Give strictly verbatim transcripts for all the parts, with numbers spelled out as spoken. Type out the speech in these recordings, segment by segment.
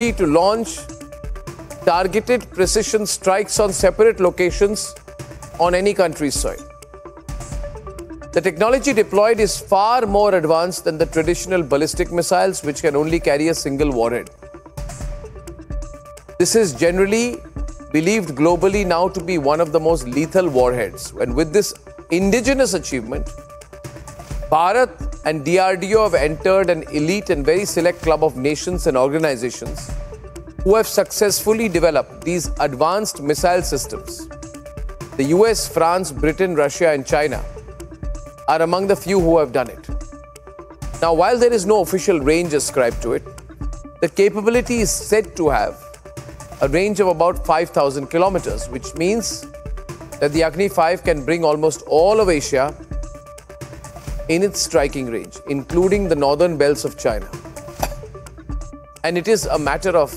to launch targeted precision strikes on separate locations on any country's soil. The technology deployed is far more advanced than the traditional ballistic missiles, which can only carry a single warhead. This is generally believed globally now to be one of the most lethal warheads. And with this indigenous achievement, Bharat and D R D O have entered an elite and very select club of nations and organizations who have successfully developed these advanced missile systems. The U S, France, Britain, Russia and China are among the few who have done it. Now, while there is no official range ascribed to it, the capability is said to have a range of about five thousand kilometers, which means that the Agni five can bring almost all of Asia in its striking range, including the northern belts of China. And it is a matter of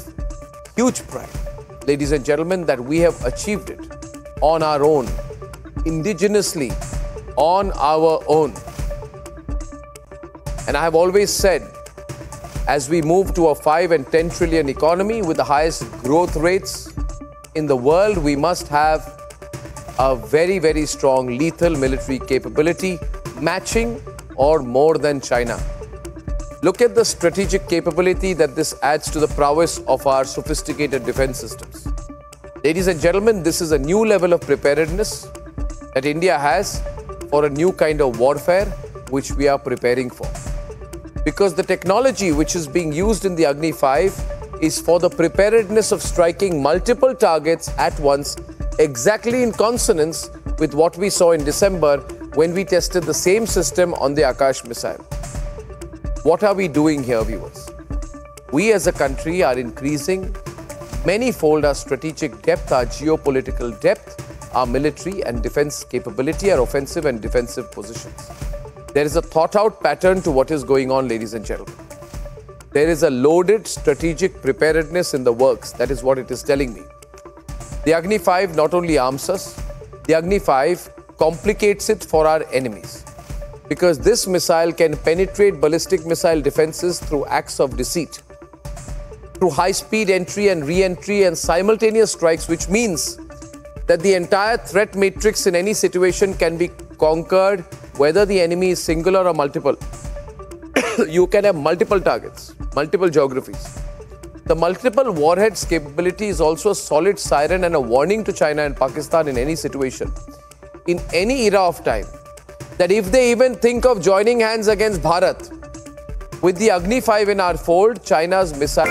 huge pride, ladies and gentlemen, that we have achieved it on our own, indigenously, on our own. And I have always said, as we move to a five and ten trillion economy with the highest growth rates in the world, we must have a very, very strong lethal military capability, matching or more than China. Look at the strategic capability that this adds to the prowess of our sophisticated defense systems. Ladies and gentlemen, this is a new level of preparedness that India has for a new kind of warfare, which we are preparing for. Because the technology which is being used in the Agni five is for the preparedness of striking multiple targets at once, exactly in consonance with what we saw in December when we tested the same system on the Akash missile. What are we doing here, viewers? We as a country are increasing many-fold our strategic depth, our geopolitical depth, our military and defense capability, our offensive and defensive positions. There is a thought-out pattern to what is going on, ladies and gentlemen. There is a loaded strategic preparedness in the works. That is what it is telling me. The Agni five not only arms us, the Agni five complicates it for our enemies. Because this missile can penetrate ballistic missile defenses through acts of deceit, through high-speed entry and re-entry and simultaneous strikes, which means that the entire threat matrix in any situation can be conquered, whether the enemy is singular or multiple. You can have multiple targets, multiple geographies. The multiple warheads capability is also a solid siren and a warning to China and Pakistan in any situation, in any era of time, that if they even think of joining hands against Bharat, with the Agni five in our fold, China's missile...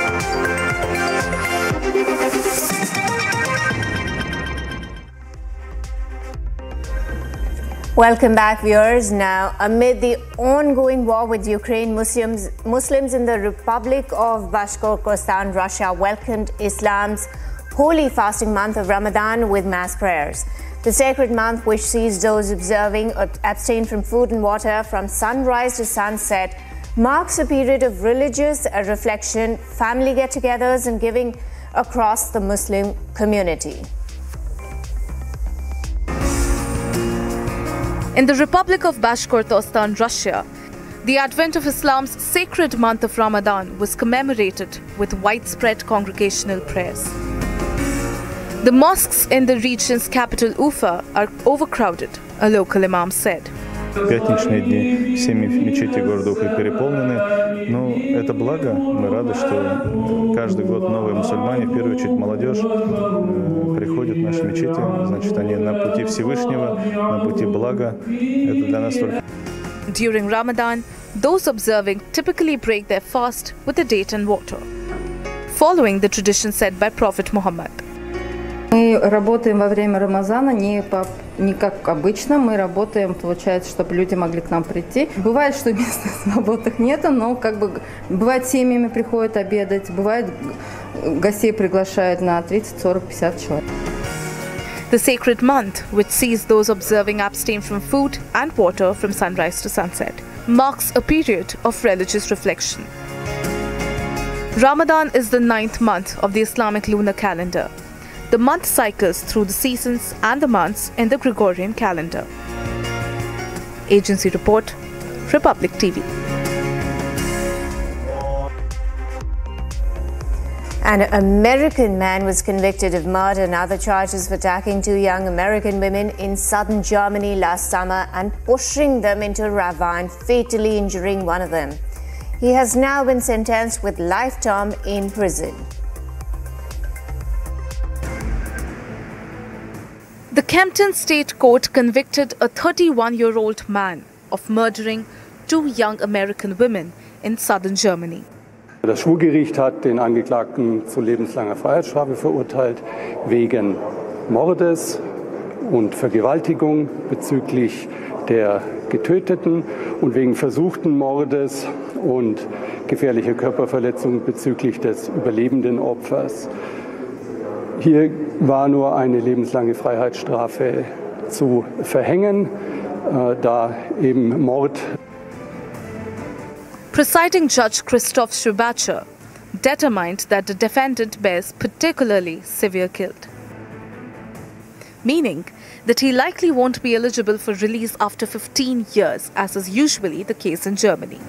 Welcome back, viewers. Now, amid the ongoing war with Ukraine, Muslims, Muslims in the Republic of Bashkortostan, Russia, welcomed Islam's holy fasting month of Ramadan with mass prayers. The sacred month, which sees those observing abstain from food and water from sunrise to sunset, marks a period of religious reflection, family get-togethers and giving across the Muslim community. In the Republic of Bashkortostan, Russia, the advent of Islam's sacred month of Ramadan was commemorated with widespread congregational prayers. The mosques in the region's capital, Ufa, are overcrowded, a local imam said. Пятничные дни, все мечети города Уфы переполнены, но это благо, мы рады, что каждый год новые мусульмане, в первую очередь молодежь, приходят в наши мечети, значит, они на пути Всевышнего, на пути блага, это для нас только... During Ramadan, those observing typically break their fast with a date and water, following the tradition set by Prophet Muhammad. Мы работаем во время Рамазана не, по, не как обычно, мы работаем, получается, чтобы люди могли к нам прийти. Бывает, что мест на работах нету, но как бы бывает семьями приходят обедать, бывает гостей приглашают на тридцать, сорок, пятьдесят человек. The sacred month, which sees those observing abstain from food and water from sunrise to sunset, marks a period of religious reflection. Ramadan is the ninth month of the Islamic lunar calendar. The month cycles through the seasons and the months in the Gregorian calendar. Agency Report, Republic T V. An American man was convicted of murder and other charges for attacking two young American women in southern Germany last summer and pushing them into a ravine, fatally injuring one of them. He has now been sentenced with life term in prison. The Kempton State Court convicted a thirty-one-year-old man of murdering two young American women in southern Germany. Das Schwurgericht hat den Angeklagten zu lebenslanger Freiheitsstrafe verurteilt wegen Mordes und Vergewaltigung bezüglich der Getöteten und wegen versuchten Mordes und gefährlicher Körperverletzung bezüglich des überlebenden Opfers. Hier war nur eine lebenslange Freiheitsstrafe zu verhängen, da eben Mord. Presiding Judge Christoph Schubacher determined that the defendant bears particularly severe guilt, meaning that he likely won't be eligible for release after fifteen years, as is usually the case in Germany.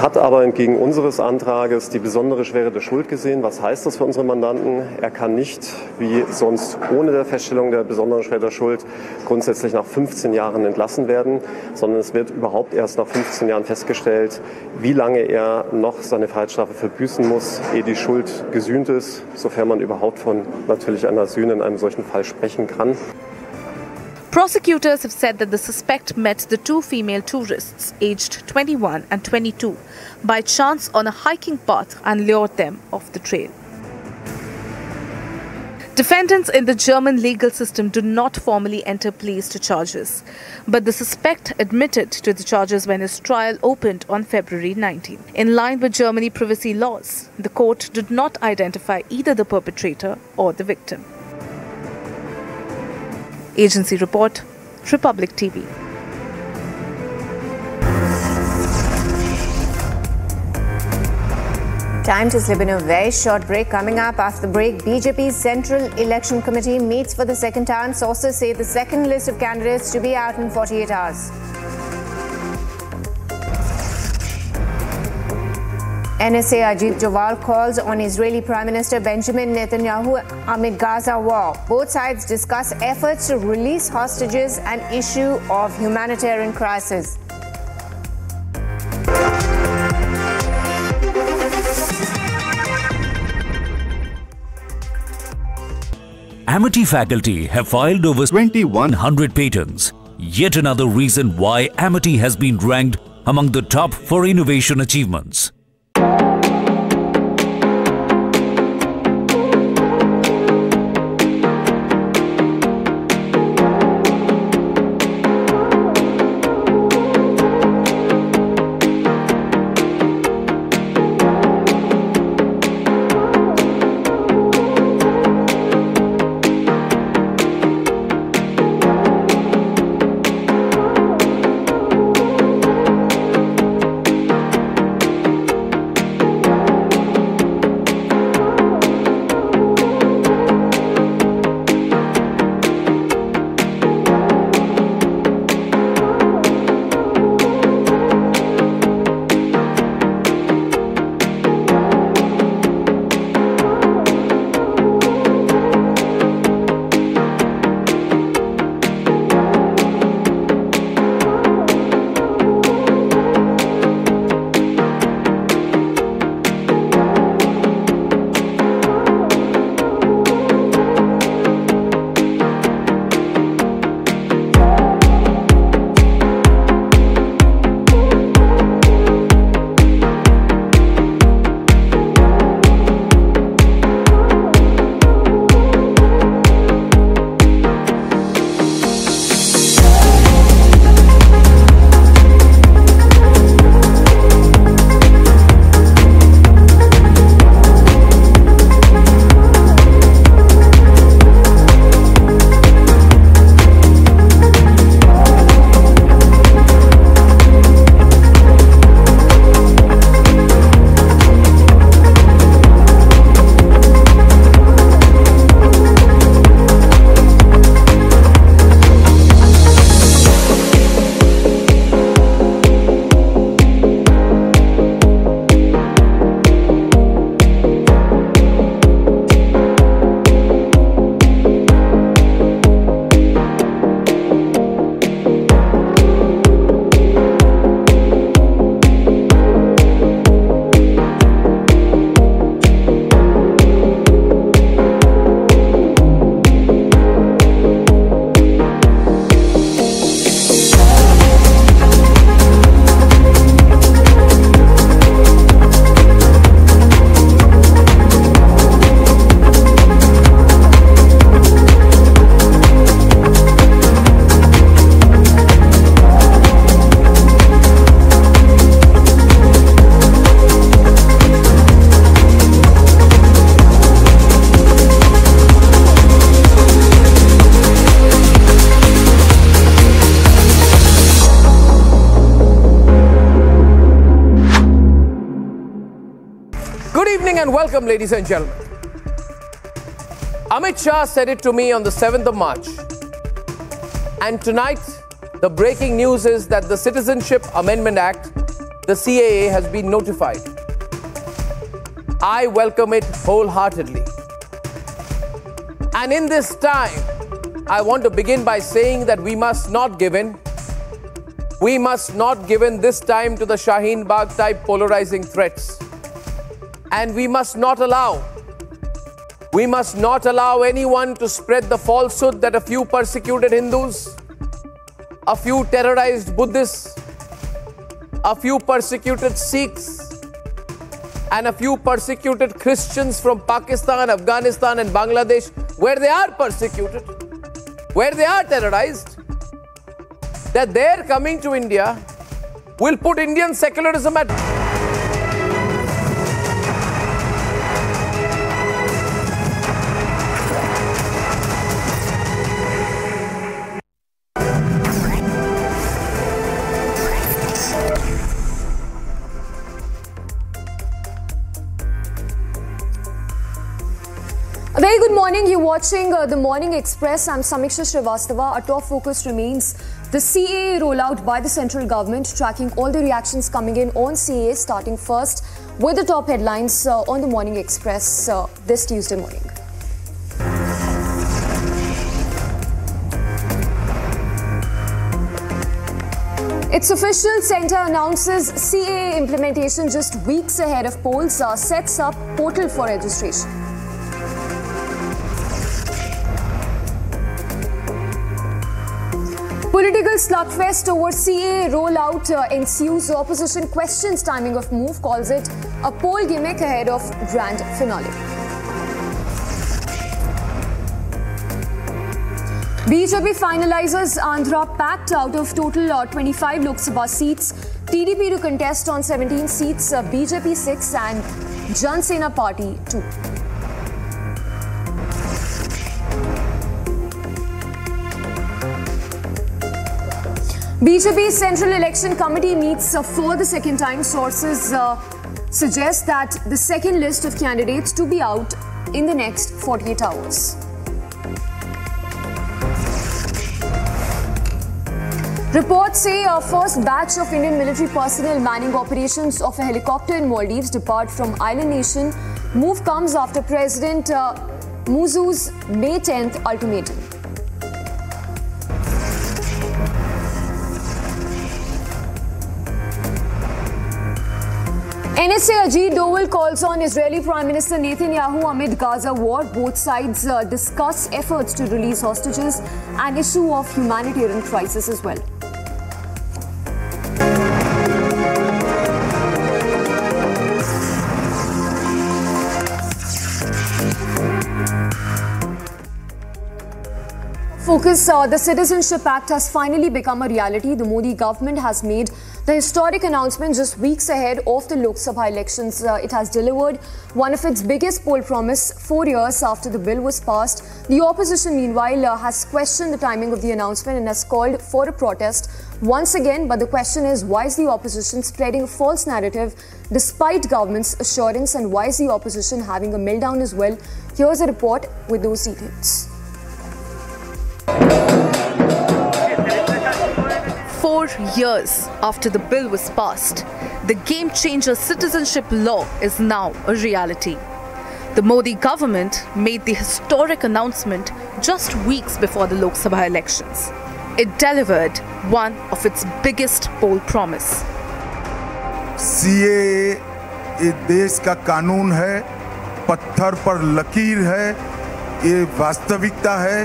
Hat aber entgegen unseres Antrages die besondere Schwere der Schuld gesehen. Was heißt das für unsere Mandanten? Er kann nicht, wie sonst ohne der Feststellung der besonderen Schwere der Schuld, grundsätzlich nach fünfzehn Jahren entlassen werden, sondern es wird überhaupt erst nach fünfzehn Jahren festgestellt, wie lange er noch seine Freiheitsstrafe verbüßen muss, ehe die Schuld gesühnt ist, sofern man überhaupt von natürlich einer Sühne in einem solchen Fall sprechen kann. Prosecutors have said that the suspect met the two female tourists, aged twenty-one and twenty-two, by chance on a hiking path and lured them off the trail. Defendants in the German legal system do not formally enter pleas to charges, but the suspect admitted to the charges when his trial opened on February nineteenth. In line with German privacy laws, the court did not identify either the perpetrator or the victim. Agency Report, Republic T V. Time to slip in a very short break. Coming up after the break, B J P's Central Election Committee meets for the second time. Sources say the second list of candidates to be out in forty-eight hours. N S A Ajit Doval calls on Israeli Prime Minister Benjamin Netanyahu amid Gaza war. Both sides discuss efforts to release hostages and issue of humanitarian crisis. Amity faculty have filed over twenty-one hundred patents. Yet another reason why Amity has been ranked among the top for innovation achievements. and welcome, ladies and gentlemen. Amit Shah said it to me on the seventh of March. And tonight, the breaking news is that the Citizenship Amendment Act, the C A A, has been notified. I welcome it wholeheartedly. And in this time, I want to begin by saying that we must not give in. We must not give in this time to the Shaheen Bagh type polarizing threats. And we must not allow, we must not allow anyone to spread the falsehood that a few persecuted Hindus, a few terrorized Buddhists, a few persecuted Sikhs, and a few persecuted Christians from Pakistan, Afghanistan and Bangladesh, where they are persecuted, where they are terrorized, that their coming to India will put Indian secularism at risk. Very good morning. You're watching uh, The Morning Express. I'm Samiksha Shrivastava. Our top focus remains the C A A rollout by the central government, tracking all the reactions coming in on C A A, starting first with the top headlines uh, on The Morning Express uh, this Tuesday morning. Its official centre announces C A A implementation just weeks ahead of polls, uh, sets up portal for registration. Political slugfest over C A A rollout uh, ensues. Opposition questions timing of move, calls it a poll gimmick ahead of grand finale. B J P finalizes Andhra Pact out of total uh, twenty-five Lok Sabha seats. T D P to contest on seventeen seats, uh, B J P six and Jan Sena Party two. B J P Central Election Committee meets uh, for the second time. Sources uh, suggest that the second list of candidates to be out in the next forty-eight hours. Reports say a first batch of Indian military personnel manning operations of a helicopter in Maldives depart from island nation. Move comes after President uh, Muzo's May tenth ultimatum. N S A Ajit Doval calls on Israeli Prime Minister Netanyahu amid Gaza war. Both sides uh, discuss efforts to release hostages and issue of humanitarian crisis as well. Focus, uh, the Citizenship Act has finally become a reality. The Modi government has made the historic announcement just weeks ahead of the Lok Sabha elections. Uh, it has delivered one of its biggest poll promises four years after the bill was passed. The opposition, meanwhile, uh, has questioned the timing of the announcement and has called for a protest once again. But the question is, why is the opposition spreading a false narrative despite government's assurance, and why is the opposition having a meltdown as well? Here's a report with those details. Four years after the bill was passed, the game-changer citizenship law is now a reality. The Modi government made the historic announcement just weeks before the Lok Sabha elections. It delivered one of its biggest poll promise. C A A एक देश का कानून है, पत्थर पर लकीर है, ये वास्तविकता है,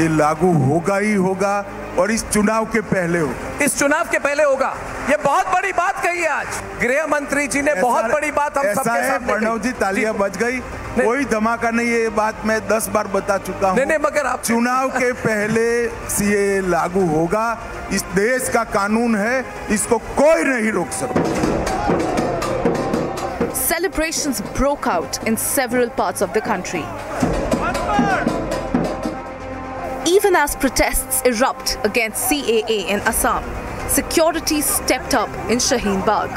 ये लागू होगा ही होगा और इस चुनाव के पहले होगा। इस चुनाव के पहले होगा। ये बहुत बड़ी बात कही है आज। गृह मंत्री जी ने बहुत बड़ी बात हम सबके सामने। प्रणव जी तालियां बज गई। कोई धमाका नहीं है, ये बात मैं दस बार बता चुका हूँ। नहीं मगर आप चुनाव के पहले सीए लागू होगा। इस देश का कानून है, इसको कोई नहीं रोक सकता। Celebrations broke out in several parts of the country. Even as protests erupt against C A A in Assam, security stepped up in Shaheen Bagh.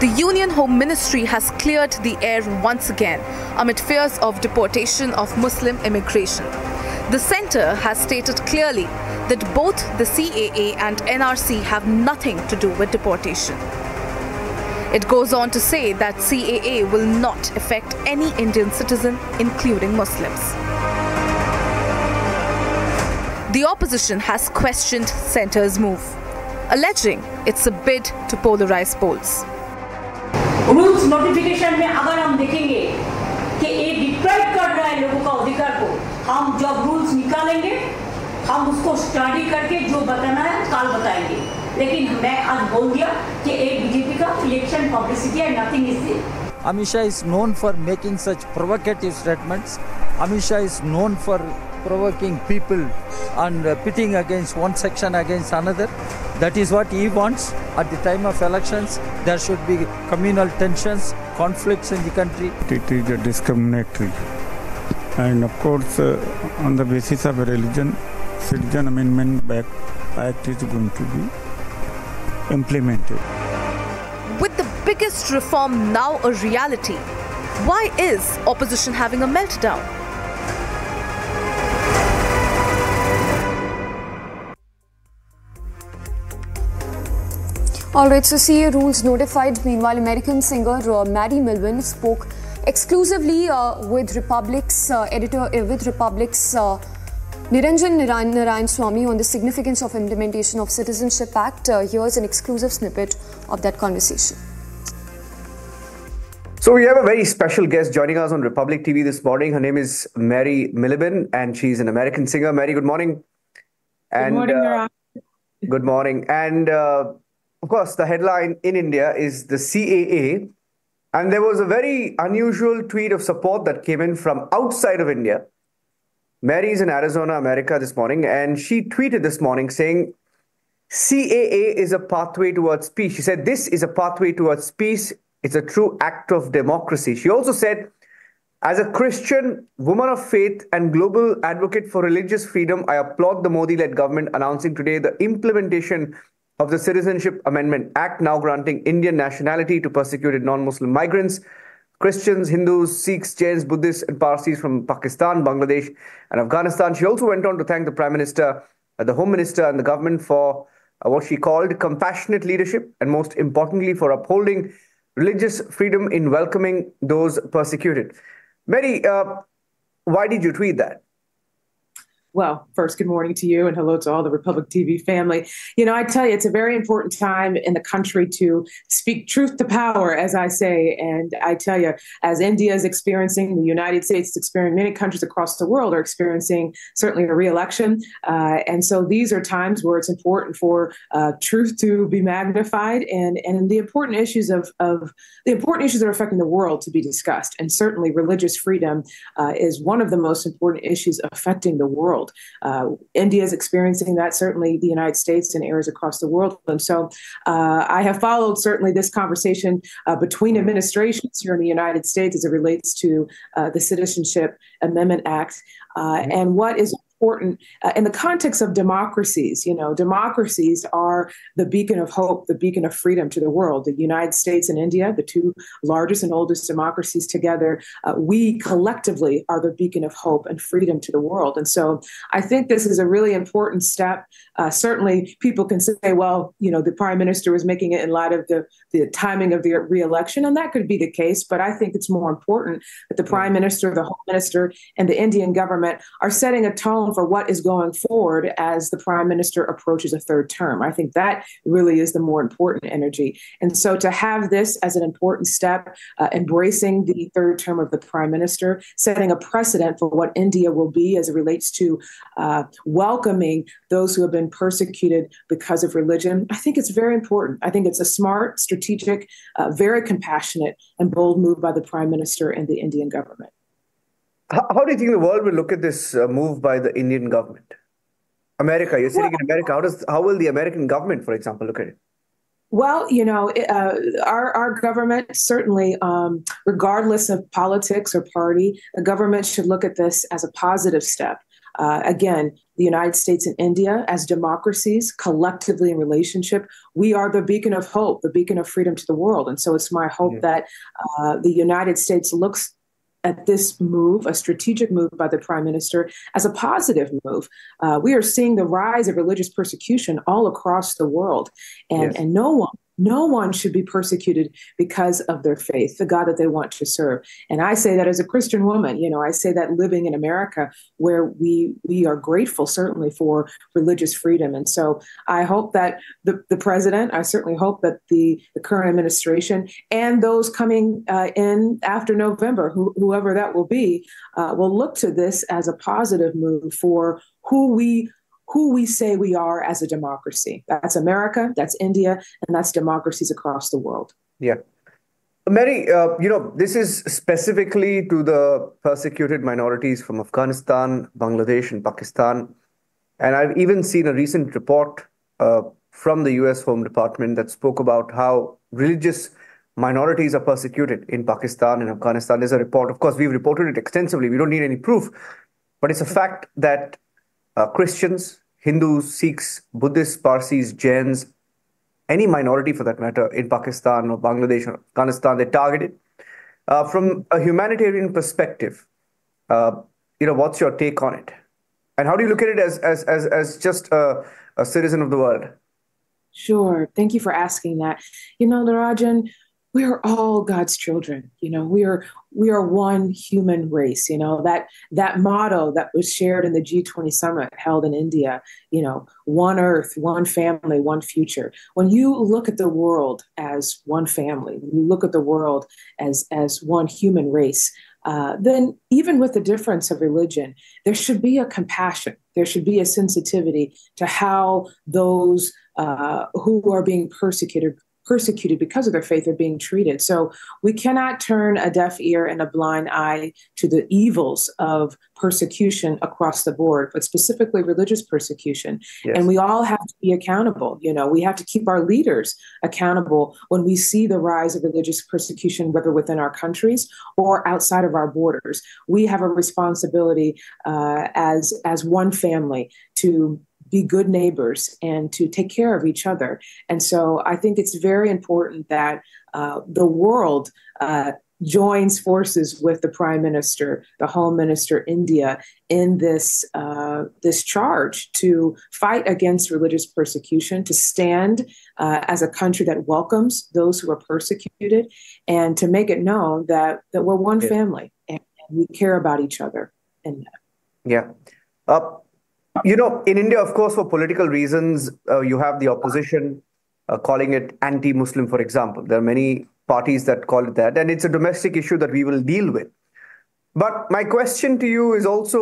The Union Home Ministry has cleared the air once again amid fears of deportation of Muslim immigration. The centre has stated clearly that both the C A A and N R C have nothing to do with deportation. It goes on to say that C A A will not affect any Indian citizen, including Muslims. The opposition has questioned centre's move, alleging it's a bid to polarize polls. Rules notification में अगर हम देखेंगे कि ये deprive कर रहा है लोगों का अधिकार को, हम जब रूल्स निकालेंगे हम उसको स्टडी करके जो बताना है कल बताएंगे. लेकिन मैं आज बोल दिया कि ये बीजेपी का इलेक्शन पब्लिसिटी है, nothing is. Amit Shah is known for making such provocative statements. Amit Shah is known for provoking people and pitting against one section against another. That is what he wants. At the time of elections, there should be communal tensions, conflicts in the country. It is discriminatory. And of course, uh, on the basis of religion, Citizenship Amendment Act is going to be implemented. With the biggest reform now a reality, why is opposition having a meltdown? Alright, so C A A rules notified. Meanwhile, American singer uh, Mary Milibin spoke exclusively uh, with Republic's uh, editor, uh, with Republic's uh, Niranjan Narayan, Narayan Swamy on the significance of implementation of Citizenship Act. Uh, here's an exclusive snippet of that conversation. So we have a very special guest joining us on Republic T V this morning. Her name is Mary Milibin and she's an American singer. Mary, good morning. And, good morning, Narayan. Uh, good morning. And... Uh, Of course, the headline in India is the C A A, and there was a very unusual tweet of support that came in from outside of India. Mary is in Arizona, America this morning, and she tweeted this morning saying, C A A is a pathway towards peace. She said, this is a pathway towards peace. It's a true act of democracy. She also said, as a Christian, woman of faith and global advocate for religious freedom, I applaud the Modi-led government announcing today the implementation of the Citizenship Amendment Act, now granting Indian nationality to persecuted non-Muslim migrants, Christians, Hindus, Sikhs, Jains, Buddhists, and Parsis from Pakistan, Bangladesh, and Afghanistan. She also went on to thank the Prime Minister, uh, the Home Minister, and the government for uh, what she called compassionate leadership, and most importantly, for upholding religious freedom in welcoming those persecuted. Mary, uh, why did you tweet that? Well, first, good morning to you and hello to all the Republic T V family. You know, I tell you, it's a very important time in the country to speak truth to power, as I say. And I tell you, as India is experiencing, the United States is experiencing, many countries across the world are experiencing certainly a re-election. Uh, and so these are times where it's important for uh, truth to be magnified and, and the important issues of, of the important issues that are affecting the world to be discussed. And certainly religious freedom uh, is one of the most important issues affecting the world. Uh, India is experiencing that, certainly the United States and areas across the world. And so uh, I have followed certainly this conversation uh, between administrations here in the United States as it relates to uh, the Citizenship Amendment Act uh, and what is important uh, in the context of democracies. You know, democracies are the beacon of hope, the beacon of freedom to the world. The United States and India, the two largest and oldest democracies together, uh, we collectively are the beacon of hope and freedom to the world. And so I think this is a really important step. Uh, certainly people can say, well, you know, the Prime Minister was making it in light of the, the timing of the re-election, and that could be the case. But I think it's more important that the Prime Minister, the Home Minister, and the Indian government are setting a tone for what is going forward as the Prime Minister approaches a third term. I think that really is the more important energy. And so to have this as an important step, uh, embracing the third term of the Prime Minister, setting a precedent for what India will be as it relates to uh, welcoming those who have been persecuted because of religion, I think it's very important. I think it's a smart, strategic, uh, very compassionate and bold move by the Prime Minister and the Indian government. How do you think the world will look at this uh, move by the Indian government? America, you're sitting well, in America. How does how will the American government, for example, look at it? Well, you know, uh, our, our government certainly, um, regardless of politics or party, the government should look at this as a positive step. Uh, again, the United States and India, as democracies, collectively in relationship, we are the beacon of hope, the beacon of freedom to the world. And so it's my hope yeah. that uh, the United States looks at this move, a strategic move by the prime minister, as a positive move. Uh, we are seeing the rise of religious persecution all across the world. And, yes. and no one, no one should be persecuted because of their faith, the God that they want to serve. And I say that as a Christian woman, you know, I say that living in America, where we, we are grateful certainly for religious freedom. And so I hope that the, the president, I certainly hope that the, the current administration and those coming uh, in after November, who, whoever that will be, uh, will look to this as a positive move for who we who we say we are as a democracy. That's America, that's India, and that's democracies across the world. Yeah. Mary, uh, you know, this is specifically to the persecuted minorities from Afghanistan, Bangladesh, and Pakistan. And I've even seen a recent report uh, from the U S Home Department that spoke about how religious minorities are persecuted in Pakistan and Afghanistan. There's a report, of course, we've reported it extensively. We don't need any proof, but it's a fact that Uh, Christians, Hindus, Sikhs, Buddhists, Parsis, Jains, any minority for that matter in Pakistan or Bangladesh or Afghanistan, they're targeted. Uh, from a humanitarian perspective, uh, you know, what's your take on it? And how do you look at it as, as, as, as just a, a citizen of the world? Sure. Thank you for asking that. You know, Narajan, we are all God's children. You know, we are we are one human race. You know, that that motto that was shared in the G twenty summit held in India, you know, one earth, one family, one future. When you look at the world as one family, when you look at the world as as one human race, uh, then even with the difference of religion, there should be a compassion. There should be a sensitivity to how those uh, who are being persecuted persecuted because of their faith are being treated. So we cannot turn a deaf ear and a blind eye to the evils of persecution across the board, but specifically religious persecution. Yes. And we all have to be accountable. You know, we have to keep our leaders accountable when we see the rise of religious persecution, whether within our countries or outside of our borders. We have a responsibility uh, as, as one family to be good neighbors and to take care of each other. And so I think it's very important that uh, the world uh, joins forces with the Prime Minister, the Home Minister, India, in this uh, this charge to fight against religious persecution, to stand uh, as a country that welcomes those who are persecuted, and to make it known that, that we're one yeah. family and, and we care about each other. And yeah. Uh You know, in India, of course, for political reasons, uh, you have the opposition uh, calling it anti-Muslim, for example. There are many parties that call it that. And it's a domestic issue that we will deal with. But my question to you is also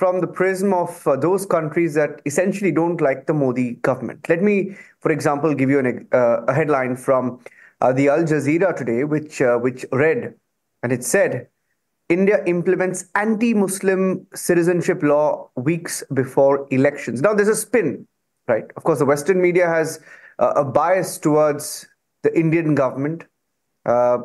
from the prism of uh, those countries that essentially don't like the Modi government. Let me, for example, give you an, uh, a headline from uh, the Al Jazeera today, which uh, which read, and it said, India implements anti-Muslim citizenship law weeks before elections. Now, there's a spin, right? Of course, the Western media has uh, a bias towards the Indian government. Uh,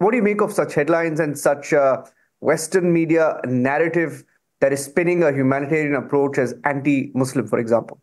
what do you make of such headlines and such uh, Western media narrative that is spinning a humanitarian approach as anti-Muslim, for example?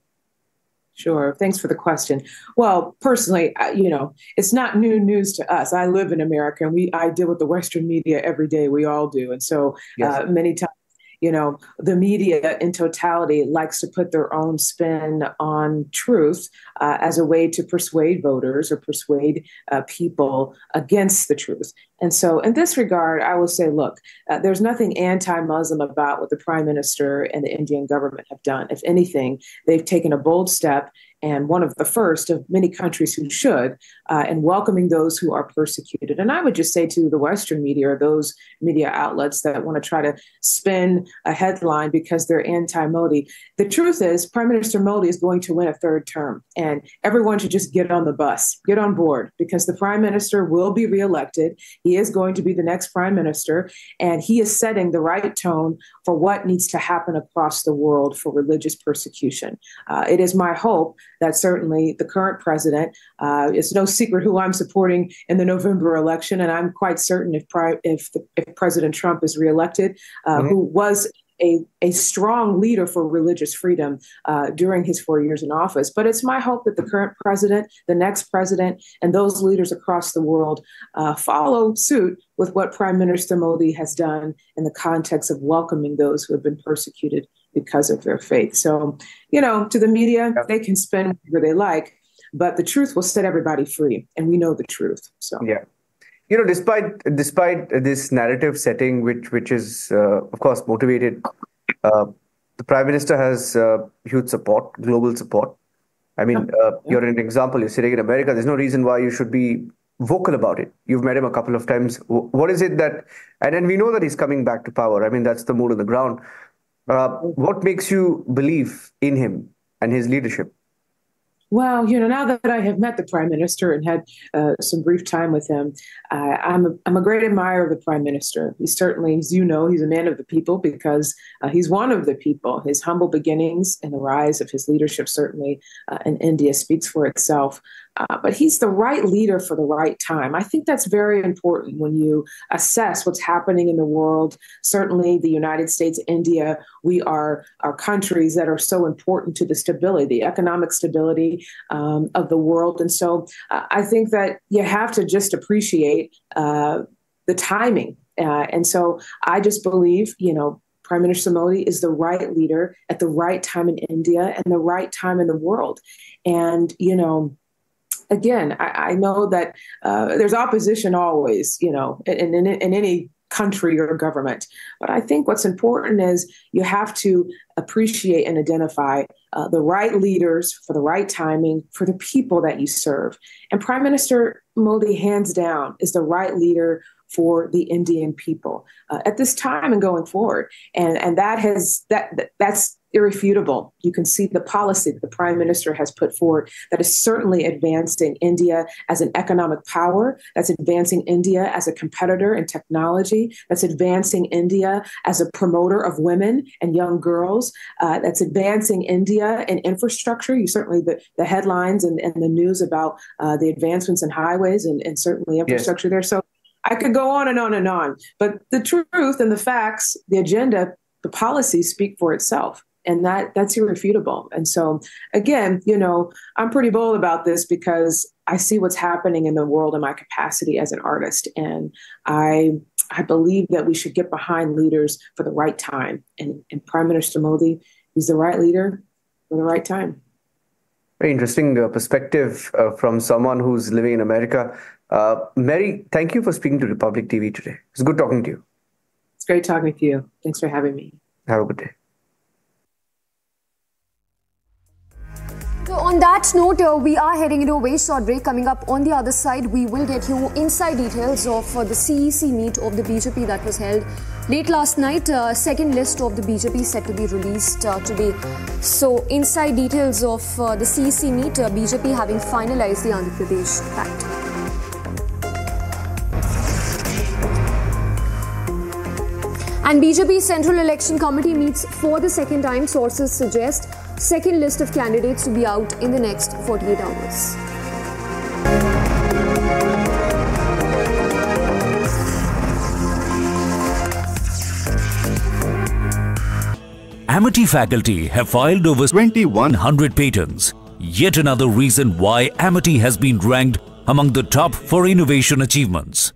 Sure. Thanks for the question. Well, personally, you know, it's not new news to us. I live in America and we I deal with the Western media every day. We all do. And so yes. uh, many times, you know, the media in totality likes to put their own spin on truth uh, as a way to persuade voters or persuade uh, people against the truth. And so in this regard, I will say, look, uh, there's nothing anti-Muslim about what the prime minister and the Indian government have done. If anything, they've taken a bold step and one of the first of many countries who should, uh, in welcoming those who are persecuted. And I would just say to the Western media or those media outlets that want to try to spin a headline because they're anti-Modi, the truth is Prime Minister Modi is going to win a third term and everyone should just get on the bus, get on board, because the prime minister will be reelected. He He is going to be the next prime minister, and he is setting the right tone for what needs to happen across the world for religious persecution. Uh, it is my hope that certainly the current president, uh, it's no secret who I'm supporting in the November election, and I'm quite certain if, pri- if, the, if President Trump is reelected, uh, mm-hmm. who was a, a strong leader for religious freedom uh, during his four years in office. But it's my hope that the current president, the next president, and those leaders across the world uh, follow suit with what Prime Minister Modi has done in the context of welcoming those who have been persecuted because of their faith. So, you know, to the media, they can spend whatever they like, but the truth will set everybody free. And we know the truth. So, yeah. You know, despite despite this narrative setting, which which is, uh, of course, motivated, uh, the Prime Minister has uh, huge support, global support. I mean, uh, you're an example. You're sitting in America. There's no reason why you should be vocal about it. You've met him a couple of times. What is it that, and, and we know that he's coming back to power. I mean, that's the mood on the ground. Uh, what makes you believe in him and his leadership? Well, you know, now that I have met the Prime Minister and had uh, some brief time with him, uh, I'm, a, I'm a great admirer of the Prime Minister. He certainly, as you know, he's a man of the people because uh, he's one of the people. His humble beginnings and the rise of his leadership, certainly uh, in India, speaks for itself. Uh, but he's the right leader for the right time. I think that's very important when you assess what's happening in the world. Certainly the United States, India, we are, are countries that are so important to the stability, the economic stability um, of the world. And so uh, I think that you have to just appreciate uh, the timing. Uh, and so I just believe, you know, Prime Minister Modi is the right leader at the right time in India and the right time in the world. And, you know, again, I, I know that uh, there's opposition always, you know, in, in, in any country or government. But I think what's important is you have to appreciate and identify uh, the right leaders for the right timing for the people that you serve. And Prime Minister Modi, hands down, is the right leader for the Indian people uh, at this time and going forward. And and that has that that's. irrefutable. You can see the policy that the Prime Minister has put forward that is certainly advancing India as an economic power, that's advancing India as a competitor in technology, that's advancing India as a promoter of women and young girls, uh, that's advancing India in infrastructure. You certainly, the, the headlines and, and the news about uh, the advancements in highways and, and certainly infrastructure yes. there. So I could go on and on and on, but the truth and the facts, the agenda, the policies speak for itself. And that that's irrefutable. And so, again, you know, I'm pretty bold about this because I see what's happening in the world in my capacity as an artist. And I I believe that we should get behind leaders for the right time. And, and Prime Minister Modi is the right leader for the right time. Very interesting uh, perspective uh, from someone who's living in America. Uh, Mary, thank you for speaking to Republic T V today. It's good talking to you. It's great talking to you. Thanks for having me. Have a good day. So on that note, uh, we are heading into a very short break. Coming up on the other side, we will get you inside details of uh, the C E C meet of the B J P that was held late last night. Uh, second list of the B J P set to be released uh, today. So inside details of uh, the C E C meet, uh, B J P having finalized the Andhra Pradesh pact. And B J P Central Election Committee meets for the second time. Sources suggest second list of candidates to be out in the next forty-eight hours. Amity faculty have filed over twenty-one hundred patents. Yet another reason why Amity has been ranked among the top for innovation achievements.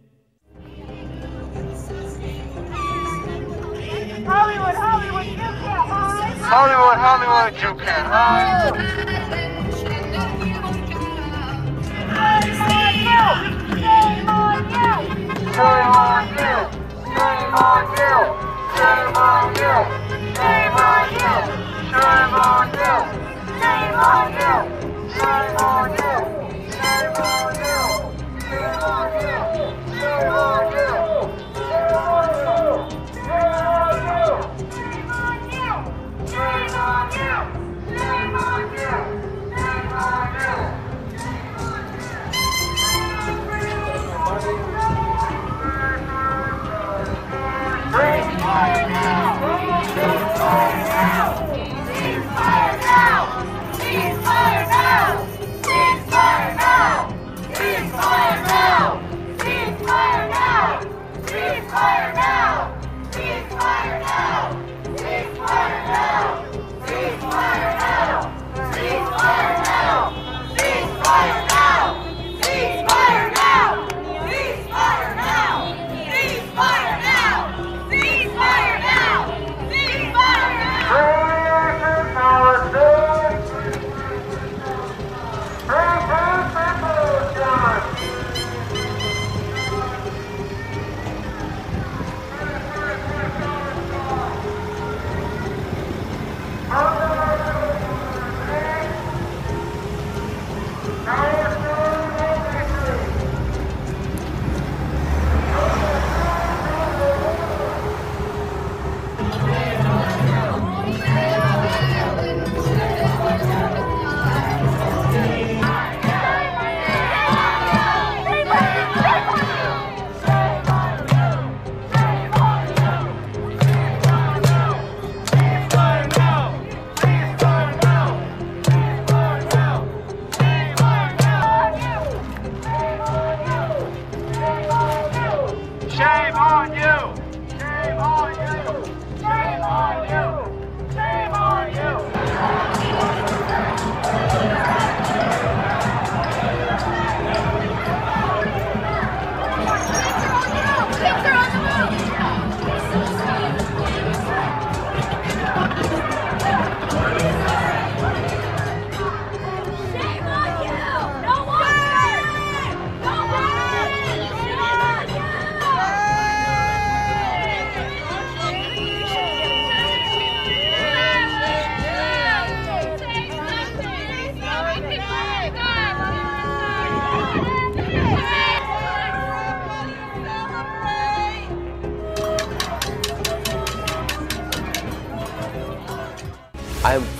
Hollywood, Hollywood, you can't hide. Hollywood, Hollywood, you can't hide. Shame on you! Shame on you! Shame on you! Shame on you! Shame on you! Shame on you! Shame on you! Shame on you! Shame on you! Shame on you! Shame on you! Shame on you! Cease fire now! Cease fire now! Cease fire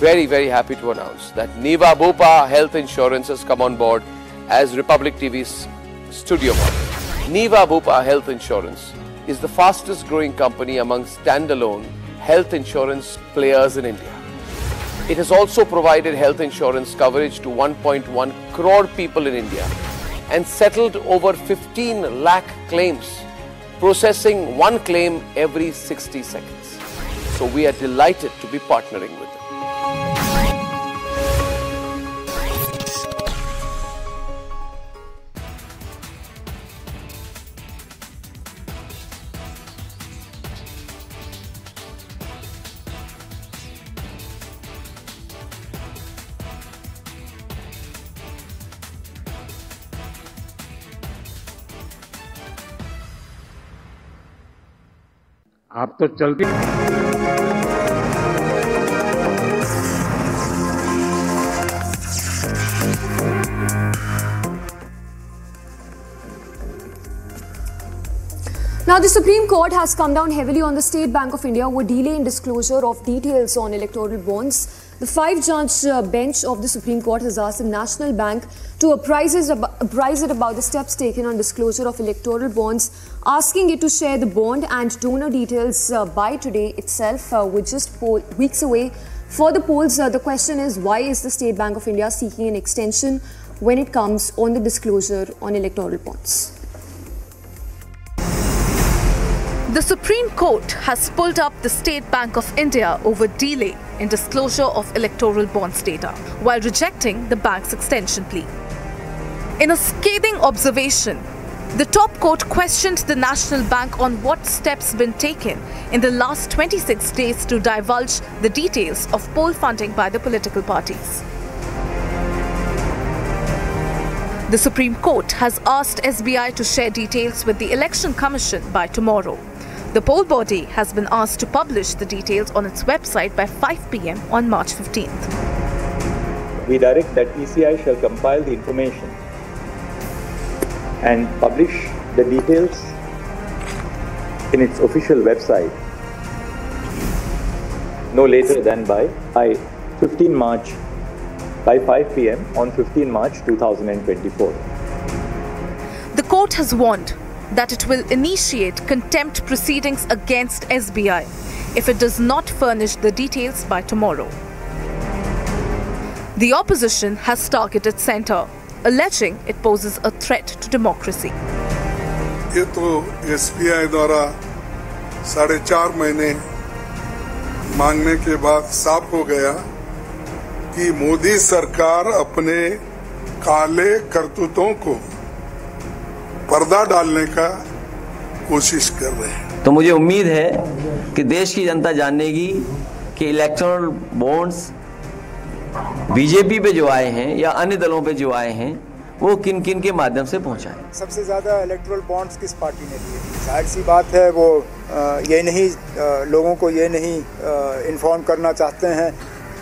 very, very happy to announce that Niva Bupa Health Insurance has come on board as Republic T V's studio model. Niva Bupa Health Insurance is the fastest growing company amongst standalone health insurance players in India. It has also provided health insurance coverage to one point one crore people in India and settled over fifteen lakh claims, processing one claim every sixty seconds. So we are delighted to be partnering with them. आप तो चलती Now, the Supreme Court has come down heavily on the State Bank of India over delay in disclosure of details on electoral bonds. The five-judge bench of the Supreme Court has asked the National Bank to apprise it about the steps taken on disclosure of electoral bonds, asking it to share the bond and donor details by today itself. We're just weeks away for the polls. The question is, why is the State Bank of India seeking an extension when it comes on the disclosure on electoral bonds? The Supreme Court has pulled up the State Bank of India over delay in disclosure of electoral bonds data, while rejecting the bank's extension plea. In a scathing observation, the top court questioned the National Bank on what steps been taken in the last twenty-six days to divulge the details of poll funding by the political parties. The Supreme Court has asked S B I to share details with the Election Commission by tomorrow. The poll body has been asked to publish the details on its website by five p m on March fifteenth. We direct that E C I shall compile the information and publish the details in its official website no later than by fifteen March by five p m on fifteen March two thousand twenty-four. The court has warned that it will initiate contempt proceedings against S B I if it does not furnish the details by tomorrow. The opposition has targeted Centre, alleging it poses a threat to democracy. ये तो S B I द्वारा साढ़े चार महीने मांगने के बाद साफ हो गया कि मोदी सरकार अपने काले करतूतों को पर्दा डालने का कोशिश कर रहे हैं। तो मुझे उम्मीद है कि देश की जनता जानेगी कि इलेक्टोरल बॉन्ड्स बीजेपी पे जो आए हैं या अन्य दलों पे जो आए हैं वो किन किन के माध्यम से पहुंचा है। सबसे ज्यादा इलेक्टोरल बॉन्ड्स किस पार्टी ने लिए? जाहिर सी बात है वो ये नहीं लोगों को ये नहीं इन्फॉर्म करना चाहते हैं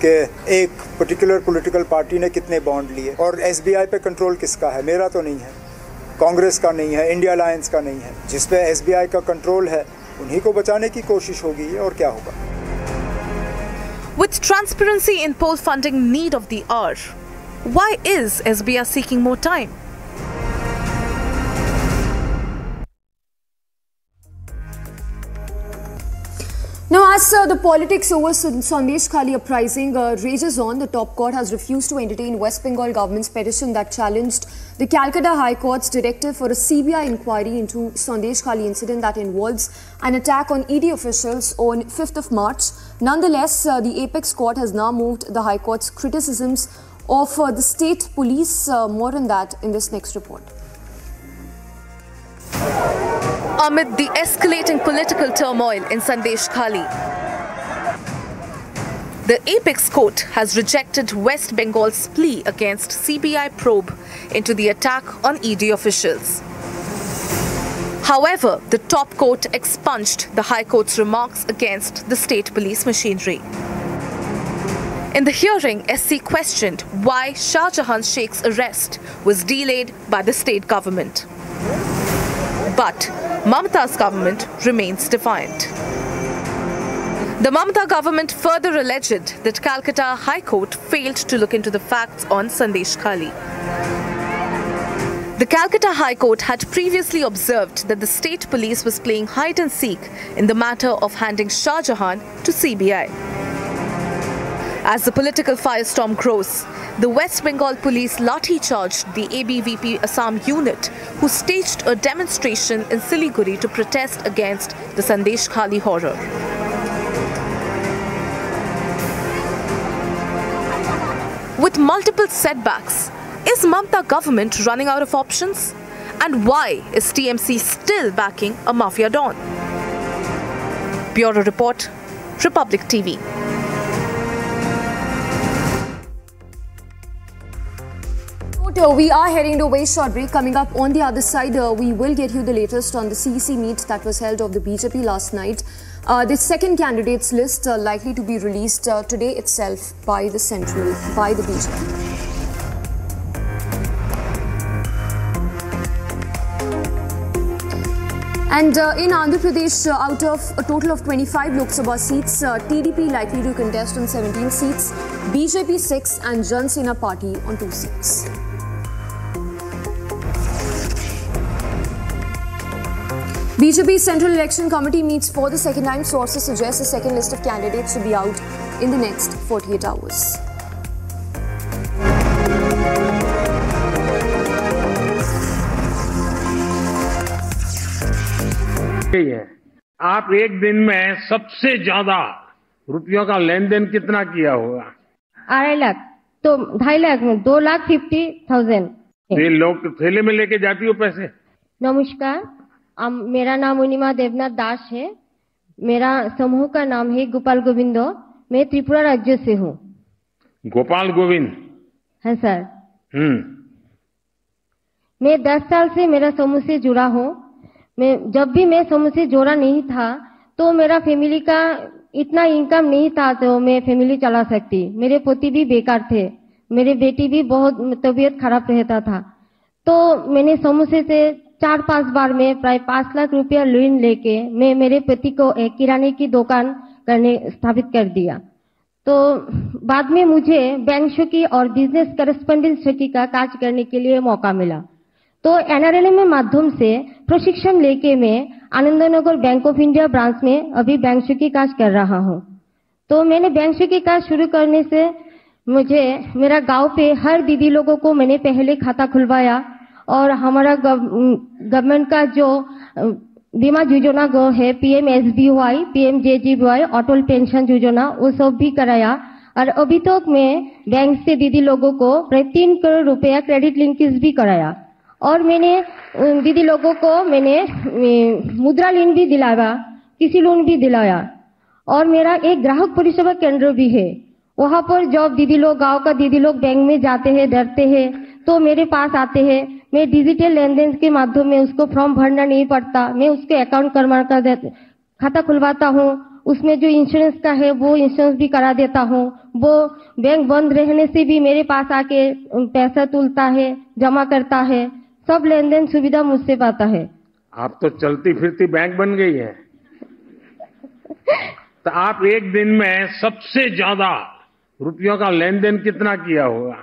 कि एक पर्टिकुलर पॉलिटिकल पार्टी ने कितने बॉन्ड लिए और एसबीआई पे कंट्रोल किसका है। मेरा तो नहीं है, कांग्रेस का नहीं है, इंडिया अलायंस का नहीं है। जिस पे एसबीआई का कंट्रोल है उन्हीं को बचाने की कोशिश होगी और क्या होगा। With transparency in poll funding need of the hour, why is S B I seeking more time? Now, as uh, the politics over Sandeshkhali uprising uh, rages on, the top court has refused to entertain West Bengal government's petition that challenged the Calcutta High Court's directive for a C B I inquiry into Sandeshkhali incident that involves an attack on E D officials on fifth of March. Nonetheless, uh, the Apex Court has now moved the High Court's criticisms of uh, the state police. Uh, more on that in this next report. Amid the escalating political turmoil in Sandeshkhali, the Apex Court has rejected West Bengal's plea against C B I probe into the attack on E D officials. However, the top court expunged the High Court's remarks against the state police machinery. In the hearing, S C questioned why Shah Jahan Sheikh's arrest was delayed by the state government. But Mamata's government remains defiant. The Mamata government further alleged that Calcutta High Court failed to look into the facts on Sandeshkhali. The Calcutta High Court had previously observed that the state police was playing hide and seek in the matter of handing Shah Jahan to C B I. As the political firestorm grows, the West Bengal police lathi-charged the A B V P Assam unit, who staged a demonstration in Siliguri to protest against the Sandeshkhali horror. With multiple setbacks, is Mamata government running out of options? And why is T M C still backing a mafia don? Bureau Report, Republic T V. We are heading to a very short break. Coming up on the other side, uh, we will get you the latest on the C E C meet that was held of the B J P last night. Uh, the second candidates list uh, likely to be released uh, today itself by the central, by the B J P. And uh, in Andhra Pradesh, uh, out of a total of twenty-five Lok Sabha seats, uh, T D P likely to contest on seventeen seats, B J P six and Jan Sena party on two seats. B J P Central Election Committee meets for the second time. Sources suggest the second list of candidates to be out in the next forty-eight hours. है। आप एक दिन में सबसे ज्यादा रुपयों का लेन then कितना किया होगा? अढ़ाई लाख तो ढाई लाख में दो लाख फिफ्टी थाउजेंड। ये लोग थैले में लेके जाती हो पैसे? नमस्कार, मेरा नाम अनिमा देवनाथ दास है, मेरा समूह का नाम है गोपाल गोविंदो, मैं त्रिपुरा राज्य से हूँ। गोपाल गोविंद? हाँ सर। हम्म। मैं दस साल से मेरा समूह से जुड़ा हूँ। मैं जब भी मैं समूह से जोड़ा नहीं था तो मेरा फैमिली का इतना इनकम नहीं था तो मैं फैमिली चला सकती। मेरे पति भी बेकार थे, मेरे बेटी भी बहुत तबीयत खराब रहता था, तो मैंने समूह से चार पांच बार में प्राय पांच लाख रुपया लोन लेके मैं मेरे पति को एक किराने की दुकान करने स्थापित कर दिया। तो बाद में मुझे बैंक शोकी और बिजनेस करस्पॉन्डेंस शोकी का कार्य करने के लिए मौका मिला, तो एन आर एल में माध्यम से प्रशिक्षण लेके मैं Anandnagar bank of India branch में अभी बैंक की काज कर रहा हूँ। तो मैंने बैंक की काज शुरू करने से मुझे मेरा गांव पे हर दीदी लोगों को मैंने पहले खाता खुलवाया और हमारा गवर्नमेंट का जो बीमा योजना गो है P M S B Y, P M J J B Y, Atal pension Yojana, वो सब भी कराया। और अभी तक तो मैं बैंक से दीदी लोगों को तीन करोड़ रुपया क्रेडिट लिंकेज भी कराया और मैंने दीदी लोगों को मैंने मुद्रा लोन भी दिलाया, किसी लोन भी दिलाया। और मेरा एक ग्राहक परिसेवा केंद्र भी है, वहाँ पर जब दीदी लोग गांव का दीदी लोग बैंक में जाते हैं, डरते हैं, तो मेरे पास आते हैं। मैं डिजिटल लेन देन के माध्यम में उसको फॉर्म भरना नहीं पड़ता, मैं उसके अकाउंट करवा कर खाता खुलवाता हूँ, उसमें जो इंश्योरेंस का है वो इंश्योरेंस भी करा देता हूँ। वो बैंक बंद रहने से भी मेरे पास आके पैसा तुलता है, जमा करता है, सब लेन देन सुविधा मुझसे पाता है। आप तो चलती फिरती बैंक बन गई है। तो आप एक दिन में सबसे ज्यादा रुपयों का लेन देन कितना किया होगा?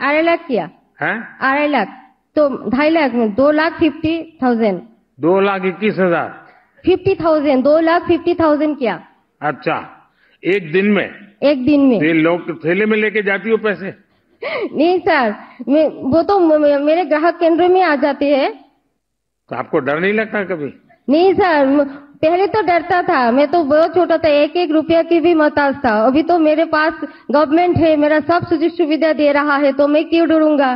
अढ़ाई लाख किया। हैं? अढ़ाई लाख तो ढाई लाख में दो लाख फिफ्टी थाउजेंड। दो लाख इक्कीस हजार फिफ्टी थाउजेंड दो लाख फिफ्टी थाउजेंड किया। अच्छा, एक दिन में? एक दिन में। ये लोग थैले में लेके जाती हो पैसे? नहीं सर, मैं वो तो मेरे ग्राहक केंद्र में आ जाते हैं। तो आपको डर नहीं लगता कभी? नहीं सर, पहले तो डरता था, मैं तो बहुत छोटा था, एक एक रुपया की भी मोहताज था। अभी तो मेरे पास गवर्नमेंट है, मेरा सब सुविधा दे रहा है, तो मैं क्यों डरूंगा।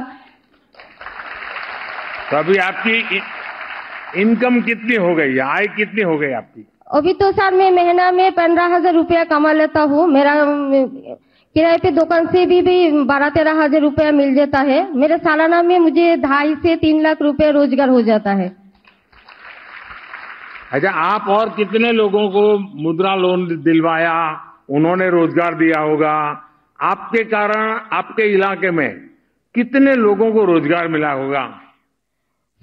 तो अभी आपकी इनकम कितनी हो गई है, आय कितनी हो गई आपकी? अभी तो सर मैं महीना में पंद्रह हजार रुपया कमा लेता हूँ, मेरा किराए पे दुकान से भी भी बारह तेरह हजार रुपया मिल जाता है। मेरे सालाना में मुझे ढाई से तीन लाख रुपया रोजगार हो जाता है। अच्छा, आप और कितने लोगों को मुद्रा लोन दिलवाया, उन्होंने रोजगार दिया होगा, आपके कारण आपके इलाके में कितने लोगों को रोजगार मिला होगा?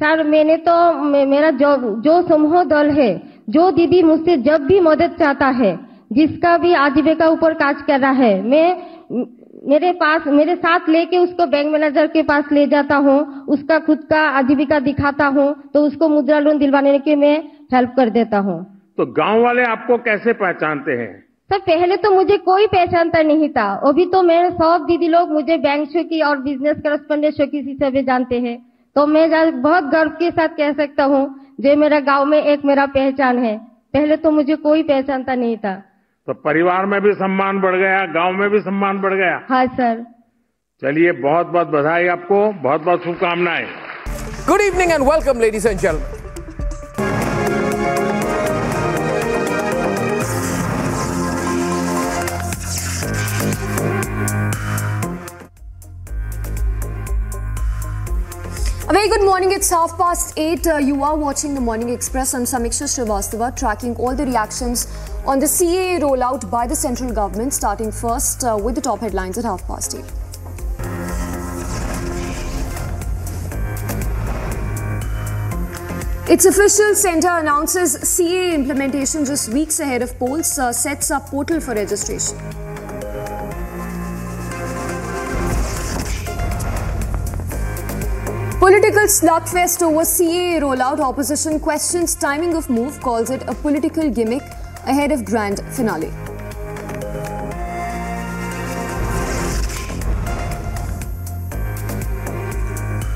सर मैंने तो मे, मेरा जो जो समूह दल है, जो दीदी मुझसे जब भी मदद चाहता है जिसका भी आजीविका ऊपर काज कर रहा है, मैं मेरे पास मेरे साथ लेके उसको बैंक मैनेजर के पास ले जाता हूँ, उसका खुद का आजीविका दिखाता हूँ तो उसको मुद्रा लोन दिलवाने के मैं हेल्प कर देता हूँ। तो गांव वाले आपको कैसे पहचानते हैं? सर पहले तो मुझे कोई पहचानता नहीं था, अभी तो मेरे सब दीदी लोग मुझे बैंक शौकी और बिजनेस करस्पॉन्डेंट शौकी से भी जानते हैं, तो मैं बहुत गर्व के साथ कह सकता हूँ जो मेरा गाँव में एक मेरा पहचान है, पहले तो मुझे कोई पहचानता नहीं था। तो परिवार में भी सम्मान बढ़ गया, गांव में भी सम्मान बढ़ गया। हाँ सर। चलिए बहुत बहुत बधाई आपको, बहुत बहुत शुभकामनाएं। Good evening and welcome ladies and gentleman. A very good morning. It's half past eight. Uh, you are watching the Morning Express. I'm Samiksha Srivastava, tracking all the reactions on the C A A rollout by the central government, starting first uh, with the top headlines at half past eight. Its official centre announces C A A implementation just weeks ahead of polls, uh, sets up portal for registration. Political slugfest over C A A rollout, opposition questions timing of move, calls it a political gimmick ahead of grand finale.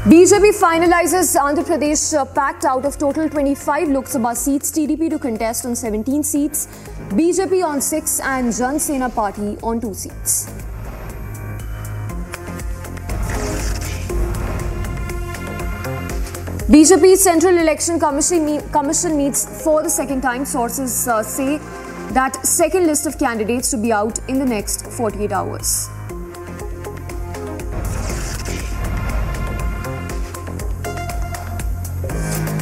B J P finalises Andhra Pradesh pact out of total twenty-five Lok Sabha seats, T D P to contest on seventeen seats, B J P on six and Jan Sena party on two seats. B J P Central Election Commission meets for the second time. Sources uh, say that second list of candidates to be out in the next forty-eight hours.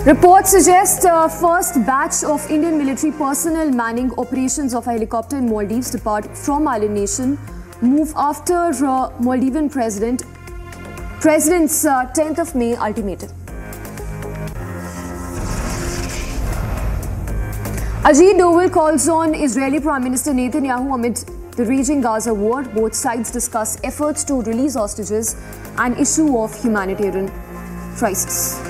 Reports suggest uh, first batch of Indian military personnel manning operations of a helicopter in Maldives depart from island nation, move after uh, Maldivian President President's uh, tenth of May ultimatum. Ajit Doval calls on Israeli Prime Minister Netanyahu amid the raging Gaza war. Both sides discuss efforts to release hostages and issue of humanitarian crisis.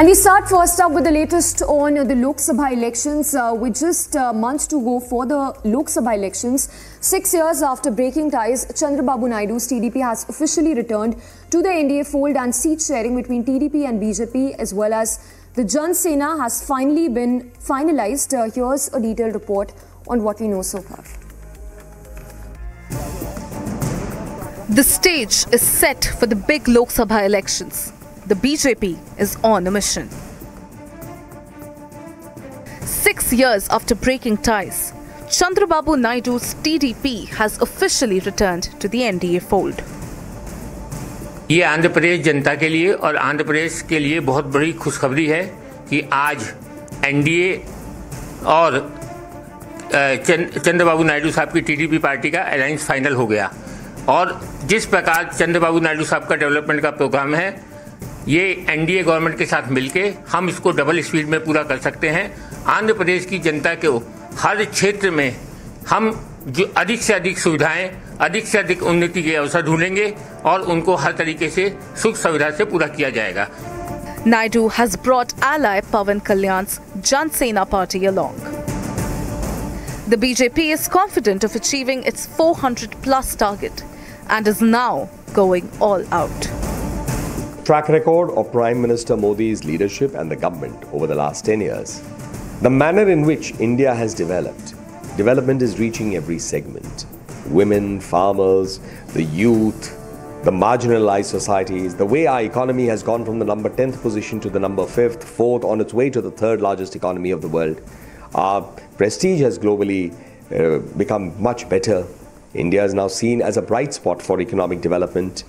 And we start first up with the latest on the Lok Sabha elections, uh, with just uh, months to go for the Lok Sabha elections. Six years after breaking ties, Chandrababu Naidu's T D P has officially returned to the N D A fold, and seat sharing between T D P and B J P as well as the Jan Sena has finally been finalized. Uh, here's a detailed report on what we know so far. The stage is set for the big Lok Sabha elections. The B J P is on a mission. Six years after breaking ties, Chandrababu Naidu's T D P has officially returned to the N D A fold. ये आंध्र प्रदेश जनता के लिए और आंध्र प्रदेश के लिए बहुत बड़ी खुशखबरी है कि आज N D A और चंद्रबाबू नायडू साहब की T D P पार्टी का अलायंस फाइनल हो गया, और जिस प्रकार चंद्रबाबू नायडू साहब का डेवलपमेंट का प्रोग्राम है, ये एनडीए गवर्नमेंट के साथ मिलके हम इसको डबल स्पीड में पूरा कर सकते हैं। आंध्र प्रदेश की जनता को हर क्षेत्र में हम जो अधिक से अधिक सुविधाएं, अधिक से अधिक उन्नति के अवसर ढूंढेंगे और उनको हर तरीके से सुख सुविधा से पूरा किया जाएगा। Naidu has brought ally Pawan Kalyan's Jan Sena party along. The B J P is confident of achieving its four hundred plus target and is now going all out. Track record of Prime Minister Modi's leadership and the government over the last ten years, the manner in which India has developed, development is reaching every segment, women, farmers, the youth, the marginalized societies, the way our economy has gone from the number tenth position to the number fifth, fourth, on its way to the third largest economy of the world. Our prestige has globally uh, become much better. India is now seen as a bright spot for economic development.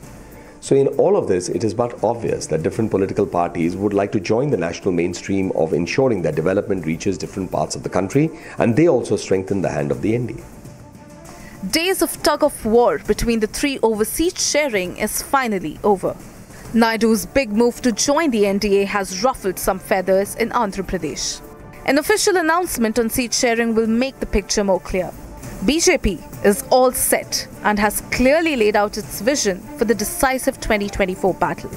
So in all of this, it is but obvious that different political parties would like to join the national mainstream of ensuring that development reaches different parts of the country, and they also strengthen the hand of the N D A. Days of tug of war between the three over seat sharing is finally over. Naidu's big move to join the N D A has ruffled some feathers in Andhra Pradesh. An official announcement on seat sharing will make the picture more clear. B J P is all set and has clearly laid out its vision for the decisive twenty twenty-four battle.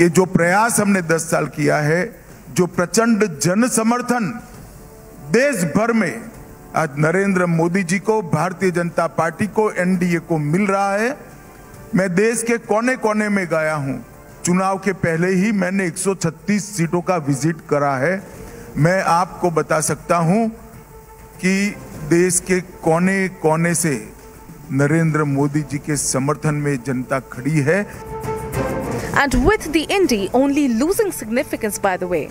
ये जो प्रयास हमने दस साल किया है, जो प्रचंड जन समर्थन देश भर में आज नरेंद्र मोदी जी को, भारतीय जनता पार्टी को, एनडीए को मिल रहा है. मैं देश के कोने-कोने में गया हूं. चुनाव के पहले ही मैंने एक सौ छत्तीस सीटों का विजिट करा है. मैं आपको बता सकता हूं कि देश के कोने-कोने से नरेंद्र मोदी जी के समर्थन में जनता खड़ी है. And with the N D A only losing significance, by the way,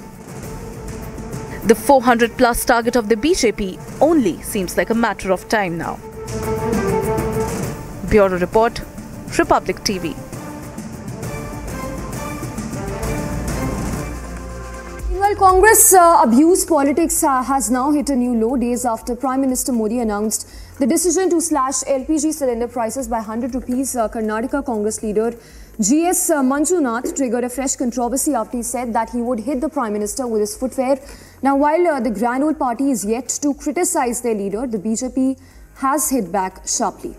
the four hundred plus target of the B J P only seems like a matter of time now. Bureau Report, Republic T V. Well, Congress uh, abuse politics uh, has now hit a new low days after Prime Minister Modi announced the decision to slash L P G cylinder prices by one hundred rupees. Uh, Karnataka Congress leader G S Manjunath triggered a fresh controversy after he said that he would hit the Prime Minister with his footwear. Now, while uh, the grand old party is yet to criticize their leader, the B J P has hit back sharply.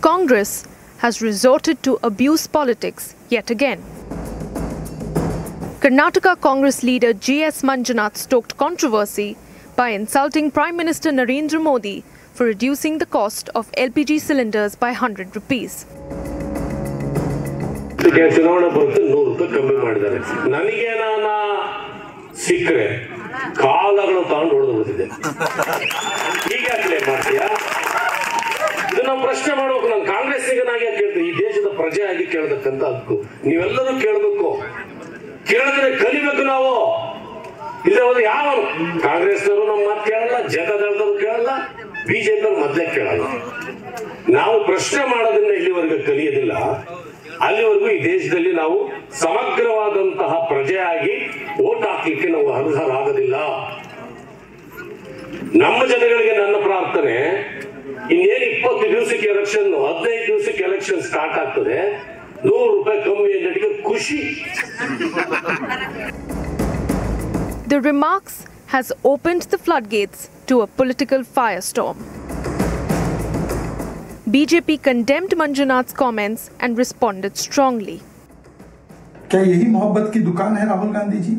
Congress has resorted to abuse politics yet again. Karnataka Congress leader G S Manjunath stoked controversy by insulting Prime Minister Narendra Modi for reducing the cost of L P G cylinders by one hundred rupees. The remarks has opened the floodgates to a political firestorm. B J P condemned Manjunath's comments and responded strongly. क्या यही मोहब्बत की दुकान है राहुल गांधी जी?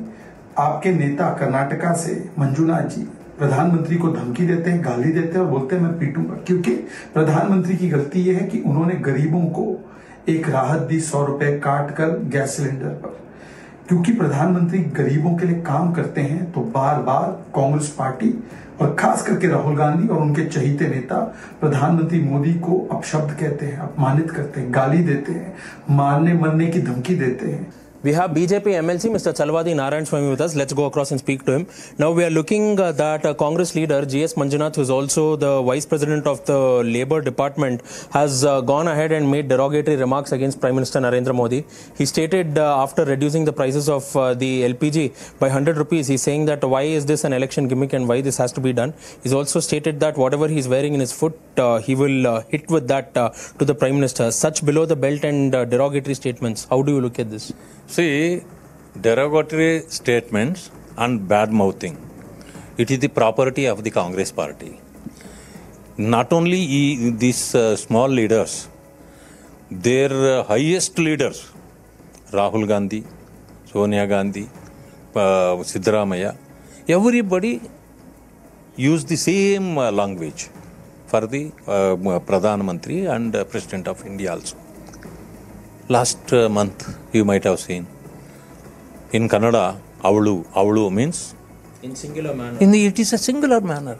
आपके नेता कर्नाटका से मंजुनाथ जी प्रधानमंत्री को धमकी देते हैं, गाली देते हैं और बोलते हैं मैं पीटूंगा, क्योंकि प्रधानमंत्री की गलती यह है कि उन्होंने गरीबों को एक राहत दी सौ रुपए काट कर गैस सिलेंडर पर. क्योंकि प्रधानमंत्री गरीबों के लिए काम करते हैं तो बार बार कांग्रेस पार्टी और खास करके राहुल गांधी और उनके चहीते नेता प्रधानमंत्री मोदी को अपशब्द कहते हैं, अपमानित करते हैं, गाली देते हैं, मारने मरने की धमकी देते हैं. We have B J P M L C Mister Chalwadi Narayan Swami with us. Let's go across and speak to him. Now we are looking uh, that uh, Congress leader G S Manjunath, who is also the Vice President of the Labour Department, has uh, gone ahead and made derogatory remarks against Prime Minister Narendra Modi. He stated uh, after reducing the prices of uh, the L P G by one hundred rupees, he's saying that why is this an election gimmick and why this has to be done. He's also stated that whatever he's wearing in his foot, uh, he will uh, hit with that uh, to the Prime Minister. Such below the belt and uh, derogatory statements. How do you look at this? See, derogatory statements and bad mouthing, it is the property of the Congress party. Not only these uh, small leaders, their uh, highest leaders, Rahul Gandhi, Sonia Gandhi, uh, Siddaramaiah, everybody used the same uh, language for the uh, Pradhan Mantri and uh, President of India also. Last uh, month, you might have seen, in Kannada, avalu, avalu means? In singular manner. In the, it is a singular manner.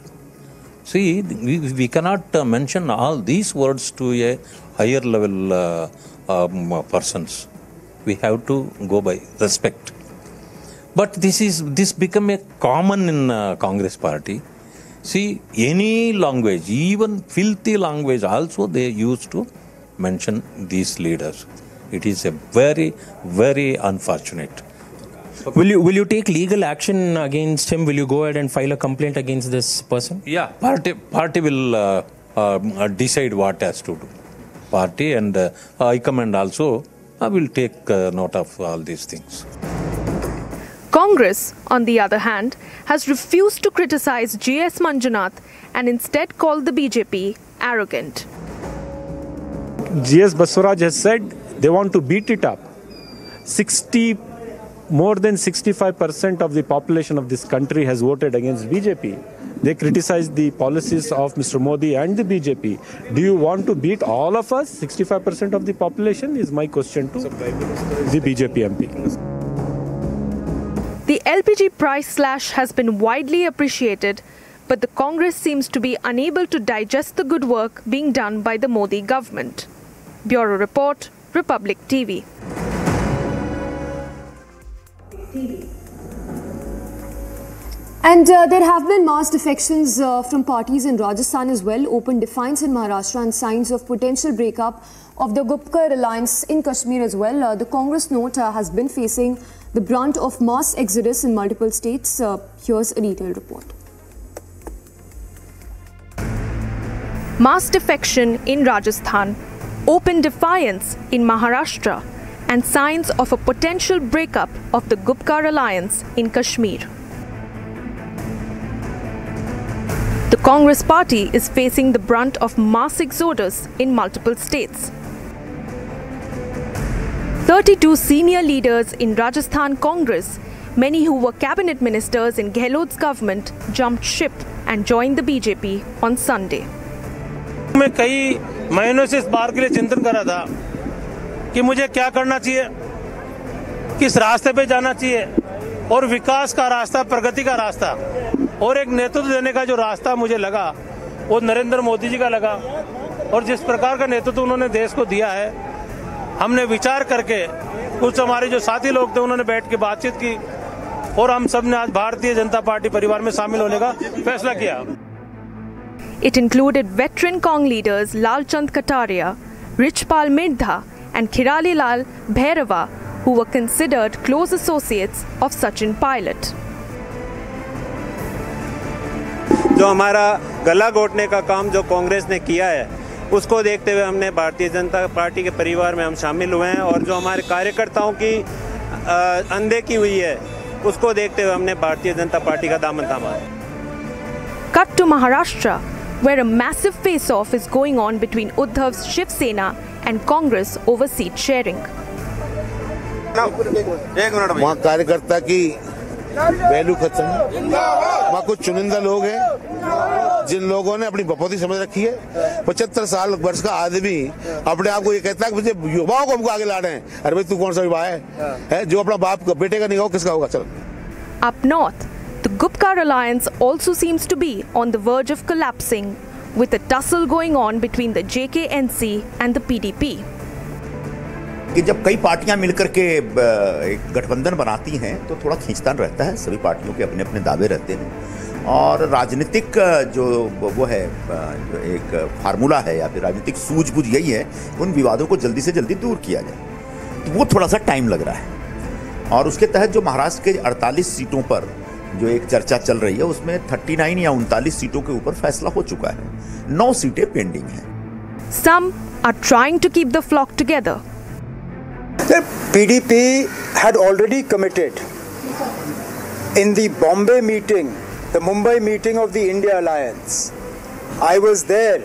See, we, we cannot uh, mention all these words to a higher level uh, um, persons. We have to go by respect. But this is, this become a common in uh, Congress party. See, any language, even filthy language also they used to mention these leaders. It is a very, very unfortunate. Will you will you take legal action against him? Will you go ahead and file a complaint against this person? Yeah, party party will uh, uh, decide what has to do. Party and uh, High Command also uh, will take uh, note of all these things. Congress, on the other hand, has refused to criticise G S Manjunath and instead called the B J P arrogant. G S Baswaraj has said they want to beat it up. sixty, more than sixty-five percent of the population of this country has voted against B J P. They criticise the policies of Mister Modi and the B J P. Do you want to beat all of us, sixty-five percent of the population, is my question to the B J P M P. The L P G price slash has been widely appreciated, but the Congress seems to be unable to digest the good work being done by the Modi government. Bureau Report, Republic T V. And uh, there have been mass defections uh, from parties in Rajasthan as well, open defiance in Maharashtra and signs of potential breakup of the Gupkar Alliance in Kashmir as well. Uh, the Congress note uh, has been facing the brunt of mass exodus in multiple states. Uh, here's a detailed report. Mass defection in Rajasthan, open defiance in Maharashtra, and signs of a potential breakup of the Gupkar Alliance in Kashmir. The Congress party is facing the brunt of mass exodus in multiple states. thirty-two senior leaders in Rajasthan Congress, many who were cabinet ministers in Gehlot's government, jumped ship and joined the B J P on Sunday. मैं कई महीनों से इस बार के लिए चिंतन कर रहा था कि मुझे क्या करना चाहिए, किस रास्ते पे जाना चाहिए, और विकास का रास्ता, प्रगति का रास्ता, और एक नेतृत्व देने का जो रास्ता मुझे लगा, वो नरेंद्र मोदी जी का लगा, और जिस प्रकार का नेतृत्व उन्होंने देश को दिया है, हमने विचार करके कुछ हमारे जो साथी लोग थे उन्होंने बैठ के बातचीत की और हम सब ने आज भारतीय जनता पार्टी परिवार में शामिल होने का फैसला किया। It included veteran Cong leaders Lalchand Kataria, Richpal Mirdha and Khirali Lal Bhairava, who were considered close associates of Sachin Pilot. जो हमारा गला घोटने का काम जो कांग्रेस ने किया है उसको देखते हुए हमने भारतीय जनता पार्टी के परिवार में हम शामिल हुए हैं और जो हमारे कार्यकर्ताओं की अनदेखी हुई है उसको देखते हुए हमने भारतीय जनता पार्टी का दामन थामा है। Cut to Maharashtra, where a massive face-off is going on between Uddhav's Shiv Sena and Congress over seat sharing. वहाँ कार्यकर्ता की वैल्यू खत्म है, वहाँ कुछ चुनिंदा लोग हैं जिन लोगों ने अपनी बपौती समझ रखी है। पचहत्तर साल वर्ष का आदमी अपने आप को ये कहता है कि मुझे युवाओं को हमको आगे लाना है, अरे भाई तू कौन सा युवा है, है जो अपना बाप का बेटे का नहीं होगा किसका होगा। चल Up north, the Gupkar Alliance also seems to be on the verge of collapsing, with a tussle going on between the J K N C and the P D P. कि जब कई पार्टियां मिलकर के एक गठबंधन बनाती हैं तो थोड़ा खींचतान रहता है, सभी पार्टियों के अपने अपने दावे रहते हैं और राजनीतिक जो वो है जो एक फार्मूला है या फिर राजनीतिक सूझबूझ यही है उन विवादों को जल्दी से जल्दी दूर किया जाए, तो वो थोड़ा सा टाइम लग रहा है। और उसके तहत जो महाराष्ट्र के अड़तालीस सीटों पर जो एक चर्चा चल रही है उसमें थर्टी नाइन या उनतालीस सीटों के ऊपर फैसला हो चुका है, नौ सीटें पेंडिंग हैं। Some are trying to keep the flock together. The P D P had already committed in the Bombay meeting, the Mumbai meeting of the India Alliance. I was there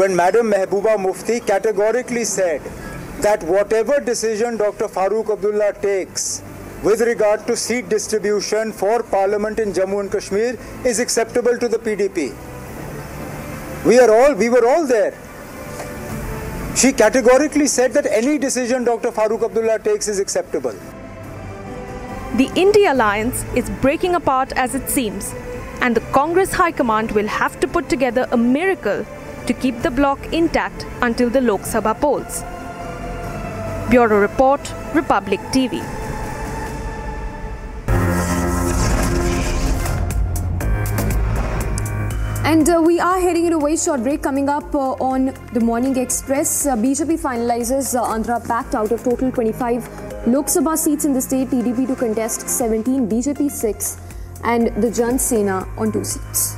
when Madam Mehbooba Mufti categorically said that whatever decision Doctor Farooq Abdullah takes with regard to seat distribution for Parliament in Jammu and Kashmir is acceptable to the P D P. We are all, we were all there. She categorically said that any decision Doctor Farooq Abdullah takes is acceptable. The India Alliance is breaking apart as it seems, and the Congress High Command will have to put together a miracle to keep the bloc intact until the Lok Sabha polls. Bureau Report, Republic T V. And uh, we are heading in a very short break. Coming up uh, on the Morning Express, uh, B J P finalizes uh, Andhra Pact. Out of total twenty-five Lok Sabha seats in the state, T D P to contest seventeen, B J P six, and the Jan Sena on two seats.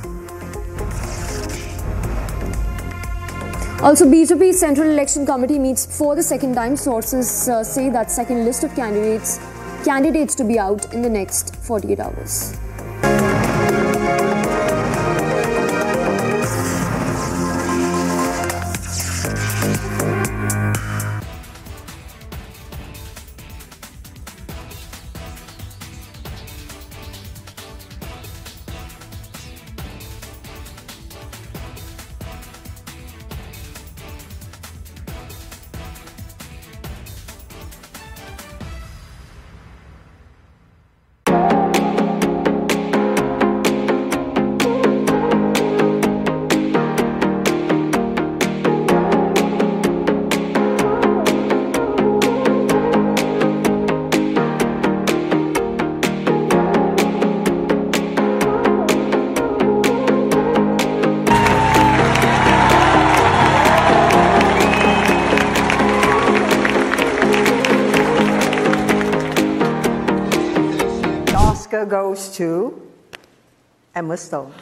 Also, B J P Central Election Committee meets for the second time. Sources uh, say that second list of candidates candidates to be out in the next forty-eight hours. Goes to Emma Stone.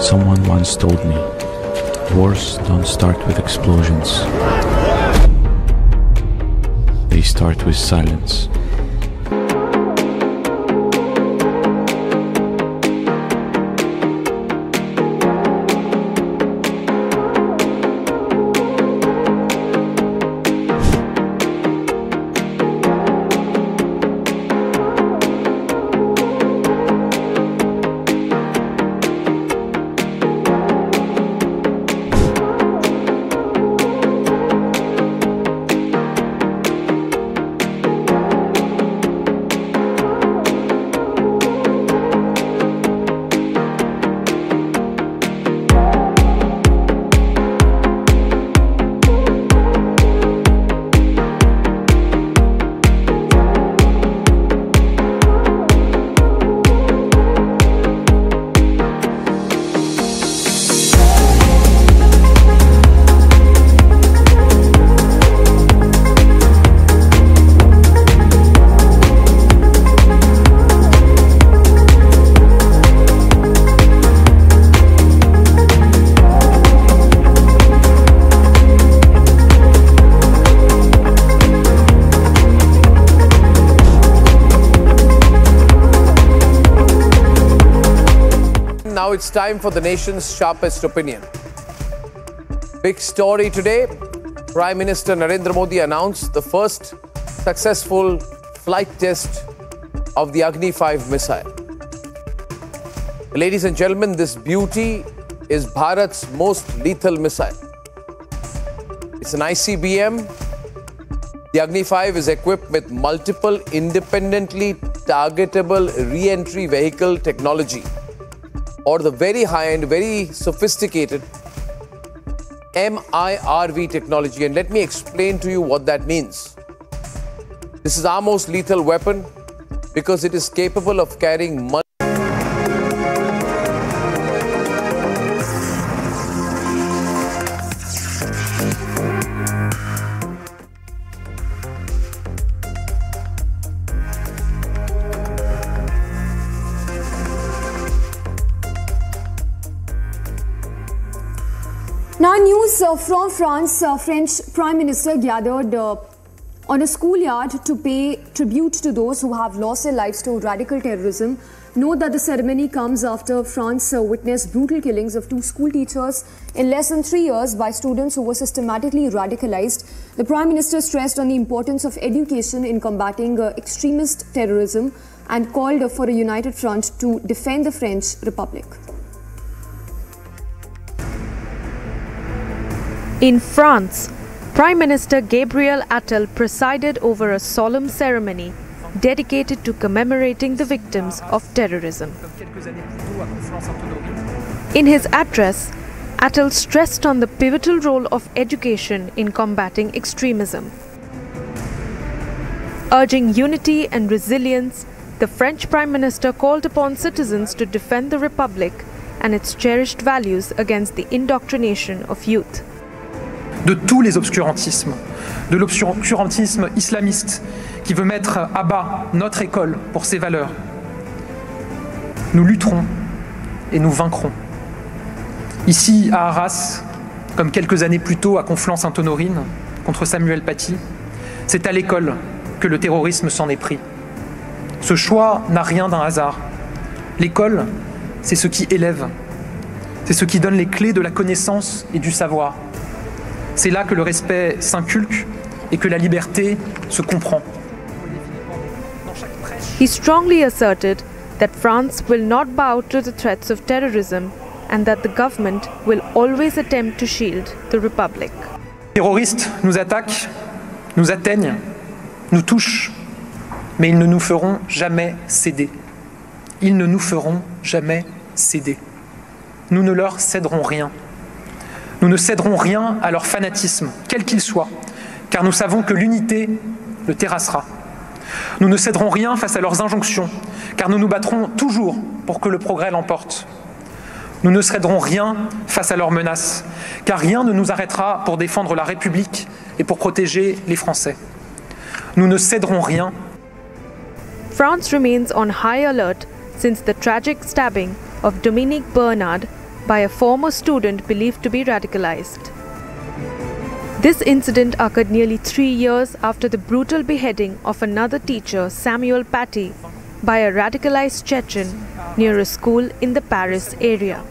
Someone once told me, wars don't start with explosions. They start with silence. Now it's time for the nation's sharpest opinion. Big story today. Prime Minister Narendra Modi announced the first successful flight test of the Agni five missile. Ladies and gentlemen, this beauty is Bharat's most lethal missile. It's an I C B M. The Agni five is equipped with multiple independently targetable re-entry vehicle technology, or the very high-end, very sophisticated M I R V technology. And let me explain to you what that means. This is our most lethal weapon because it is capable of carrying multiple. Now, news uh, from France. uh, French Prime Minister gathered uh, on a schoolyard to pay tribute to those who have lost their lives to radical terrorism Note that the ceremony comes after France witnessed brutal killings of two school teachers in less than three years by students who were systematically radicalized. The Prime Minister stressed on the importance of education in combating extremist terrorism and called for a united front to defend the French Republic. In France, Prime Minister Gabriel Attal presided over a solemn ceremony dedicated to commemorating the victims of terrorism. In his address, Attal stressed on the pivotal role of education in combating extremism. Urging unity and resilience, the French Prime Minister called upon citizens to defend the Republic and its cherished values against the indoctrination of youth. De tous les obscurantismes, de l'obscurantisme islamiste qui veut mettre à bas notre école pour ses valeurs. Nous lutterons et nous vaincrons. Ici à Arras, comme quelques années plus tôt à Conflans-Sainte-Honorine contre Samuel Paty, c'est à l'école que le terrorisme s'en est pris. Ce choix n'a rien d'un hasard. L'école, c'est ce qui élève. C'est ce qui donne les clés de la connaissance et du savoir. C'est là que le respect s'inculque et que la liberté se comprend. He strongly asserted that France will not bow to the threats of terrorism and that the government will always attempt to shield the Republic. Les terroristes nous attaquent, nous atteignent, nous touchent. Mais ils ne nous feront jamais céder. Ils ne nous feront jamais céder. Nous ne leur céderons rien. Nous ne céderons rien à leur fanatisme, quel qu'il soit, car nous savons que l'unité le terrassera. Nous ne céderons rien face à leurs injonctions, car nous nous battrons toujours pour que le progrès l'emporte. Nous ne céderons rien face à leurs menaces, car rien ne nous arrêtera pour défendre la République et pour protéger les Français. Nous ne céderons rien. France remains on high alert since the tragic stabbing of Dominique Bernard by a former student believed to be radicalized. This incident occurred nearly three years after the brutal beheading of another teacher, Samuel Paty, by a radicalized Chechen near a school in the Paris area.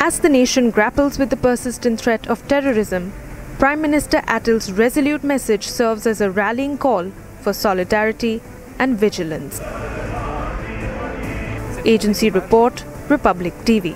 As the nation grapples with the persistent threat of terrorism, Prime Minister Attal's resolute message serves as a rallying call for solidarity and vigilance. Agency Report, Republic T V.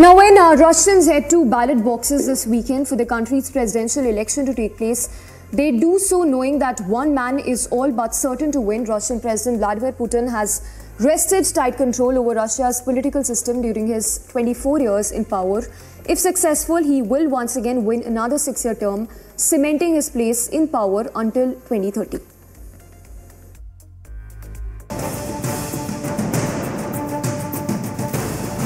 Now, when uh, Russians head to ballot boxes this weekend for the country's presidential election to take place, they do so knowing that one man is all but certain to win. Russian President Vladimir Putin has wrested tight control over Russia's political system during his twenty-four years in power. If successful, he will once again win another six-year term, cementing his place in power until twenty thirty.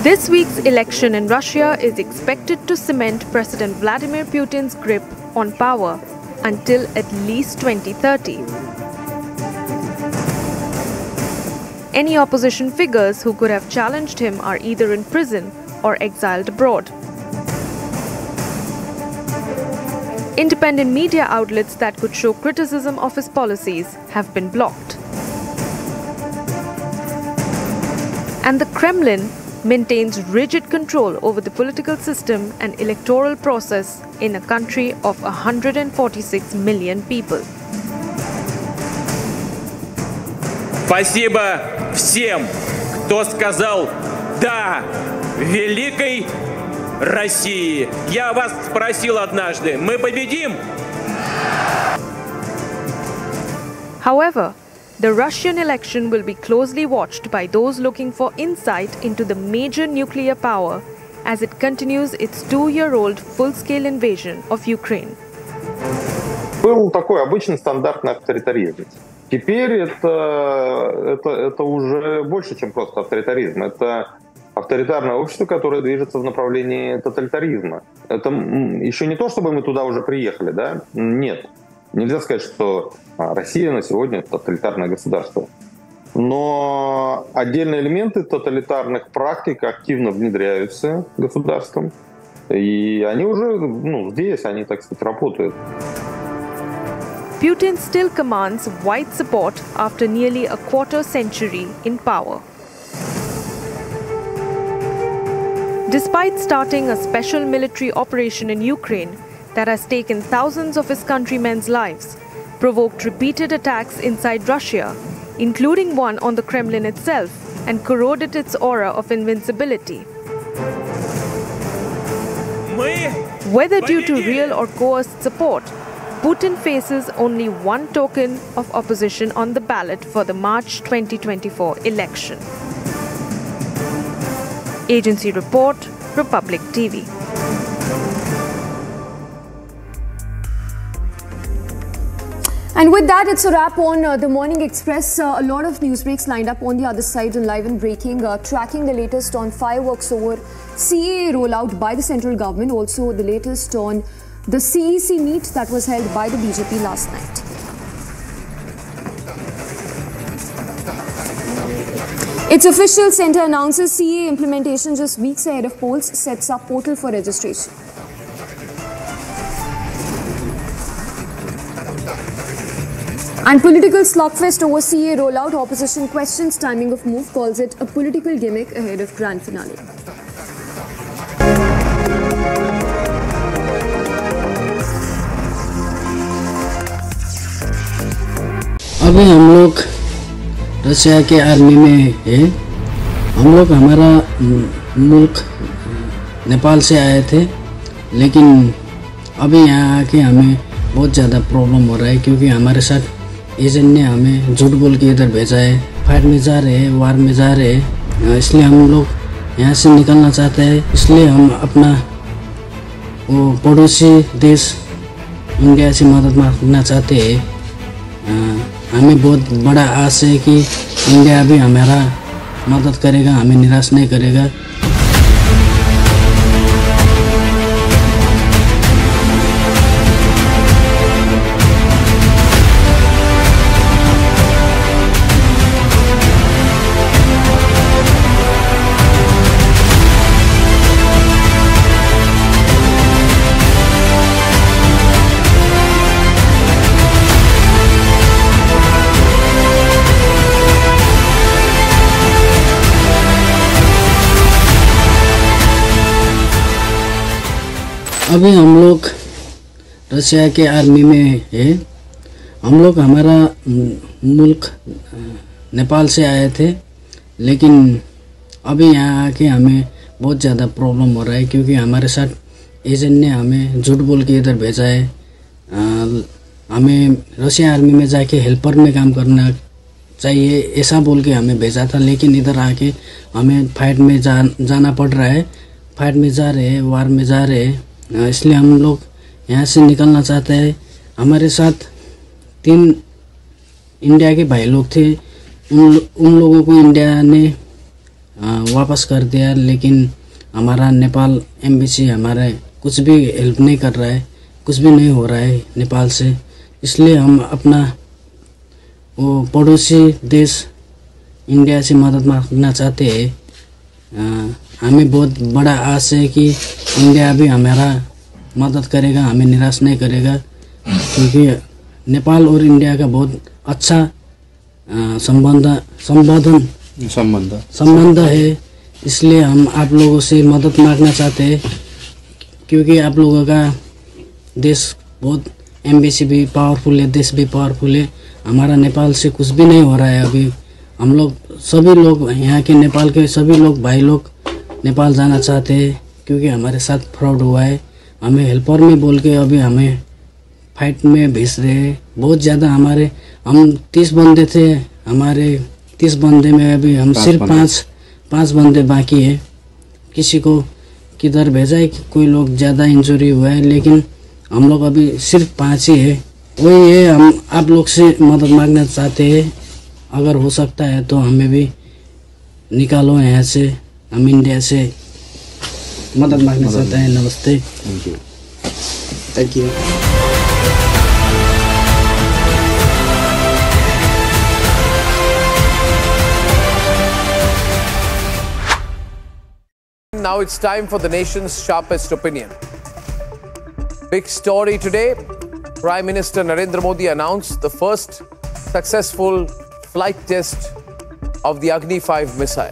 This week's election in Russia is expected to cement President Vladimir Putin's grip on power until at least twenty thirty. Any opposition figures who could have challenged him are either in prison or exiled abroad. Independent media outlets that could show criticism of his policies have been blocked. And the Kremlin maintains rigid control over the political system and electoral process in a country of one hundred forty-six million people. Спасибо всем, кто сказал «да» великой России. Я вас спросил однажды, мы победим? However, the Russian election will be closely watched by those looking for insight into the major nuclear power as it continues its two-year-old full-scale invasion of Ukraine. Был такой обычный стандартный авторитаризм. Теперь это, это, это уже больше, чем просто авторитаризм. Это авторитарное общество, которое движется в направлении тоталитаризма. Это еще не то, чтобы мы туда уже приехали, да? Нет. Нельзя сказать, что Россия на сегодня – тоталитарное государство. Но отдельные элементы тоталитарных практик активно внедряются государством. И они уже, ну, здесь, они, так сказать, работают. Putin still commands wide support after nearly a quarter century in power. Despite starting a special military operation in Ukraine that has taken thousands of his countrymen's lives, provoked repeated attacks inside Russia, including one on the Kremlin itself, and corroded its aura of invincibility. Whether due to real or coerced support, Putin faces only one token of opposition on the ballot for the March twenty twenty-four election. Agency Report, Republic T V. And with that, it's a wrap on uh, the Morning Express. Uh, a lot of news breaks lined up on the other side, live and breaking, uh, tracking the latest on fireworks over C A A rollout by the central government, also the latest on the C E C meet that was held by the B J P last night. Its official centre announces C A A implementation just weeks ahead of polls, sets up portal for registration. And political slugfest over C A A rollout, opposition questions timing of move, calls it a political gimmick ahead of grand finale. अभी हम लोग Russia के army में हैं, हम लोग हमारा मुल्क नेपाल से आए थे, लेकिन अभी यहाँ आके हमें बहुत ज़्यादा प्रॉब्लम हो रहा है क्योंकि हमारे साथ एजेंट ने हमें झूठ बोल के इधर भेजा है, फाइट में जा रहे हैं, वार में जा रहे हैं, इसलिए हम लोग यहाँ से निकलना चाहते हैं, इसलिए हम अपना वो पड़ोसी देश इंडिया से मदद मांगना चाहते हैं। हमें बहुत बड़ा आस है कि इंडिया भी हमारा मदद करेगा, हमें निराश नहीं करेगा। अभी हम लोग रशिया के आर्मी में हैं, हम लोग हमारा मुल्क नेपाल से आए थे, लेकिन अभी यहाँ आके हमें बहुत ज़्यादा प्रॉब्लम हो रहा है क्योंकि हमारे साथ एजेंट ने हमें झूठ बोल के इधर भेजा है, हमें रशिया आर्मी में जाके हेल्पर में काम करना चाहिए ऐसा बोल के हमें भेजा था, लेकिन इधर आके हमें फाइट में जा, जाना पड़ रहा है, फाइट में जा रहे हैं, वार में जा रहे हैं, इसलिए हम लोग यहाँ से निकलना चाहते हैं। हमारे साथ तीन इंडिया के भाई लोग थे, उन उन लोगों को इंडिया ने वापस कर दिया, लेकिन हमारा नेपाल एम्बेसी हमारा कुछ भी हेल्प नहीं कर रहा है, कुछ भी नहीं हो रहा है नेपाल से, इसलिए हम अपना वो पड़ोसी देश इंडिया से मदद मांगना चाहते हैं। हमें बहुत बड़ा आस है कि इंडिया भी हमारा मदद करेगा, हमें निराश नहीं करेगा, क्योंकि नेपाल और इंडिया का बहुत अच्छा संबंध संबोधन संबंध संबंध है, इसलिए हम आप लोगों से मदद मांगना चाहते हैं क्योंकि आप लोगों का देश बहुत एम्बेसी भी पावरफुल है, देश भी पावरफुल है, हमारा नेपाल से कुछ भी नहीं हो रहा है। अभी हम लोग सभी लोग यहाँ के नेपाल के सभी लोग भाई लोग नेपाल जाना चाहते हैं क्योंकि हमारे साथ फ्रॉड हुआ है, हमें हेल्पर में बोल के अभी हमें फाइट में भेज रहे हैं। बहुत ज़्यादा हमारे हम तीस बंदे थे, हमारे तीस बंदे में अभी हम सिर्फ पाँच पाँच बंदे बाकी है, किसी को किधर भेजा है, कोई लोग ज़्यादा इंजरी हुआ है, लेकिन हम लोग अभी सिर्फ पाँच ही है। वही है, हम आप लोग से मदद मांगना चाहते हैं, अगर हो सकता है तो हमें भी निकालो यहाँ से, हम इंडिया से मदद मांगना चाहते हैं। नमस्ते, thank you, thank you. Now it's time for the nation's sharpest opinion. Big story today, Prime Minister Narendra Modi announced the first successful flight test of the Agni five missile.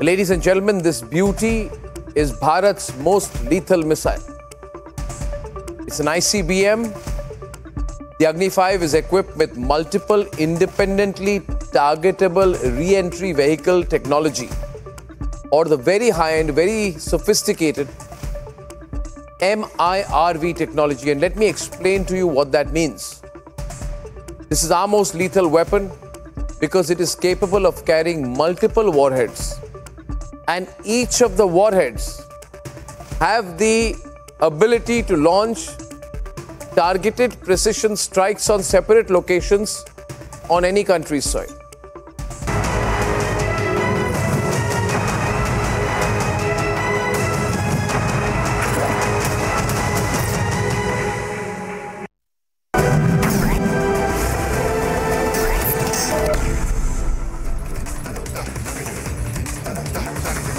Ladies and gentlemen, this beauty is Bharat's most lethal missile. It's an I C B M. The Agni five is equipped with multiple independently targetable re-entry vehicle technology, or the very high-end, very sophisticated M I R V technology. And let me explain to you what that means. This is our most lethal weapon because it is capable of carrying multiple warheads, and each of the warheads have the ability to launch targeted precision strikes on separate locations on any country's soil.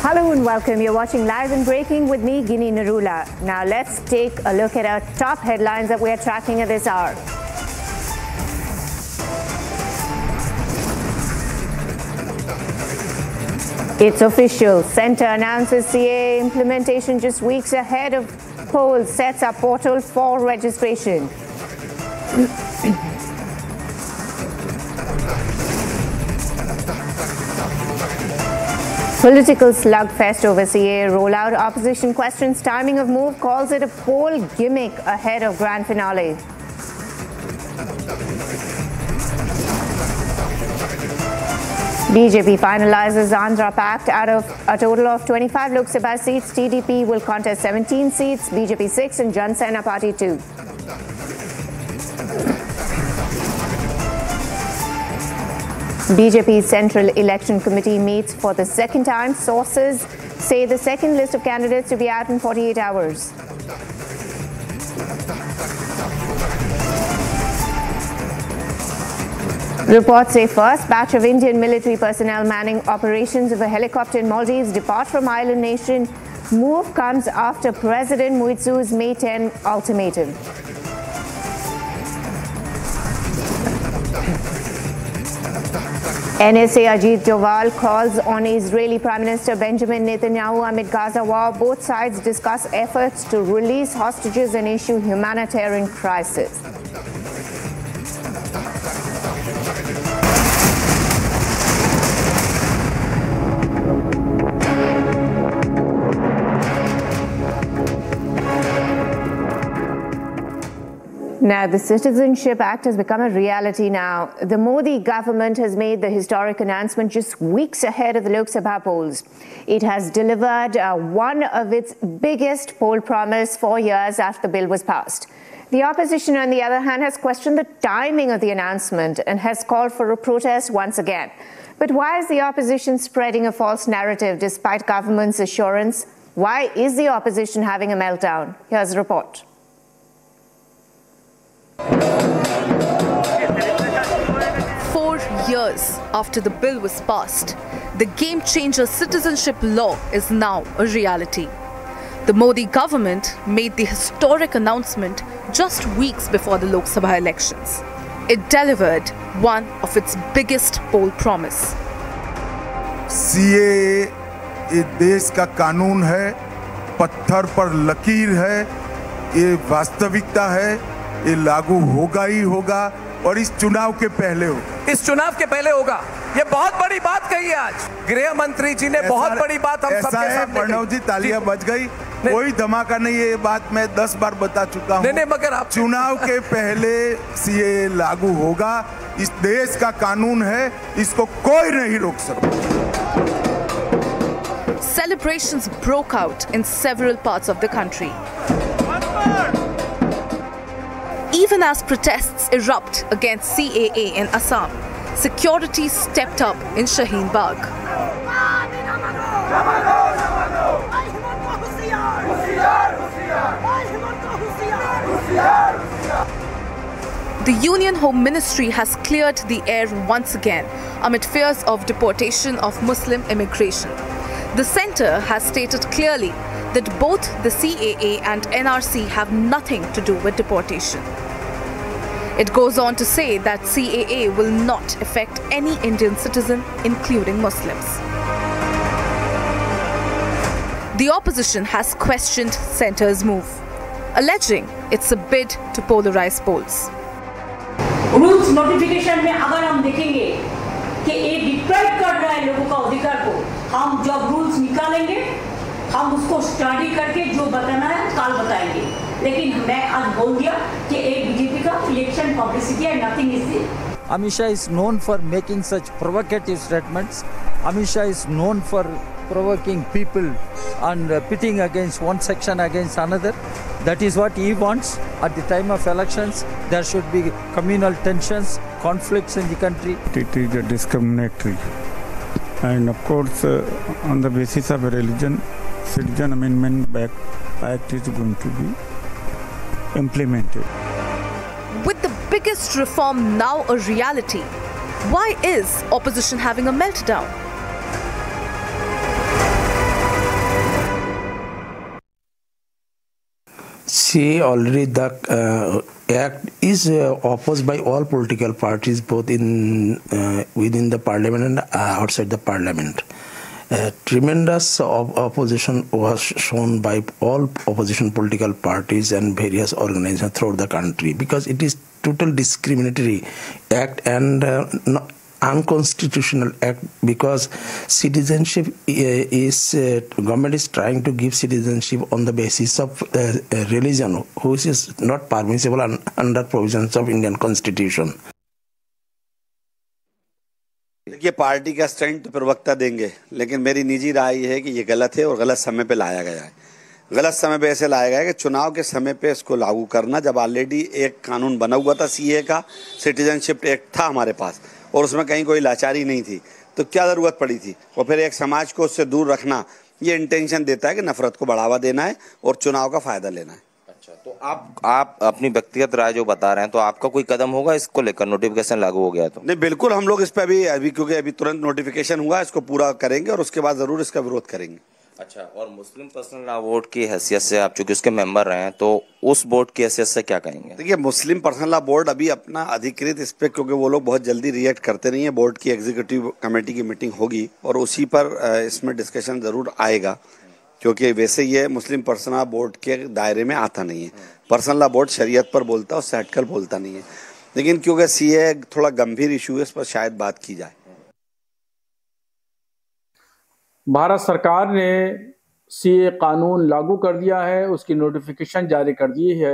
Hello and welcome. You're watching Live and Breaking with me, Gini Narula. Now let's take a look at our top headlines that we are tracking at this hour. It's official. Centre announces C A A implementation just weeks ahead of polls, sets up portal for registration. Political slugfest over C A A rollout. Opposition questions timing of move, calls it a poll gimmick ahead of grand finale. B J P finalizes Andhra Pact. Out of a total of twenty-five Lok Sabha seats, T D P will contest seventeen seats, B J P six and Jan Sena Party two. B J P Central Election Committee meets for the second time. Sources say the second list of candidates to be out in forty-eight hours. Reports say first batch of Indian military personnel manning operations of a helicopter in Maldives depart from island nation. Move comes after President Muizu's May tenth ultimatum. N S A Ajit Doval calls on Israeli Prime Minister Benjamin Netanyahu amid Gaza war. Both sides discuss efforts to release hostages and issue humanitarian crisis. Now, the Citizenship Act has become a reality now. The Modi government has made the historic announcement just weeks ahead of the Lok Sabha polls. It has delivered uh, one of its biggest poll promise four years after the bill was passed. The opposition, on the other hand, has questioned the timing of the announcement and has called for a protest once again. But why is the opposition spreading a false narrative despite government's assurance? Why is the opposition having a meltdown? Here's a report. Four years after the bill was passed, the game-changer citizenship law is now a reality. The Modi government made the historic announcement just weeks before the Lok Sabha elections. It delivered one of its biggest poll promise. C A A is देश का कानून है, पत्थर पर लकीर है, ये वास्तविकता है. ये लागू होगा ही होगा और इस चुनाव के पहले होगा. इस चुनाव के पहले होगा. ये बहुत बड़ी बात कही है आज गृह मंत्री जी ने. बहुत बड़ी बात हम सबके सामने. प्रणव जी तालियां बज गई. कोई धमाका नहीं है, ये बात मैं दस बार बता चुका हूँ. नहीं नहीं मगर आप चुनाव के पहले सीए लागू होगा. इस देश का कानून है, इसको कोई नहीं रोक सकता. Celebrations broke out in several parts of the country, even as protests erupt against C A A in Assam. Security stepped up in Shaheen Bagh. The Union Home Ministry has cleared the air once again amid fears of deportation of Muslim immigration. The centre has stated clearly that both the C A A and N R C have nothing to do with deportation. It goes on to say that C A A will not affect any Indian citizen, including Muslims. The opposition has questioned Centre's move, alleging it's a bid to polarize polls. Rules notification में अगर हम देखेंगे कि ये deprive कर रहा है लोगों का अधिकार को, हम जब rules निकालेंगे, हम उसको study करके जो बताना है कल बताएंगे. लेकिन मैं आज बोल दिया कि ये B J P का election publicity and nothing is there. Amit Shah is known for making such provocative statements. Amit Shah is known for provoking people and pitting against one section against another. That is what he wants. At the time of elections, there should be communal tensions, conflicts in the country. It is discriminatory. And of course, uh, on the basis of religion, Citizenship Amendment Act is going to be implemented. With the biggest reform now a reality, why is opposition having a meltdown? See, already the uh, act is uh, opposed by all political parties, both in uh, within the parliament and outside the parliament. Uh, tremendous op opposition was shown by all opposition political parties and various organizations throughout the country, because it is total discriminatory act and uh, no, unconstitutional act, because citizenship uh, is uh, government is trying to give citizenship on the basis of uh, religion, which is not permissible un under provisions of Indian Constitution. ये party का stand तो प्रवक्ता देंगे, लेकिन मेरी निजी राय ये है कि ये गलत है और गलत समय पे लाया गया है. गलत समय पे ऐसे लाया गया है कि चुनाव के समय पे इसको लागू करना, जब ऑलरेडी एक कानून बना हुआ था C A A का, सिटीजनशिप एक्ट था हमारे पास और उसमें कहीं कोई लाचारी नहीं थी, तो क्या ज़रूरत पड़ी थी? और फिर एक समाज को उससे दूर रखना, ये इंटेंशन देता है कि नफरत को बढ़ावा देना है और चुनाव का फ़ायदा लेना है. अच्छा, तो आप आप अपनी व्यक्तिगत राय जो बता रहे हैं, तो आपका कोई कदम होगा इसको लेकर? नोटिफिकेशन लागू हो गया तो नहीं, बिल्कुल हम लोग इस पर अभी अभी क्योंकि अभी तुरंत नोटिफिकेशन हुआ, इसको पूरा करेंगे और उसके बाद ज़रूर इसका विरोध करेंगे. अच्छा, और मुस्लिम पर्सनल लॉ बोर्ड की हैसियत से आप चूंकि उसके मेंबर रहे हैं, तो उस बोर्ड की हैसियत से क्या कहेंगे? देखिए, मुस्लिम पर्सनल लॉ बोर्ड अभी अपना अधिकृत इस पर, क्योंकि वो लोग बहुत जल्दी रिएक्ट करते नहीं है. बोर्ड की एग्जीक्यूटिव कमेटी की मीटिंग होगी और उसी पर इसमें डिस्कशन ज़रूर आएगा, क्योंकि वैसे ये मुस्लिम पर्सनल लॉ बोर्ड के दायरे में आता नहीं है. पर्सनल लॉ बोर्ड शरीयत पर बोलता है, उससे हटकर बोलता नहीं है, लेकिन क्योंकि C A A थोड़ा गंभीर इशू है, इस पर शायद बात की जाए. भारत सरकार ने C A A कानून लागू कर दिया है, उसकी नोटिफिकेशन जारी कर दी है.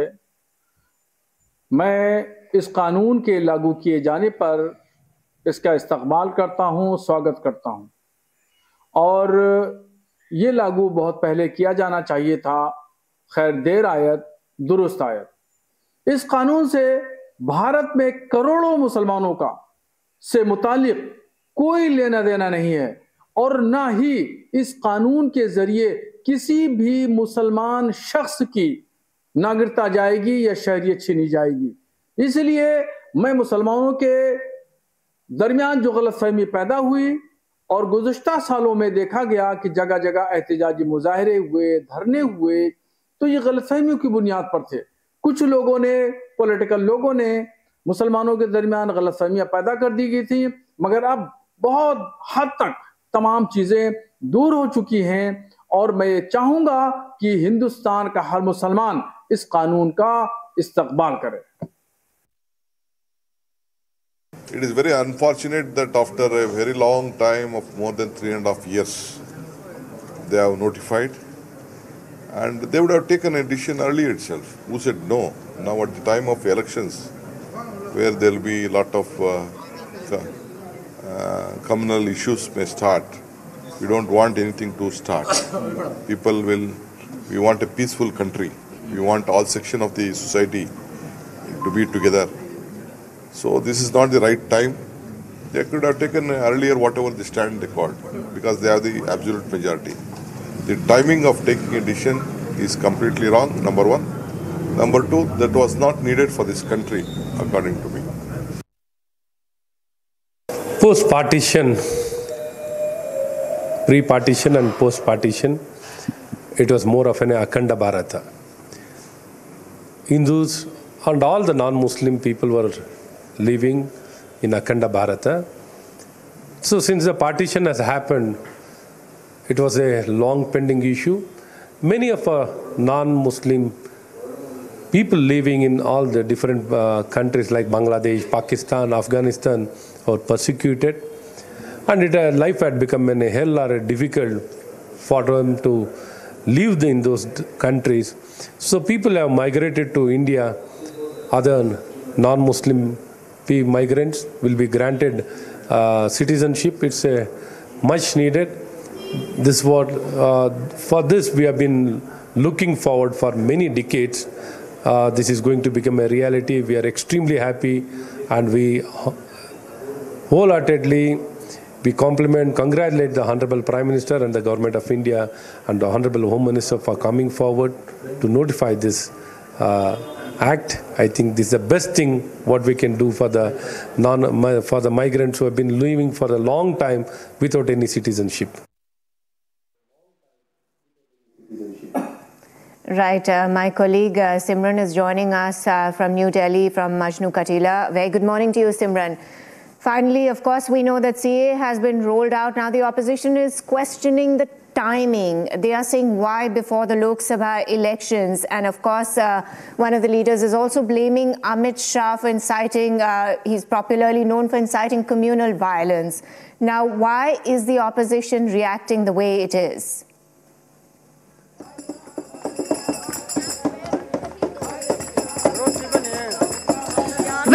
मैं इस कानून के लागू किए जाने पर इसका इस्तकबाल करता हूं, स्वागत करता हूं, और ये लागू बहुत पहले किया जाना चाहिए था. खैर, देर आयत दुरुस्त आयत. इस कानून से भारत में करोड़ों मुसलमानों का से मुतालिक कोई लेना देना नहीं है, और ना ही इस कानून के जरिए किसी भी मुसलमान शख्स की नागरिकता जाएगी या शहरियत छीनी जाएगी. इसलिए मैं मुसलमानों के दरमियान जो गलतफहमी पैदा हुई और गुज़श्ता सालों में देखा गया कि जगह जगह एहतजाजी मुजाहरे हुए, धरने हुए, तो ये गलतफहमियों की बुनियाद पर थे. कुछ लोगों ने, पॉलिटिकल लोगों ने मुसलमानों के दरमियान गलतफहमियाँ पैदा कर दी गई थी, मगर अब बहुत हद तक तमाम चीज़ें दूर हो चुकी हैं, और मैं चाहूँगा कि हिंदुस्तान का हर मुसलमान इस कानून का इस्तकबाल करे. It is very unfortunate that after a very long time of more than three and a half years, they have notified, and they would have taken a decision early itself. Who said no? Now at the time of elections, where there will be a lot of uh, Uh, communal issues may start. We don't want anything to start. People will, we want a peaceful country. We want all sections of the society to be together. So this is not the right time. They could have taken earlier whatever the stand they called, because they are the absolute majority. The timing of taking a decision is completely wrong, number one. Number two, that was not needed for this country, according to me. Post-partition, pre-partition and post-partition, it was more of an Akhanda Bharata. Hindus and all the non-Muslim people were living in Akhanda Bharata. So since the partition has happened, it was a long pending issue. Many of our non-Muslim people living in all the different uh, countries like Bangladesh, Pakistan, Afghanistan were persecuted. And it, uh, life had become a hell or a difficult for them to live in those countries. So people have migrated to India. Other non-Muslim migrants will be granted uh, citizenship. It's a much needed. This what uh, for this we have been looking forward for many decades. Uh, this is going to become a reality. We are extremely happy, and we wholeheartedly we compliment, congratulate the Honorable Prime Minister and the Government of India and the Honorable Home Minister for coming forward to notify this uh, act. I think this is the best thing what we can do for the non for the migrants who have been living for a long time without any citizenship. Right, uh, my colleague uh, Simran is joining us uh, from New Delhi, from Majnu Katila. Very good morning to you, Simran. Finally, of course, we know that C A A has been rolled out. Now the opposition is questioning the timing. They are saying why before the Lok Sabha elections. And of course, uh, one of the leaders is also blaming Amit Shah for inciting, uh, he's popularly known for inciting communal violence. Now, why is the opposition reacting the way it is?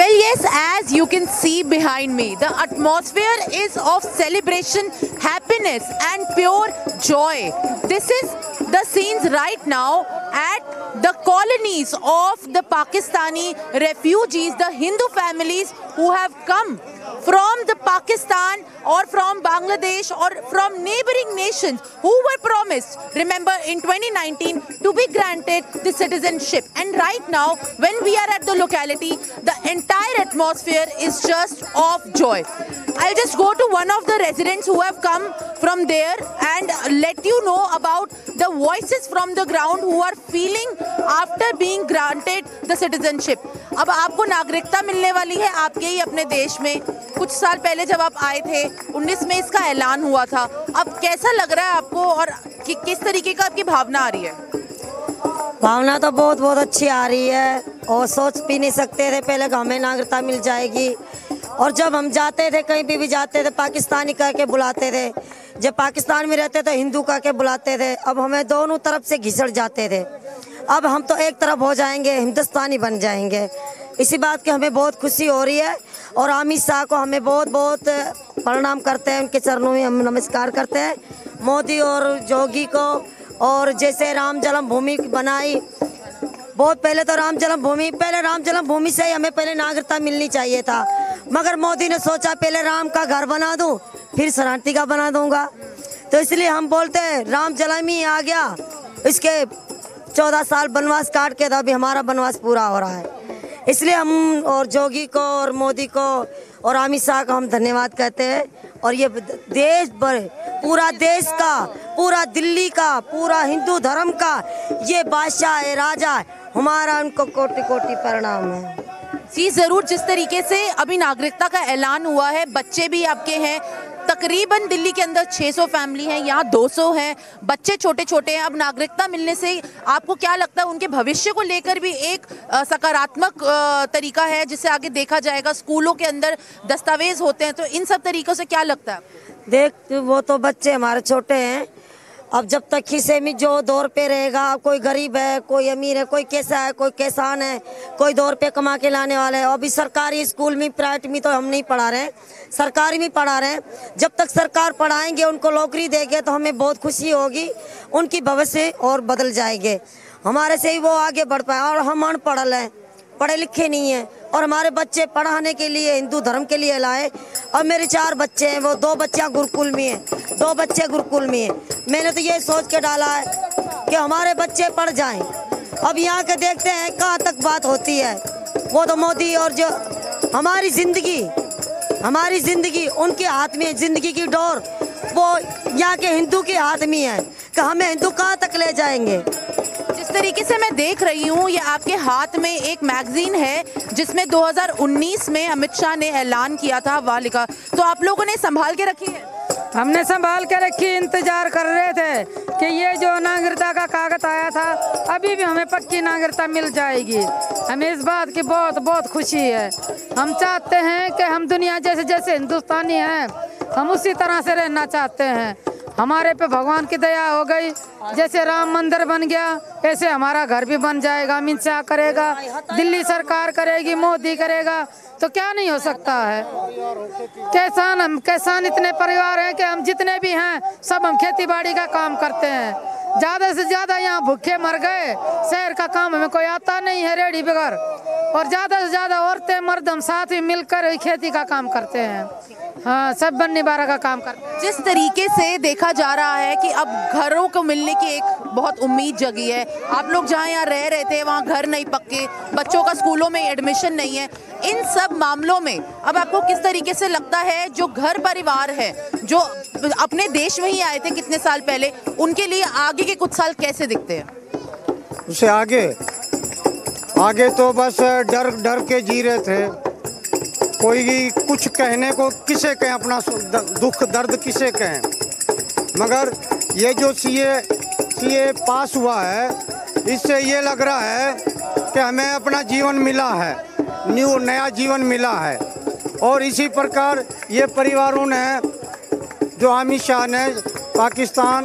Well, yes, as you can see behind me, the atmosphere is of celebration, happiness and pure joy. This is the scenes right now at the colonies of the Pakistani refugees, the Hindu families who have come from the Pakistan or from Bangladesh or from neighboring nations who were promised, remember, in twenty nineteen to be granted the citizenship. And right now, when we are at the locality, the entire atmosphere is just of joy. I'll just go to one of the residents who have come from there and let you know about the voices from the ground who are feeling after being granted the citizenship. अब आपको नागरिकता मिलने वाली है आपके ही अपने देश में. कुछ साल पहले जब आप आए थे उन्नीस में इसका ऐलान हुआ था. अब कैसा लग रहा है आपको और कि, किस तरीके का आपकी भावना आ रही है? भावना तो बहुत बहुत अच्छी आ रही है और सोच भी नहीं सकते थे पहले हमें नागरिकता मिल जाएगी. और जब हम जाते थे कहीं भी भी जाते थे पाकिस्तानी कह के बुलाते थे. जब पाकिस्तान में रहते तो हिंदू कह के बुलाते थे. अब हमें दोनों तरफ से घिसड़ जाते थे. अब हम तो एक तरफ हो जाएंगे हिंदुस्तानी बन जाएंगे. इसी बात की हमें बहुत खुशी हो रही है और अमित शाह को हमें बहुत बहुत प्रणाम करते हैं. उनके चरणों में हम नमस्कार करते हैं. मोदी और जोगी को और जैसे राम जन्म भूमि बनाई बहुत पहले तो राम जन्म भूमि पहले राम जन्म भूमि से ही हमें पहले नागरिकता मिलनी चाहिए था. मगर मोदी ने सोचा पहले राम का घर बना दूं फिर शरणार्थी का बना दूंगा. तो इसलिए हम बोलते हैं राम जन्म ही आ गया. इसके चौदह साल वनवास काट के अभी हमारा वनवास पूरा हो रहा है. इसलिए हम और जोगी को और मोदी को और अमित शाह को हम धन्यवाद कहते हैं. और ये देश भर पूरा देश का पूरा दिल्ली का पूरा हिंदू धर्म का ये बादशाह है राजा है हमारा. उनको कोटि कोटि प्रणाम है. जी ज़रूर. जिस तरीके से अभी नागरिकता का ऐलान हुआ है बच्चे भी आपके हैं. तकरीबन दिल्ली के अंदर छह सौ फैमिली हैं यहाँ दो सौ हैं. बच्चे छोटे छोटे हैं. अब नागरिकता मिलने से आपको क्या लगता है उनके भविष्य को लेकर भी एक सकारात्मक तरीका है जिससे आगे देखा जाएगा? स्कूलों के अंदर दस्तावेज होते हैं तो इन सब तरीकों से क्या लगता है? देख वो तो बच्चे हमारे छोटे हैं. अब जब तक खिसे में जो दो रुपये रहेगा कोई गरीब है कोई अमीर है कोई कैसा है कोई किसान है कोई दो रुपये कमा के लाने वाला है. अभी सरकारी स्कूल में प्राइवेट में तो हम नहीं पढ़ा रहे हैं सरकारी में पढ़ा रहे हैं. जब तक सरकार पढ़ाएंगे उनको नौकरी देंगे तो हमें बहुत खुशी होगी. उनकी भविष्य और बदल जाएंगे. हमारे से ही वो आगे बढ़ पाए. और हम अनपढ़ हैं पढ़े लिखे नहीं हैं और हमारे बच्चे पढ़ाने के लिए हिंदू धर्म के लिए लाए. और मेरे चार बच्चे हैं वो दो बच्चियाँ गुरुकुल में हैं दो बच्चे गुरुकुल में हैं. मैंने तो ये सोच के डाला है कि हमारे बच्चे पढ़ जाएं. अब यहाँ के देखते हैं कहाँ तक बात होती है. वो तो मोदी और जो हमारी जिंदगी हमारी जिंदगी उनके हाथ में है. जिंदगी की डोर वो यहाँ के हिंदू के हाथ में है. हमें हिंदू कहाँ तक ले जाएंगे। जिस तरीके से मैं देख रही हूँ, ये आपके हाथ में एक मैगजीन है जिसमें दो हज़ार उन्नीस में अमित शाह ने ऐलान किया था वाले का, तो आप लोगों ने संभाल के रखी है? हमने संभाल के रखी, इंतजार कर रहे थे कि ये जो नागरिकता का कागज आया था अभी भी हमें पक्की नागरिकता मिल जाएगी। हमें इस बात की बहुत बहुत खुशी है। हम चाहते हैं कि हम दुनिया जैसे जैसे हिंदुस्तानी हैं हम उसी तरह से रहना चाहते हैं। हमारे पे भगवान की दया हो गई, जैसे राम मंदिर बन गया ऐसे हमारा घर भी बन जाएगा। अमित शाह करेगा, दिल्ली सरकार करेगी, मोदी करेगा, तो क्या नहीं हो सकता है। किसान, हम किसान इतने परिवार हैं कि हम जितने भी हैं सब हम खेती बाड़ी का काम करते हैं। ज़्यादा से ज़्यादा यहाँ भूखे मर गए, शहर का काम हमें कोई आता नहीं है रेडी बगैर, और ज़्यादा से ज़्यादा औरतें मर्द हम साथ ही मिलकर खेती का काम करते हैं। हाँ, सब बनने बारह का काम करते हैं। जिस तरीके से देखा जा रहा है कि अब घरों को मिलने की एक बहुत उम्मीद जगी है। आप लोग जहाँ यहाँ रह रहे थे वहाँ घर नहीं पक्के, बच्चों का स्कूलों में एडमिशन नहीं है, इन सब मामलों में अब आपको किस तरीके से लगता है जो घर परिवार है जो अपने देश में ही आए थे कितने साल पहले, उनके लिए आगे के कुछ साल कैसे दिखते हैं? उससे आगे आगे तो बस डर डर के जी रहे थे। कोई कुछ कहने को किसे कहें, अपना दुख दर्द किसे कहें, मगर ये जो सीए सीए पास हुआ है इससे ये लग रहा है कि हमें अपना जीवन मिला है, न्यू नया जीवन मिला है। और इसी प्रकार ये परिवारों ने जो अमित शाह ने पाकिस्तान,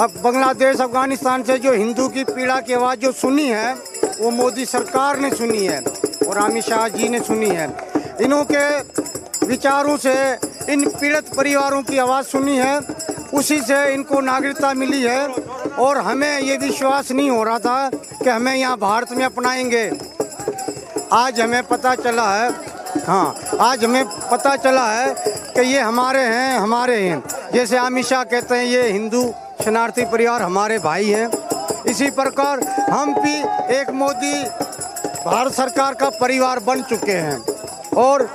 अब बांग्लादेश, अफगानिस्तान से जो हिंदू की पीड़ा की आवाज़ जो सुनी है वो मोदी सरकार ने सुनी है और अमित शाह जी ने सुनी है। इनों के विचारों से इन पीड़ित परिवारों की आवाज़ सुनी है, उसी से इनको नागरिकता मिली है। और हमें ये विश्वास नहीं हो रहा था कि हमें यहाँ भारत में अपनाएंगे, आज हमें पता चला है। हाँ, आज हमें पता चला है कि ये हमारे हैं, हमारे हैं। जैसे अमित शाह कहते हैं ये हिंदू शरणार्थी परिवार हमारे भाई हैं, इसी प्रकार हम भी एक मोदी भारत सरकार का परिवार बन चुके हैं। और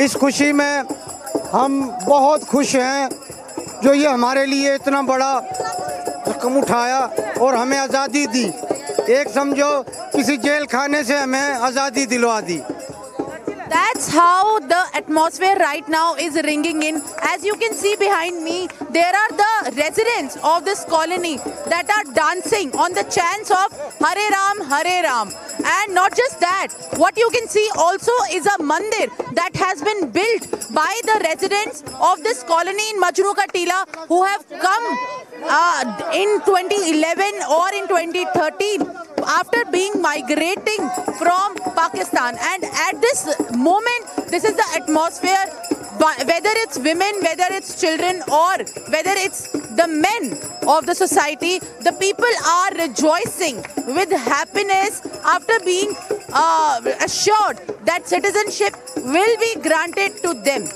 इस खुशी में हम बहुत खुश हैं जो ये हमारे लिए इतना बड़ा कदम उठाया और हमें आज़ादी दी। एक समझो किसी जेल खाने से हमें आज़ादी दिलवा दी। That's how the atmosphere right now is ringing in. As you can see behind me, there are the residents of this colony that are dancing on the chants of Hare Ram, Hare Ram. And not just that, what you can see also is a mandir that has been built by the residents of this colony in Majru Ka Tila who have come uh, in twenty eleven or in twenty thirteen. After being migrating from Pakistan. And at this moment, this is the atmosphere, whether it's women, whether it's children, or whether it's the men of the society, the people are rejoicing with happiness after being uh, assured that citizenship will be granted to them.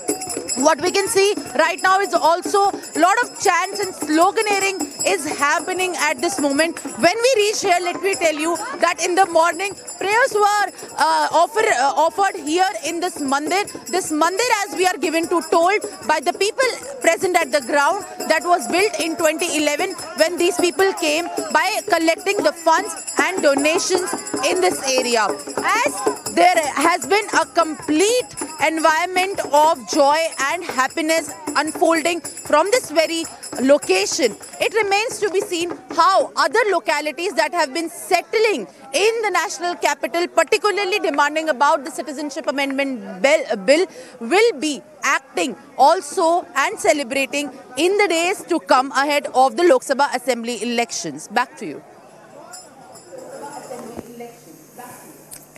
What we can see right now is also a lot of chants and sloganeering is happening at this moment. When we reach here, let me tell you that in the morning, prayers were uh, offer, uh, offered here in this mandir. This mandir, as we are given to told by the people present at the ground, that was built in twenty eleven when these people came by collecting the funds and donations in this area. As there has been a complete environment of joy and happiness unfolding from this very location. It remains to be seen how other localities that have been settling in the national capital, particularly demanding about the Citizenship Amendment Bill, will be acting also and celebrating in the days to come ahead of the Lok Sabha Assembly elections. Back to you.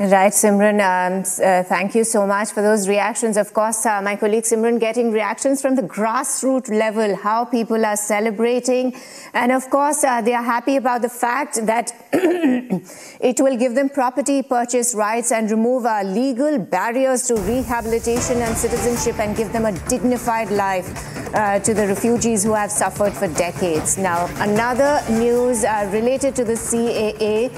Right, Simran, um, uh, thank you so much for those reactions. Of course, uh, my colleague Simran getting reactions from the grassroots level, how people are celebrating. And of course, uh, they are happy about the fact that it will give them property purchase rights and remove uh, legal barriers to rehabilitation and citizenship and give them a dignified life uh, to the refugees who have suffered for decades. Now, another news uh, related to the C A A,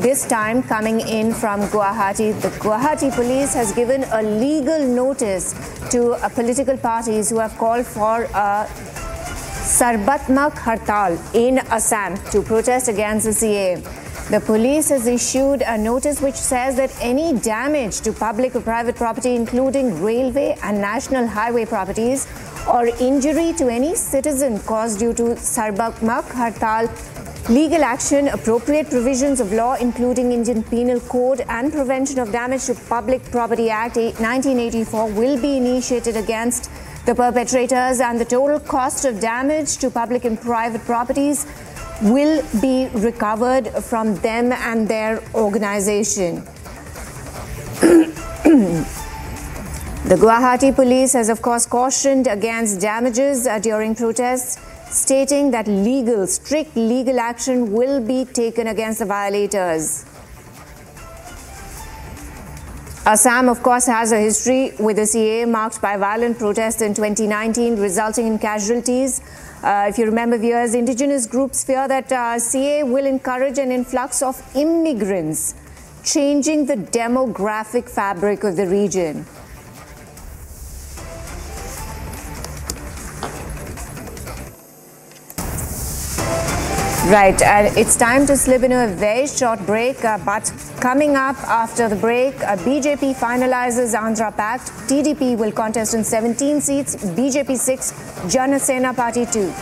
this time coming in from Guwahati. The Guwahati police has given a legal notice to uh, political parties who have called for a Sarbatmak Hartal in Assam to protest against the C A A. The police has issued a notice which says that any damage to public or private property, including railway and national highway properties, or injury to any citizen caused due to Sarbatmak Hartal, legal action, appropriate provisions of law, including Indian Penal Code and Prevention of Damage to Public Property Act nineteen eighty-four, will be initiated against the perpetrators, and the total cost of damage to public and private properties will be recovered from them and their organization. The Guwahati police has, of course, cautioned against damages during protests, stating that legal, strict legal action will be taken against the violators. Assam, of course, has a history with the C A A marked by violent protests in twenty nineteen, resulting in casualties. Uh, if you remember, viewers, indigenous groups fear that uh, C A A will encourage an influx of immigrants, changing the demographic fabric of the region. Right, uh, it's time to slip into a very short break, uh, but coming up after the break, uh, B J P finalizes Andhra Pact, T D P will contest in seventeen seats, B J P six, Jan Sena Party two.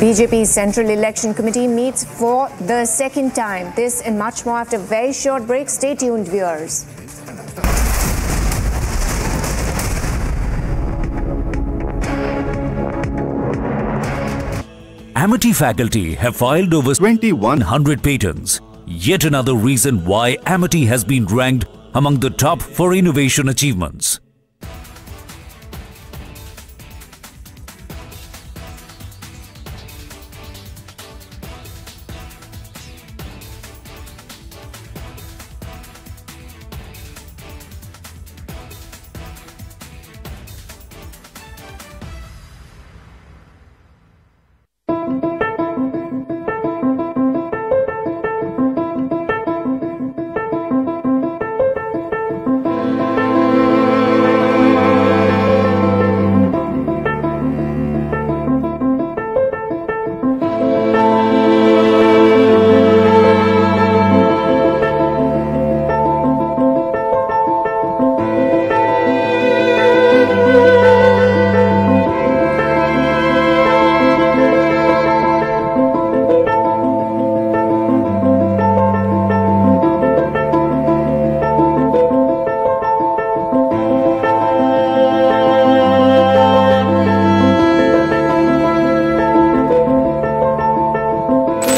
B J P's Central Election Committee meets for the second time. This and much more after a very short break. Stay tuned, viewers. Amity faculty have filed over twenty-one hundred patents. Yet another reason why Amity has been ranked among the top for innovation achievements.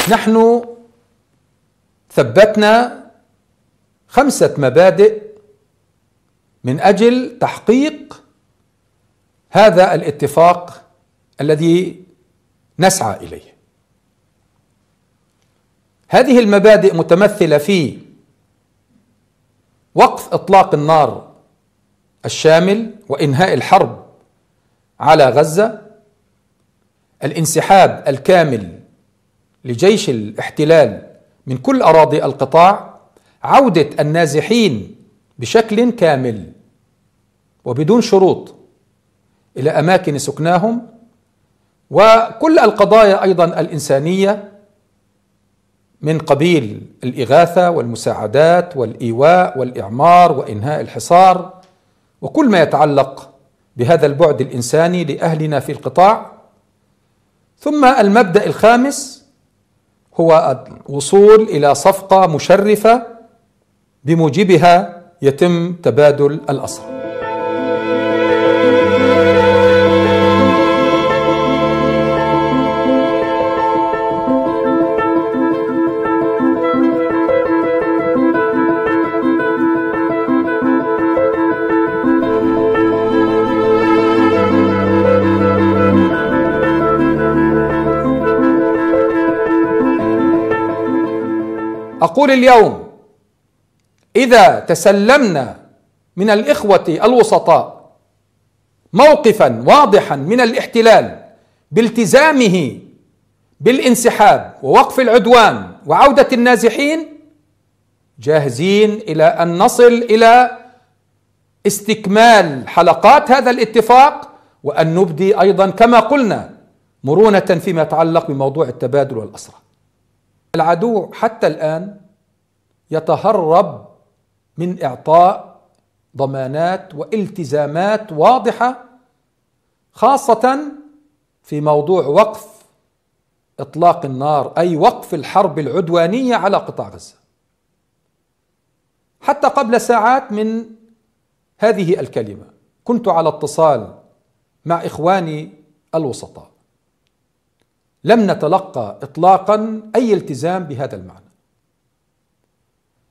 نحن ثبتنا خمسة مبادئ من أجل تحقيق هذا الاتفاق الذي نسعى إليه. هذه المبادئ متمثلة في وقف إطلاق النار الشامل وإنهاء الحرب على غزة، الانسحاب الكامل لجيش الاحتلال من كل أراضي القطاع، عودة النازحين بشكل كامل وبدون شروط إلى أماكن سكناهم، وكل القضايا أيضا الإنسانية من قبيل الإغاثة والمساعدات والإيواء والإعمار وإنهاء الحصار وكل ما يتعلق بهذا البعد الإنساني لأهلنا في القطاع. ثم المبدأ الخامس هو الوصول إلى صفقة مشرفة بموجبها يتم تبادل الأسرى. أقول اليوم إذا تسلمنا من الإخوة الوسطاء موقفا واضحا من الاحتلال بالتزامه بالانسحاب ووقف العدوان وعودة النازحين، جاهزين إلى أن نصل إلى استكمال حلقات هذا الاتفاق وأن نبدي أيضا كما قلنا مرونة فيما يتعلق بموضوع التبادل والأسرى. العدو حتى الآن يتهرب من إعطاء ضمانات والتزامات واضحة، خاصة في موضوع وقف إطلاق النار، أي وقف الحرب العدوانية على قطاع غزة. حتى قبل ساعات من هذه الكلمة كنت على اتصال مع إخواني الوسطاء، لم نتلقى إطلاقا أي التزام بهذا المعنى،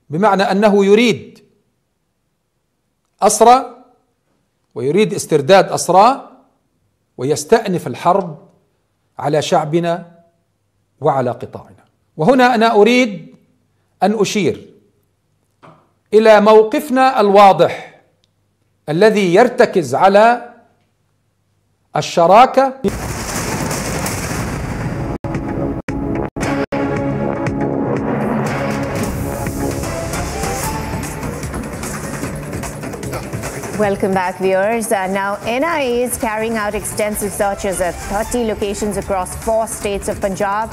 بمعنى أنه يريد أسرى ويريد استرداد أسرى ويستأنف الحرب على شعبنا وعلى قطاعنا. وهنا أنا أريد أن أشير إلى موقفنا الواضح الذي يرتكز على الشراكة. Welcome back, viewers. Uh, now, N I A is carrying out extensive searches at thirty locations across four states of Punjab,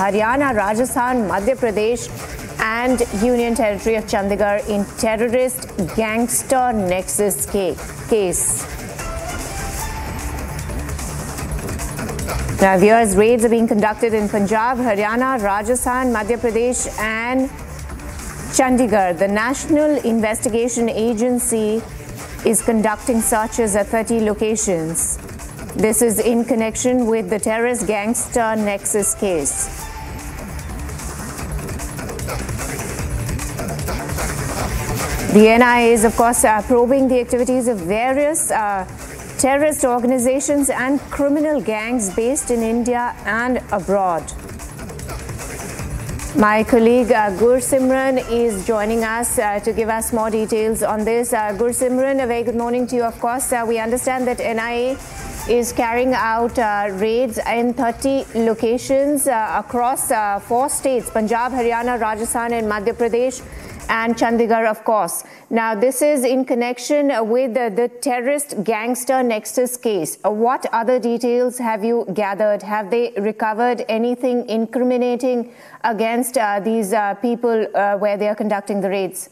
Haryana, Rajasthan, Madhya Pradesh and Union Territory of Chandigarh in terrorist gangster nexus case. Now, viewers, raids are being conducted in Punjab, Haryana, Rajasthan, Madhya Pradesh and Chandigarh. The National Investigation Agency is conducting searches at thirty locations. This is in connection with the terrorist gangster nexus case. The N I A is, of course, uh, probing the activities of various uh, terrorist organizations and criminal gangs based in India and abroad. My colleague uh, Gursimran is joining us uh, to give us more details on this. Uh, Gursimran, a very good morning to you. Of course, uh, we understand that N I A is carrying out uh, raids in thirty locations uh, across uh, four states, Punjab, Haryana, Rajasthan and Madhya Pradesh and Chandigarh, of course. Now, this is in connection with uh, the terrorist gangster nexus case. Uh, what other details have you gathered? Have they recovered anything incriminating against uh, these uh, people uh, where they are conducting the raids?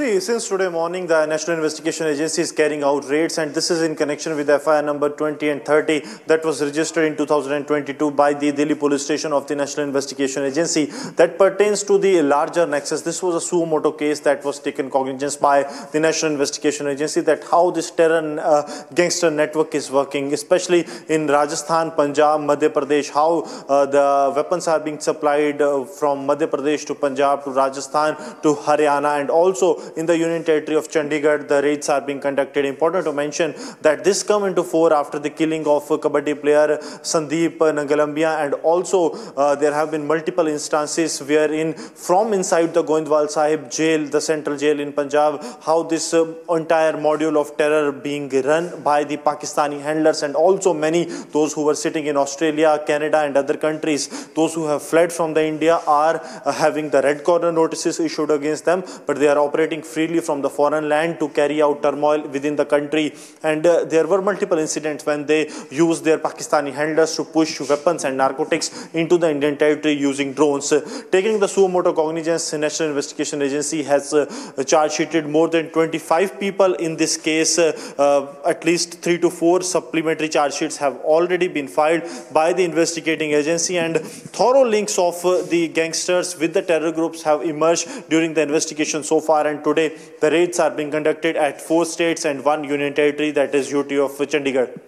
See, since today morning, the National Investigation Agency is carrying out raids, and this is in connection with F I R number twenty and thirty that was registered in two thousand twenty-two by the Delhi Police Station of the National Investigation Agency that pertains to the larger nexus. This was a suo moto case that was taken cognizance by the National Investigation Agency that how this terror uh, gangster network is working, especially in Rajasthan, Punjab, Madhya Pradesh, how uh, the weapons are being supplied uh, from Madhya Pradesh to Punjab to Rajasthan to Haryana, and also in the Union Territory of Chandigarh, the raids are being conducted. Important to mention that this come into fore after the killing of Kabaddi player Sandeep Nangalambia, and also uh, there have been multiple instances wherein from inside the Goindwal Sahib jail, the central jail in Punjab, how this uh, entire module of terror being run by the Pakistani handlers, and also many those who were sitting in Australia, Canada and other countries, those who have fled from the India are uh, having the red corner notices issued against them, but they are operating freely from the foreign land to carry out turmoil within the country. And uh, there were multiple incidents when they used their Pakistani handlers to push weapons and narcotics into the Indian territory using drones. Uh, taking the suo moto cognizance, the National Investigation Agency has uh, charge-sheeted more than twenty-five people in this case. Uh, uh, at least three to four supplementary charge sheets have already been filed by the investigating agency, and thorough links of uh, the gangsters with the terror groups have emerged during the investigation so far. And today, the raids are being conducted at four states and one union territory, that is U T of Chandigarh.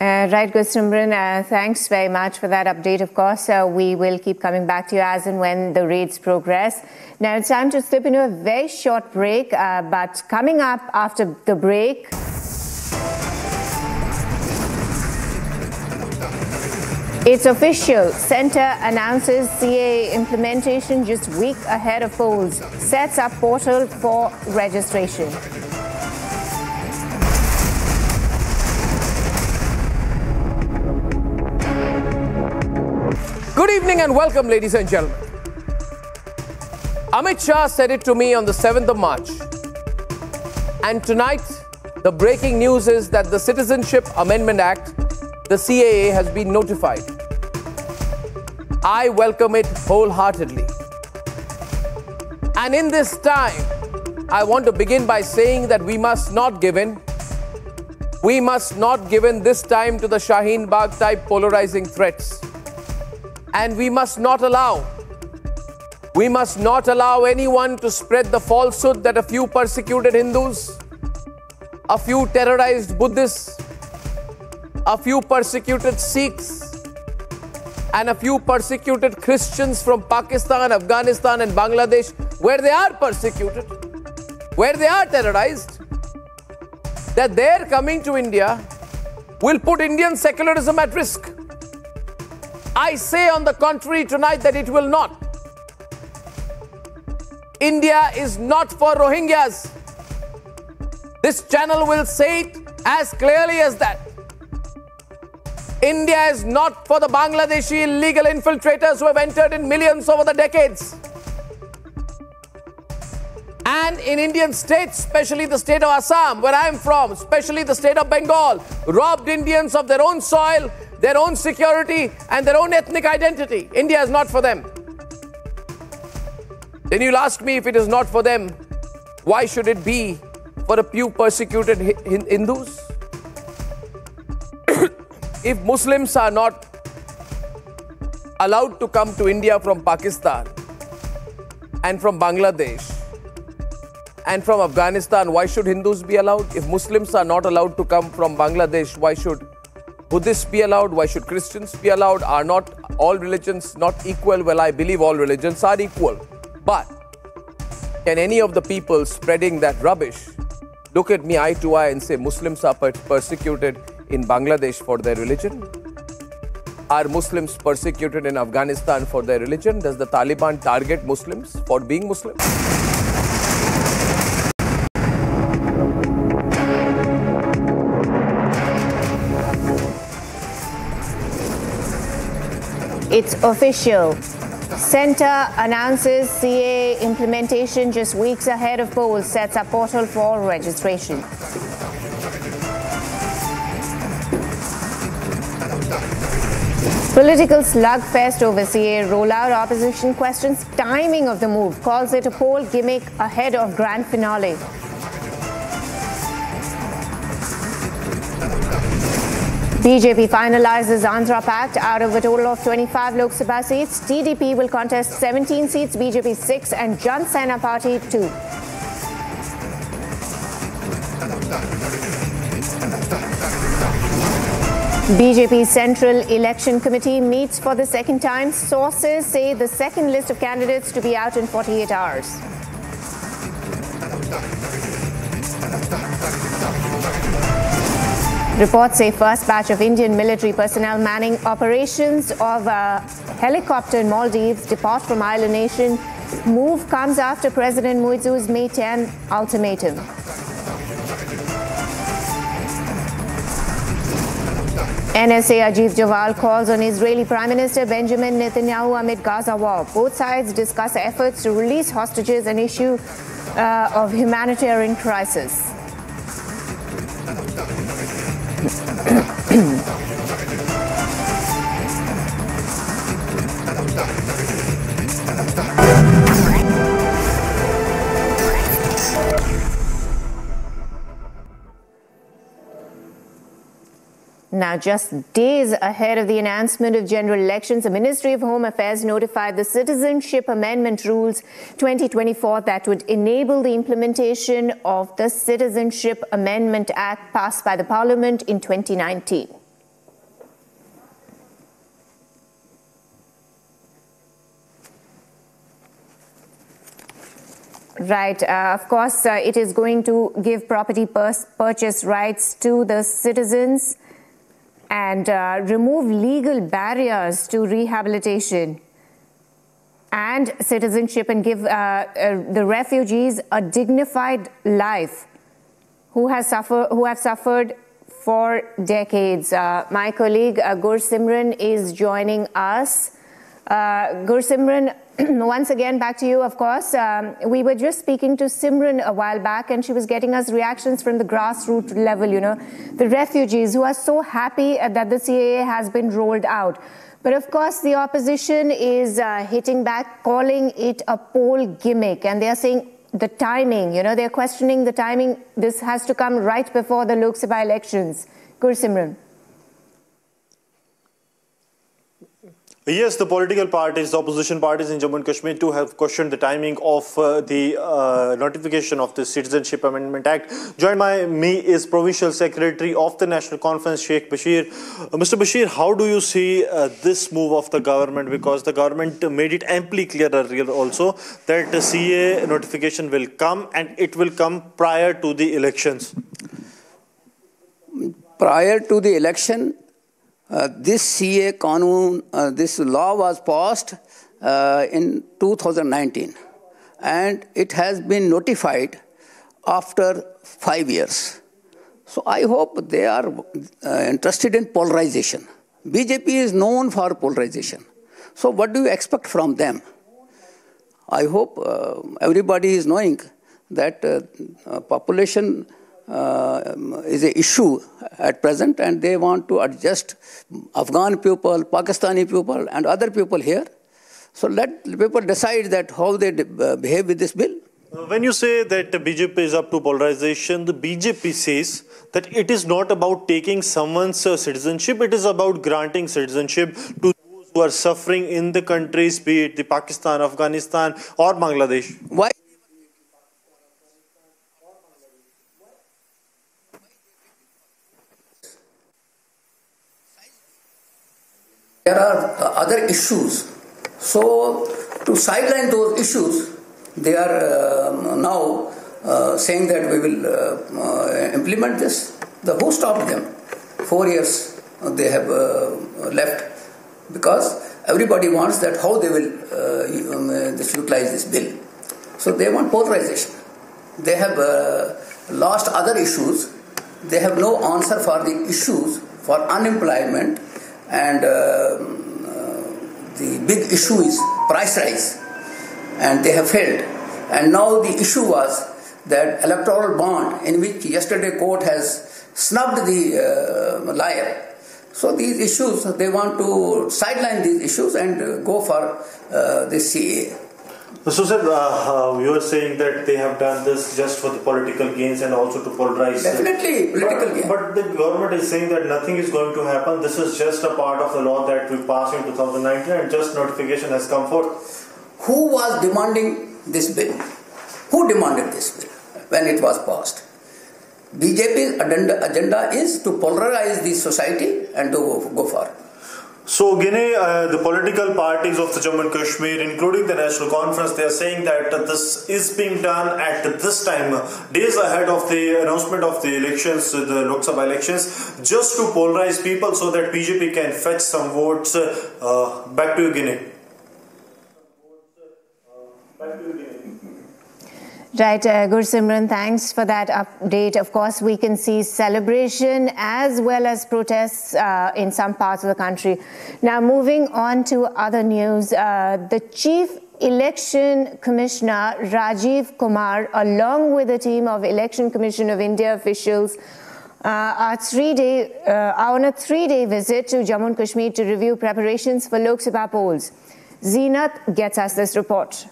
Uh, right, Gursimran, uh, thanks very much for that update. Of course, uh, we will keep coming back to you as and when the raids progress. Now, it's time to slip into a very short break, uh, but coming up after the break... It's official. Centre announces C A A implementation just week ahead of polls. Sets up portal for registration. Good evening and welcome, ladies and gentlemen. Amit Shah said it to me on the seventh of March. And tonight, the breaking news is that the Citizenship Amendment Act, the C A A, has been notified. I welcome it wholeheartedly. And in this time, I want to begin by saying that we must not give in. We must not give in this time to the Shaheen Bagh type polarizing threats. And we must not allow, we must not allow anyone to spread the falsehood that a few persecuted Hindus, a few terrorized Buddhists, a few persecuted Sikhs, and a few persecuted Christians from Pakistan, Afghanistan, and Bangladesh, where they are persecuted, where they are terrorized, that their coming to India will put Indian secularism at risk. I say on the contrary tonight that it will not. India is not for Rohingyas. This channel will say it as clearly as that. India is not for the Bangladeshi illegal infiltrators who have entered in millions over the decades. And in Indian states, especially the state of Assam, where I am from, especially the state of Bengal, robbed Indians of their own soil, their own security, and their own ethnic identity. India is not for them. Then you'll ask me, if it is not for them, why should it be for a few persecuted Hindus? If Muslims are not allowed to come to India from Pakistan and from Bangladesh, and from Afghanistan, why should Hindus be allowed? If Muslims are not allowed to come from Bangladesh, why should Buddhists be allowed? Why should Christians be allowed? Are not all religions not equal? Well, I believe all religions are equal. But can any of the people spreading that rubbish look at me eye to eye and say Muslims are per persecuted in Bangladesh for their religion? Are Muslims persecuted in Afghanistan for their religion? Does the Taliban target Muslims for being Muslim? It's official. Centre announces C A A implementation just weeks ahead of polls, sets a portal for registration. Political slugfest over C A A rollout. Opposition questions timing of the move, calls it a poll gimmick ahead of grand finale. B J P finalizes Andhra Pact. Out of a total of twenty-five Lok Sabha seats, T D P will contest seventeen seats, B J P six, and Jan Sena Party two. B J P Central Election Committee meets for the second time. Sources say the second list of candidates to be out in forty-eight hours. Reports say first batch of Indian military personnel manning operations of a helicopter in Maldives depart from island nation. Move comes after President Moizu's May tenth ultimatum. N S A Ajit Doval calls on Israeli Prime Minister Benjamin Netanyahu amid Gaza war. Both sides discuss efforts to release hostages, an issue uh, of humanitarian crisis. Now, just days ahead of the announcement of general elections, the Ministry of Home Affairs notified the Citizenship Amendment Rules twenty twenty-four that would enable the implementation of the Citizenship Amendment Act passed by the Parliament in twenty nineteen. Right. Uh, of course, uh, it is going to give property purchase rights to the citizens and uh, remove legal barriers to rehabilitation and citizenship, and give uh, uh, the refugees a dignified life who, has suffer who have suffered for decades. Uh, my colleague uh, Gur Simran is joining us. Uh, Gur Simran, once again, back to you, of course. Um, we were just speaking to Simran a while back, and she was getting us reactions from the grassroots level, you know, the refugees who are so happy that the C A A has been rolled out. But of course, the opposition is uh, hitting back, calling it a poll gimmick, and they are saying the timing, you know, they're questioning the timing. This has to come right before the Lok Sabha elections. Gur Simran. Yes, the political parties, the opposition parties in Jammu and Kashmir too have questioned the timing of uh, the uh, notification of the Citizenship Amendment Act. Joined by me is Provincial Secretary of the National Conference, Sheikh Bashir. Uh, Mister Bashir, how do you see uh, this move of the government? Because the government made it amply clear earlier also that the C A A notification will come, and it will come prior to the elections. Prior to the election? Uh, this C A Kanun, uh, this law was passed uh, in two thousand nineteen, and it has been notified after five years. So I hope they are uh, interested in polarization. B J P is known for polarization. So what do you expect from them? I hope uh, everybody is knowing that uh, uh, population Uh, is an issue at present, and they want to adjust Afghan people, Pakistani people, and other people here. So let people decide that how they behave with this bill. When you say that the B J P is up to polarization, the B J P says that it is not about taking someone's uh, citizenship, it is about granting citizenship to those who are suffering in the countries, be it the Pakistan, Afghanistan, or Bangladesh. Why? There are other issues. So to sideline those issues, they are uh, now uh, saying that we will uh, uh, implement this. The who stopped them? Four years they have uh, left, because everybody wants that how they will uh, utilize this bill. So they want polarization. They have uh, lost other issues. They have no answer for the issues, for unemployment, and uh, uh, the big issue is price rise, and they have failed. And now the issue was that electoral bond, in which yesterday court has snubbed the uh, liar. So these issues, they want to sideline these issues and uh, go for uh, the C A A. So, sir, uh, uh, you are saying that they have done this just for the political gains and also to polarize. Definitely, political gains. But the government is saying that nothing is going to happen. This is just a part of the law that we passed in two thousand nineteen, and just notification has come forth. Who was demanding this bill? Who demanded this bill when it was passed? B J P's agenda is to polarize the society and to go far. So, Guinea, uh, the political parties of the Jammu and Kashmir, including the National Conference, they are saying that this is being done at this time, days ahead of the announcement of the elections, the Lok Sabha elections, just to polarize people so that B J P can fetch some votes. Uh, back to you, Guinea. Back to you, Guinea. Right, uh, Gur Simran, thanks for that update. Of course, we can see celebration as well as protests uh, in some parts of the country. Now, moving on to other news, uh, the Chief Election Commissioner, Rajiv Kumar, along with a team of Election Commission of India officials, uh, are, three day, uh, are on a three-day visit to Jammu and Kashmir to review preparations for Lok Sabha polls. Zeenat gets us this report.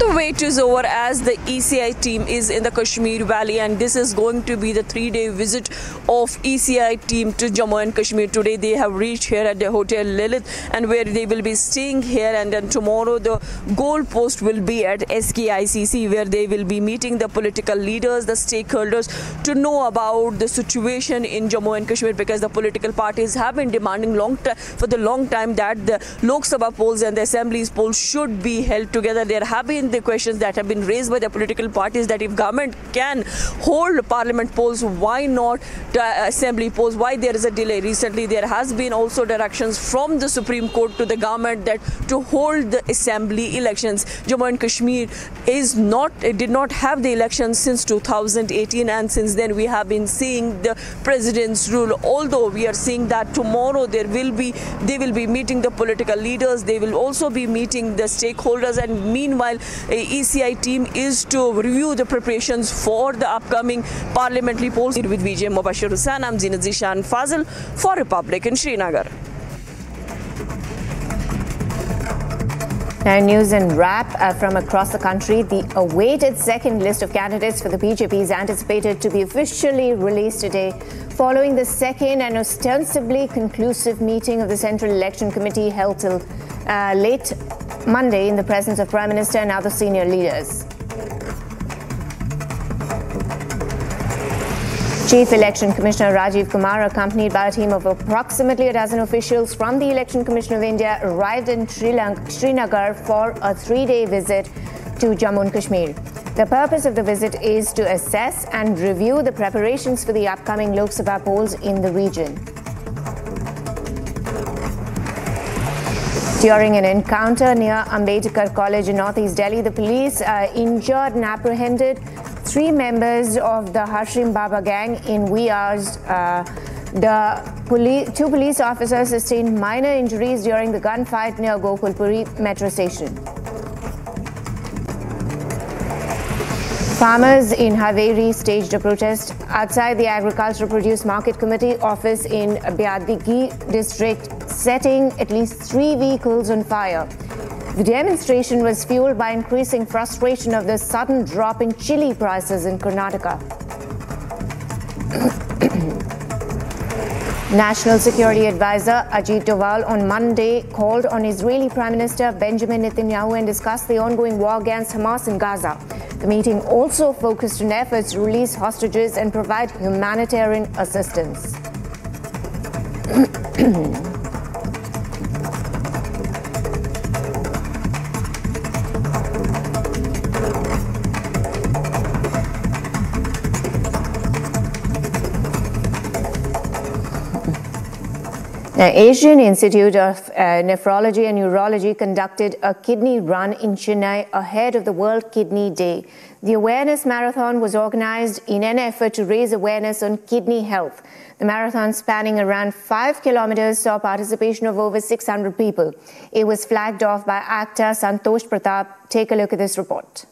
The wait is over as the E C I team is in the Kashmir Valley, and this is going to be the three-day visit of E C I team to Jammu and Kashmir. Today they have reached here at the Hotel Lilith, and where they will be staying here, and then tomorrow the goal post will be at S K I C C, where they will be meeting the political leaders, the stakeholders, to know about the situation in Jammu and Kashmir, because the political parties have been demanding long for the long time that the Lok Sabha polls and the assemblies polls should be held together. There have been the questions that have been raised by the political parties, that if government can hold parliament polls, why not assembly polls? Why there is a delay? Recently there has been also directions from the Supreme Court to the government that to hold the assembly elections. Jammu and Kashmir is not, it did not have the elections since two thousand eighteen, and since then we have been seeing the president's rule, although we are seeing that tomorrow there will be, they will be meeting the political leaders, they will also be meeting the stakeholders, and meanwhile a E C I team is to review the preparations for the upcoming parliamentary polls. With Vijay Mubashir Hussain, I'm Zinat Zishan Fazil for Republic in Srinagar. Now news and wrap uh, from across the country. The awaited second list of candidates for the B J P is anticipated to be officially released today, following the second and ostensibly conclusive meeting of the Central Election Committee held till uh, late Monday in the presence of Prime Minister and other senior leaders. Chief Election Commissioner Rajiv Kumar, accompanied by a team of approximately a dozen officials from the Election Commission of India, arrived in Srinagar for a three-day visit to Jammu and Kashmir. The purpose of the visit is to assess and review the preparations for the upcoming Lok Sabha polls in the region. During an encounter near Ambedkar College in Northeast Delhi, the police uh, injured and apprehended three members of the Hashim Baba gang in Wears. Uh, the poli two police officers sustained minor injuries during the gunfight near Gokulpuri metro station. Farmers in Haveri staged a protest outside the Agricultural Produce Market Committee office in Byadigi district, setting at least three vehicles on fire. The demonstration was fueled by increasing frustration of the sudden drop in chili prices in Karnataka. National Security Advisor Ajit Doval on Monday called on Israeli Prime Minister Benjamin Netanyahu and discussed the ongoing war against Hamas in Gaza. The meeting also focused on efforts to release hostages and provide humanitarian assistance. Now, Asian Institute of uh, Nephrology and Urology conducted a kidney run in Chennai ahead of the World Kidney Day. The awareness marathon was organized in an effort to raise awareness on kidney health. The marathon, spanning around five kilometers, saw participation of over six hundred people. It was flagged off by actor Santosh Pratap. Take a look at this report.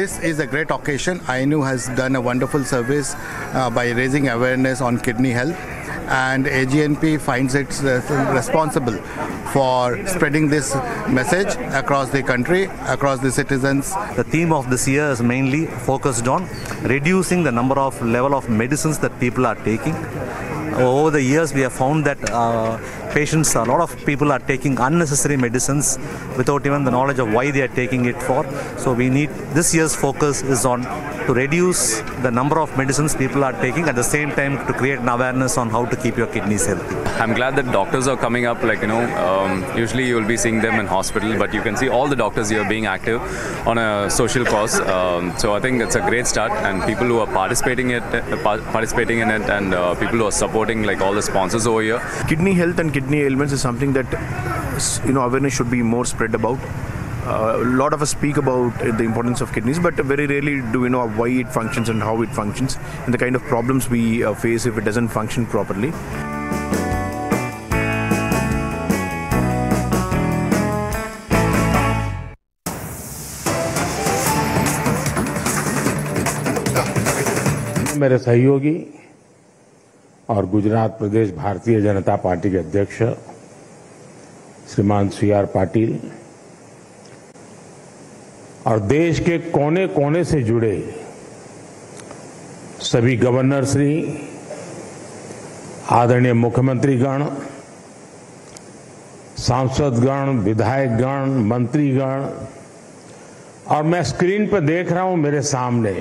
This is a great occasion. I N U has done a wonderful service uh, by raising awareness on kidney health, and A G N P finds it uh, responsible for spreading this message across the country, across the citizens. The theme of this year is mainly focused on reducing the number of level of medicines that people are taking. Over the years, we have found that uh, patients, a lot of people are taking unnecessary medicines without even the knowledge of why they are taking it for. So we need, this year's focus is on to reduce the number of medicines people are taking, at the same time to create an awareness on how to keep your kidneys healthy. I'm glad that doctors are coming up, like, you know, um, usually you'll be seeing them in hospital, but you can see all the doctors here being active on a social cause. Um, so I think that's a great start, and people who are participating, it, participating in it, and uh, people who are supporting, like all the sponsors over here. Kidney health and kidney ailments is something that, you know, awareness should be more spread about. Uh, a lot of us speak about the importance of kidneys, but very rarely do we know why it functions and how it functions, and the kind of problems we uh, face if it doesn't function properly. मेरे सहयोगी और गुजरात प्रदेश Bharatiya Janata party के अध्यक्ष श्रीमान C R Patil और देश के कोने-कोने से जुड़े सभी गवर्नर श्री, आदरणीय मुख्यमंत्रीगण, सांसदगण, विधायकगण, मंत्रीगण, और मैं स्क्रीन पर देख रहा हूं मेरे सामने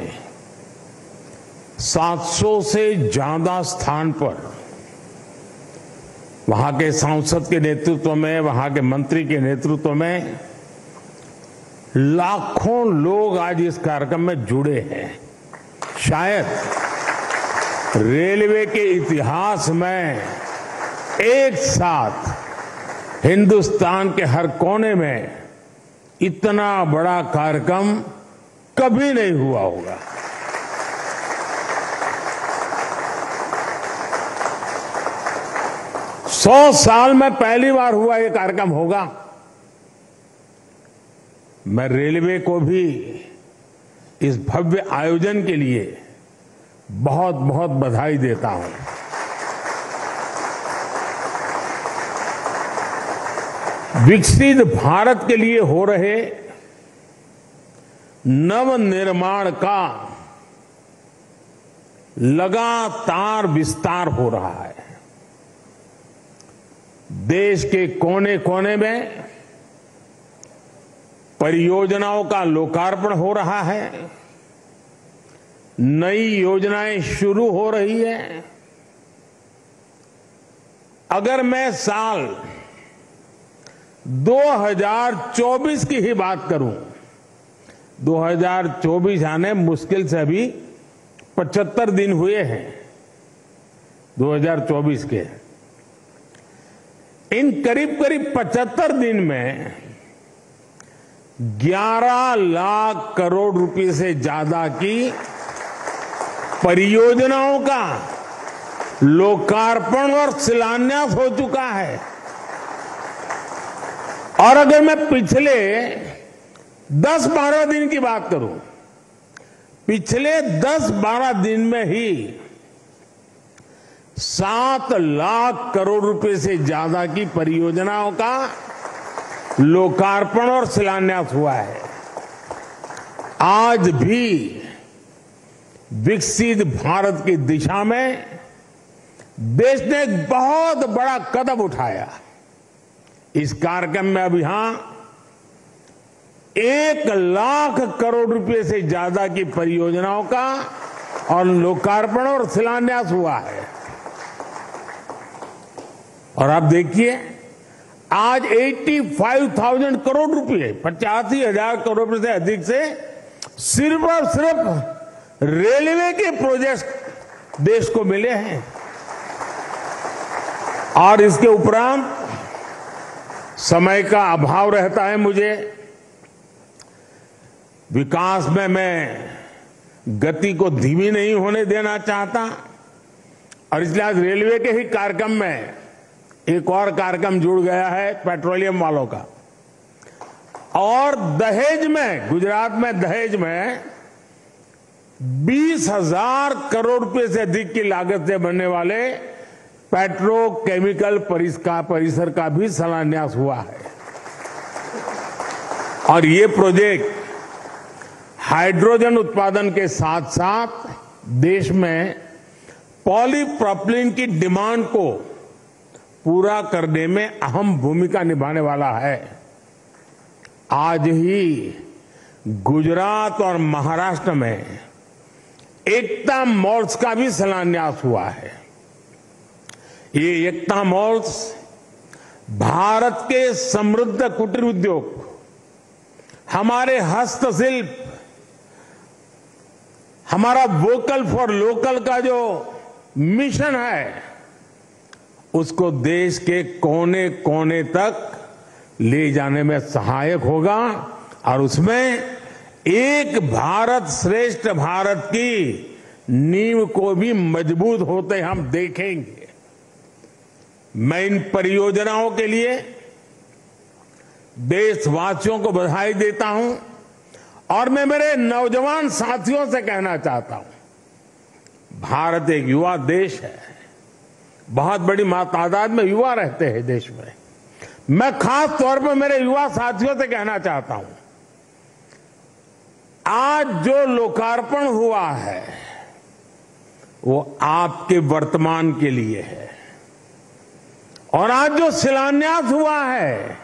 सात सौ से ज्यादा स्थान पर वहां के सांसद के नेतृत्व में, वहां के मंत्री के नेतृत्व में लाखों लोग आज इस कार्यक्रम में जुड़े हैं। शायद रेलवे के इतिहास में एक साथ हिंदुस्तान के हर कोने में इतना बड़ा कार्यक्रम कभी नहीं हुआ होगा। सौ साल में पहली बार हुआ ये कार्यक्रम होगा। मैं रेलवे को भी इस भव्य आयोजन के लिए बहुत बहुत बधाई देता हूं। विकसित भारत के लिए हो रहे नवनिर्माण का लगातार विस्तार हो रहा है। देश के कोने कोने में परियोजनाओं का लोकार्पण हो रहा है, नई योजनाएं शुरू हो रही है। अगर मैं साल दो हज़ार चौबीस की ही बात करूं, दो हज़ार चौबीस आने मुश्किल से अभी पचहत्तर दिन हुए हैं दो हज़ार चौबीस के। इन करीब करीब पचहत्तर दिन में ग्यारह लाख करोड़ रुपए से ज्यादा की परियोजनाओं का लोकार्पण और शिलान्यास हो चुका है। और अगर मैं पिछले दस बारह दिन की बात करूं, पिछले दस बारह दिन में ही सात लाख करोड़ रुपए से ज्यादा की परियोजनाओं का लोकार्पण और शिलान्यास हुआ है। आज भी विकसित भारत की दिशा में देश ने एक बहुत बड़ा कदम उठाया। इस कार्यक्रम में अब यहां एक लाख करोड़ रुपए से ज्यादा की परियोजनाओं का और लोकार्पण और शिलान्यास हुआ है। और आप देखिए आज पचासी हज़ार करोड़ रुपए, पचासी हजार करोड़ रुपए से अधिक से सिर्फ और सिर्फ रेलवे के प्रोजेक्ट देश को मिले हैं। और इसके उपरांत समय का अभाव रहता है, मुझे विकास में मैं गति को धीमी नहीं होने देना चाहता, और इसलिए आज रेलवे के ही कार्यक्रम में एक और कार्यक्रम जुड़ गया है पेट्रोलियम वालों का। और दहेज में, गुजरात में दहेज में बीस हज़ार करोड़ रुपए से अधिक की लागत से बनने वाले पेट्रोकेमिकल परिसर का भी शिलान्यास हुआ है। और ये प्रोजेक्ट हाइड्रोजन उत्पादन के साथ साथ देश में पॉलीप्रोपिलीन की डिमांड को पूरा करने में अहम भूमिका निभाने वाला है। आज ही गुजरात और महाराष्ट्र में एकता मॉल्स का भी शिलान्यास हुआ है। ये एकता मॉल्स भारत के समृद्ध कुटीर उद्योग, हमारे हस्तशिल्प, हमारा वोकल फॉर लोकल का जो मिशन है उसको देश के कोने कोने तक ले जाने में सहायक होगा। और उसमें एक भारत श्रेष्ठ भारत की नींव को भी मजबूत होते हम देखेंगे। मैं इन परियोजनाओं के लिए देशवासियों को बधाई देता हूं। और मैं मेरे नौजवान साथियों से कहना चाहता हूं, भारत एक युवा देश है, बहुत बड़ी तादाद में युवा रहते हैं देश में। मैं खास तौर पर मेरे युवा साथियों से कहना चाहता हूं, आज जो लोकार्पण हुआ है वो आपके वर्तमान के लिए है, और आज जो शिलान्यास हुआ है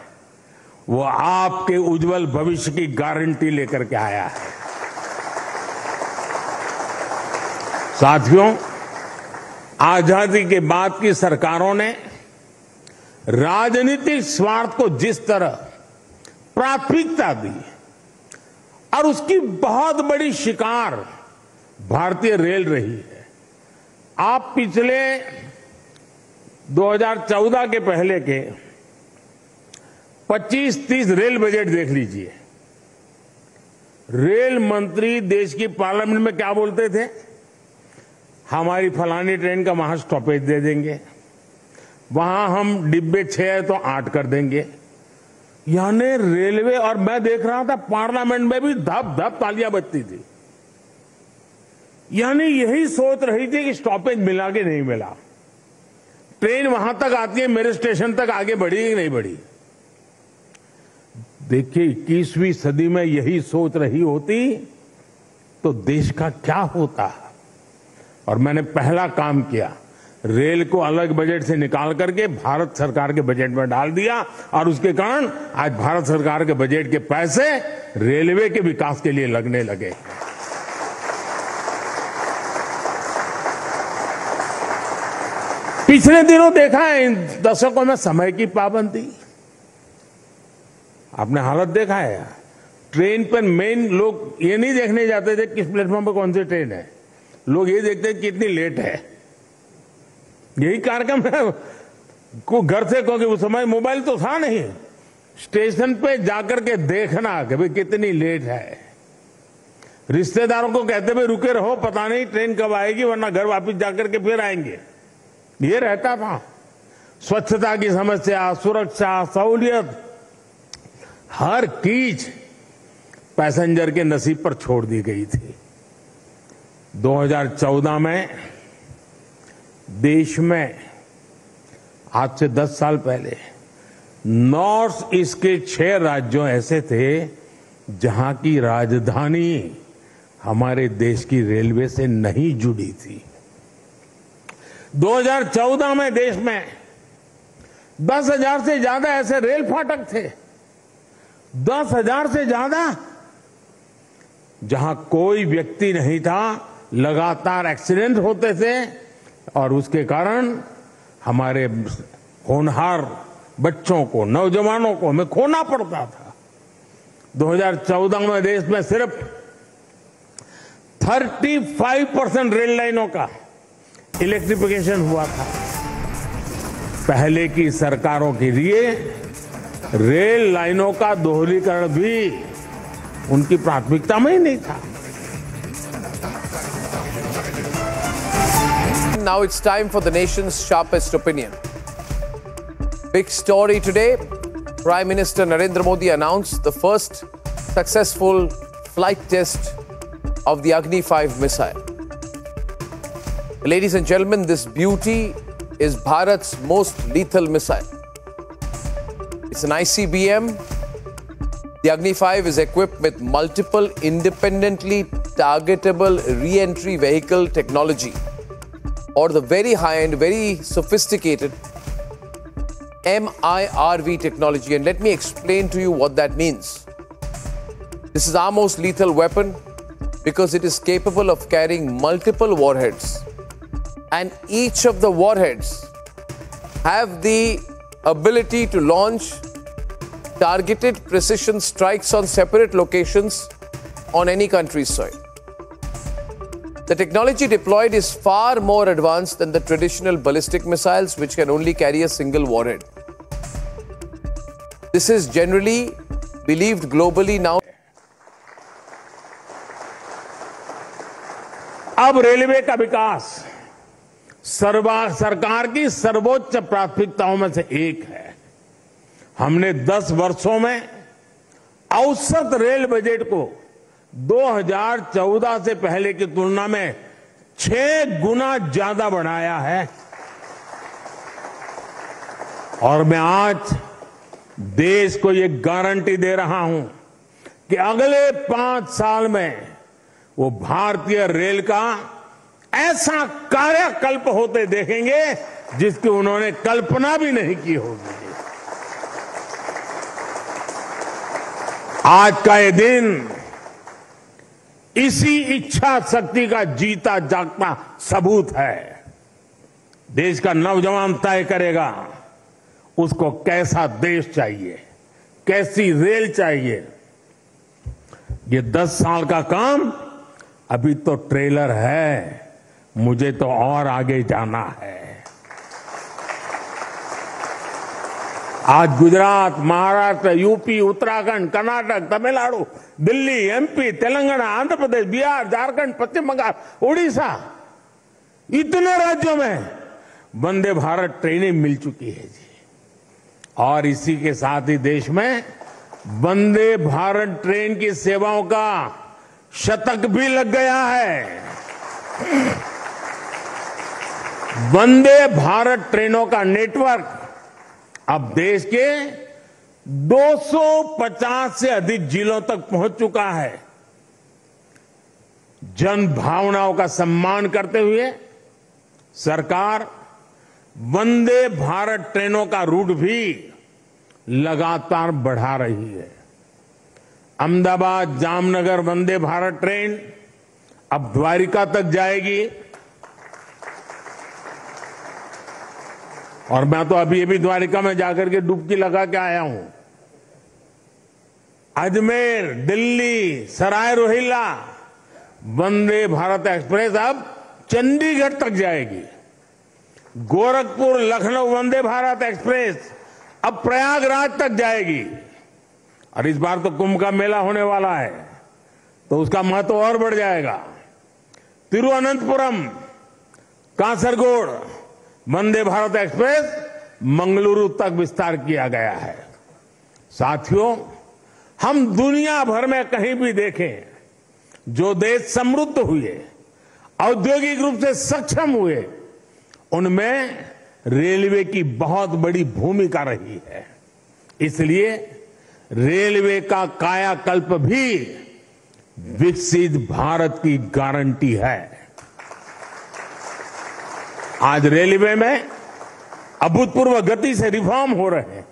वो आपके उज्जवल भविष्य की गारंटी लेकर के आया है। साथियों, आजादी के बाद की सरकारों ने राजनीतिक स्वार्थ को जिस तरह प्राथमिकता दी और उसकी बहुत बड़ी शिकार भारतीय रेल रही है। आप पिछले दो हज़ार चौदह के पहले के पच्चीस तीस रेल बजट देख लीजिए। रेल मंत्री देश की पार्लियामेंट में क्या बोलते थे? हमारी फलानी ट्रेन का वहां स्टॉपेज दे देंगे, वहां हम डिब्बे छह तो आठ कर देंगे। यानी रेलवे, और मैं देख रहा था पार्लियामेंट में भी धप धप तालियां बजती थी। यानी यही सोच रही थी कि स्टॉपेज मिला कि नहीं मिला, ट्रेन वहां तक आती है, मेरे स्टेशन तक आगे बढ़ी कि नहीं बढ़ी। देखिए, इक्कीसवीं सदी में यही सोच रही होती तो देश का क्या होता। और मैंने पहला काम किया, रेल को अलग बजट से निकाल करके भारत सरकार के बजट में डाल दिया और उसके कारण आज भारत सरकार के बजट के पैसे रेलवे के विकास के लिए लगने लगे। पिछले दिनों देखा है, इन दशकों में समय की पाबंदी, आपने हालत देखा है। ट्रेन पर मेन लोग ये नहीं देखने जाते थे किस प्लेटफॉर्म पर कौन सी ट्रेन है, लोग ये देखते हैं कितनी लेट है। यही कार्यक्रम है को घर से, क्योंकि उस समय मोबाइल तो था नहीं, स्टेशन पे जाकर के देखना कि भाई कितनी लेट है। रिश्तेदारों को कहते हुए रुके रहो, पता नहीं ट्रेन कब आएगी, वरना घर वापस जाकर के फिर आएंगे। ये रहता था। स्वच्छता की समस्या, सुरक्षा, सहूलियत, हर चीज पैसेंजर के नसीब पर छोड़ दी गई थी। दो हज़ार चौदह में देश में, आज से दस साल पहले, नॉर्थ ईस्ट के छह राज्यों ऐसे थे जहां की राजधानी हमारे देश की रेलवे से नहीं जुड़ी थी। दो हज़ार चौदह में देश में दस हज़ार से ज्यादा ऐसे रेल फाटक थे, दस हज़ार से ज्यादा, जहां कोई व्यक्ति नहीं था, लगातार एक्सीडेंट होते थे और उसके कारण हमारे होनहार बच्चों को, नौजवानों को हमें खोना पड़ता था। दो हज़ार चौदह में देश में सिर्फ पैंतीस परसेंट रेल लाइनों का इलेक्ट्रिफिकेशन हुआ था। पहले की सरकारों के लिए रेल लाइनों का दोहरीकरण भी उनकी प्राथमिकता में ही नहीं था। Now it's time for the nation's sharpest opinion. Big story today. Prime Minister Narendra Modi announced the first successful flight test of the Agni five missile. Ladies and gentlemen, this beauty is Bharat's most lethal missile. It's an I C B M. The Agni five is equipped with multiple independently targetable re-entry vehicle technology, or the very high-end, very sophisticated M I R V technology. And let me explain to you what that means. This is our most lethal weapon because it is capable of carrying multiple warheads. And each of the warheads have the ability to launch targeted precision strikes on separate locations on any country's soil. The technology deployed is far more advanced than the traditional ballistic missiles, which can only carry a single warhead. This is generally believed globally now. अब railway का विकास सरकार की सर्वोच्च प्राथमिकताओं में से एक है। हमने दस वर्षों में औसत रेल बजट को दो हज़ार चौदह से पहले की तुलना में छह गुना ज्यादा बढ़ाया है। और मैं आज देश को ये गारंटी दे रहा हूं कि अगले पांच साल में वो भारतीय रेल का ऐसा कार्यकल्प होते देखेंगे जिसकी उन्होंने कल्पना भी नहीं की होगी। आज का ये दिन इसी इच्छा शक्ति का जीता जागता सबूत है। देश का नौजवान तय करेगा उसको कैसा देश चाहिए, कैसी रेल चाहिए। ये दस साल का काम अभी तो ट्रेलर है, मुझे तो और आगे जाना है। आज गुजरात, महाराष्ट्र, यूपी, उत्तराखंड, कर्नाटक, तमिलनाडु, दिल्ली, एमपी, तेलंगाना, आंध्र प्रदेश, बिहार, झारखंड, पश्चिम बंगाल, उड़ीसा, इतने राज्यों में वंदे भारत ट्रेनें मिल चुकी है जी। और इसी के साथ ही देश में वंदे भारत ट्रेन की सेवाओं का शतक भी लग गया है। वंदे भारत ट्रेनों का नेटवर्क अब देश के दो सौ पचास से अधिक जिलों तक पहुंच चुका है। जन भावनाओं का सम्मान करते हुए सरकार वंदे भारत ट्रेनों का रूट भी लगातार बढ़ा रही है। अहमदाबाद जामनगर वंदे भारत ट्रेन अब द्वारिका तक जाएगी। और मैं तो अभी अभी द्वारिका में जाकर के डुबकी लगा के आया हूं। अजमेर, दिल्ली, सराय रोहिल्ला वंदे भारत एक्सप्रेस अब चंडीगढ़ तक जाएगी। गोरखपुर लखनऊ वंदे भारत एक्सप्रेस अब प्रयागराज तक जाएगी। और इस बार तो कुंभ का मेला होने वाला है तो उसका महत्व और बढ़ जाएगा। तिरुअनंतपुरम कासरगोड वंदे भारत एक्सप्रेस मंगलुरु तक विस्तार किया गया है। साथियों, हम दुनिया भर में कहीं भी देखें, जो देश समृद्ध हुए, औद्योगिक रूप से सक्षम हुए, उनमें रेलवे की बहुत बड़ी भूमिका रही है। इसलिए रेलवे का कायाकल्प भी विकसित भारत की गारंटी है। आज रेलवे में अभूतपूर्व गति से रिफॉर्म हो रहे हैं।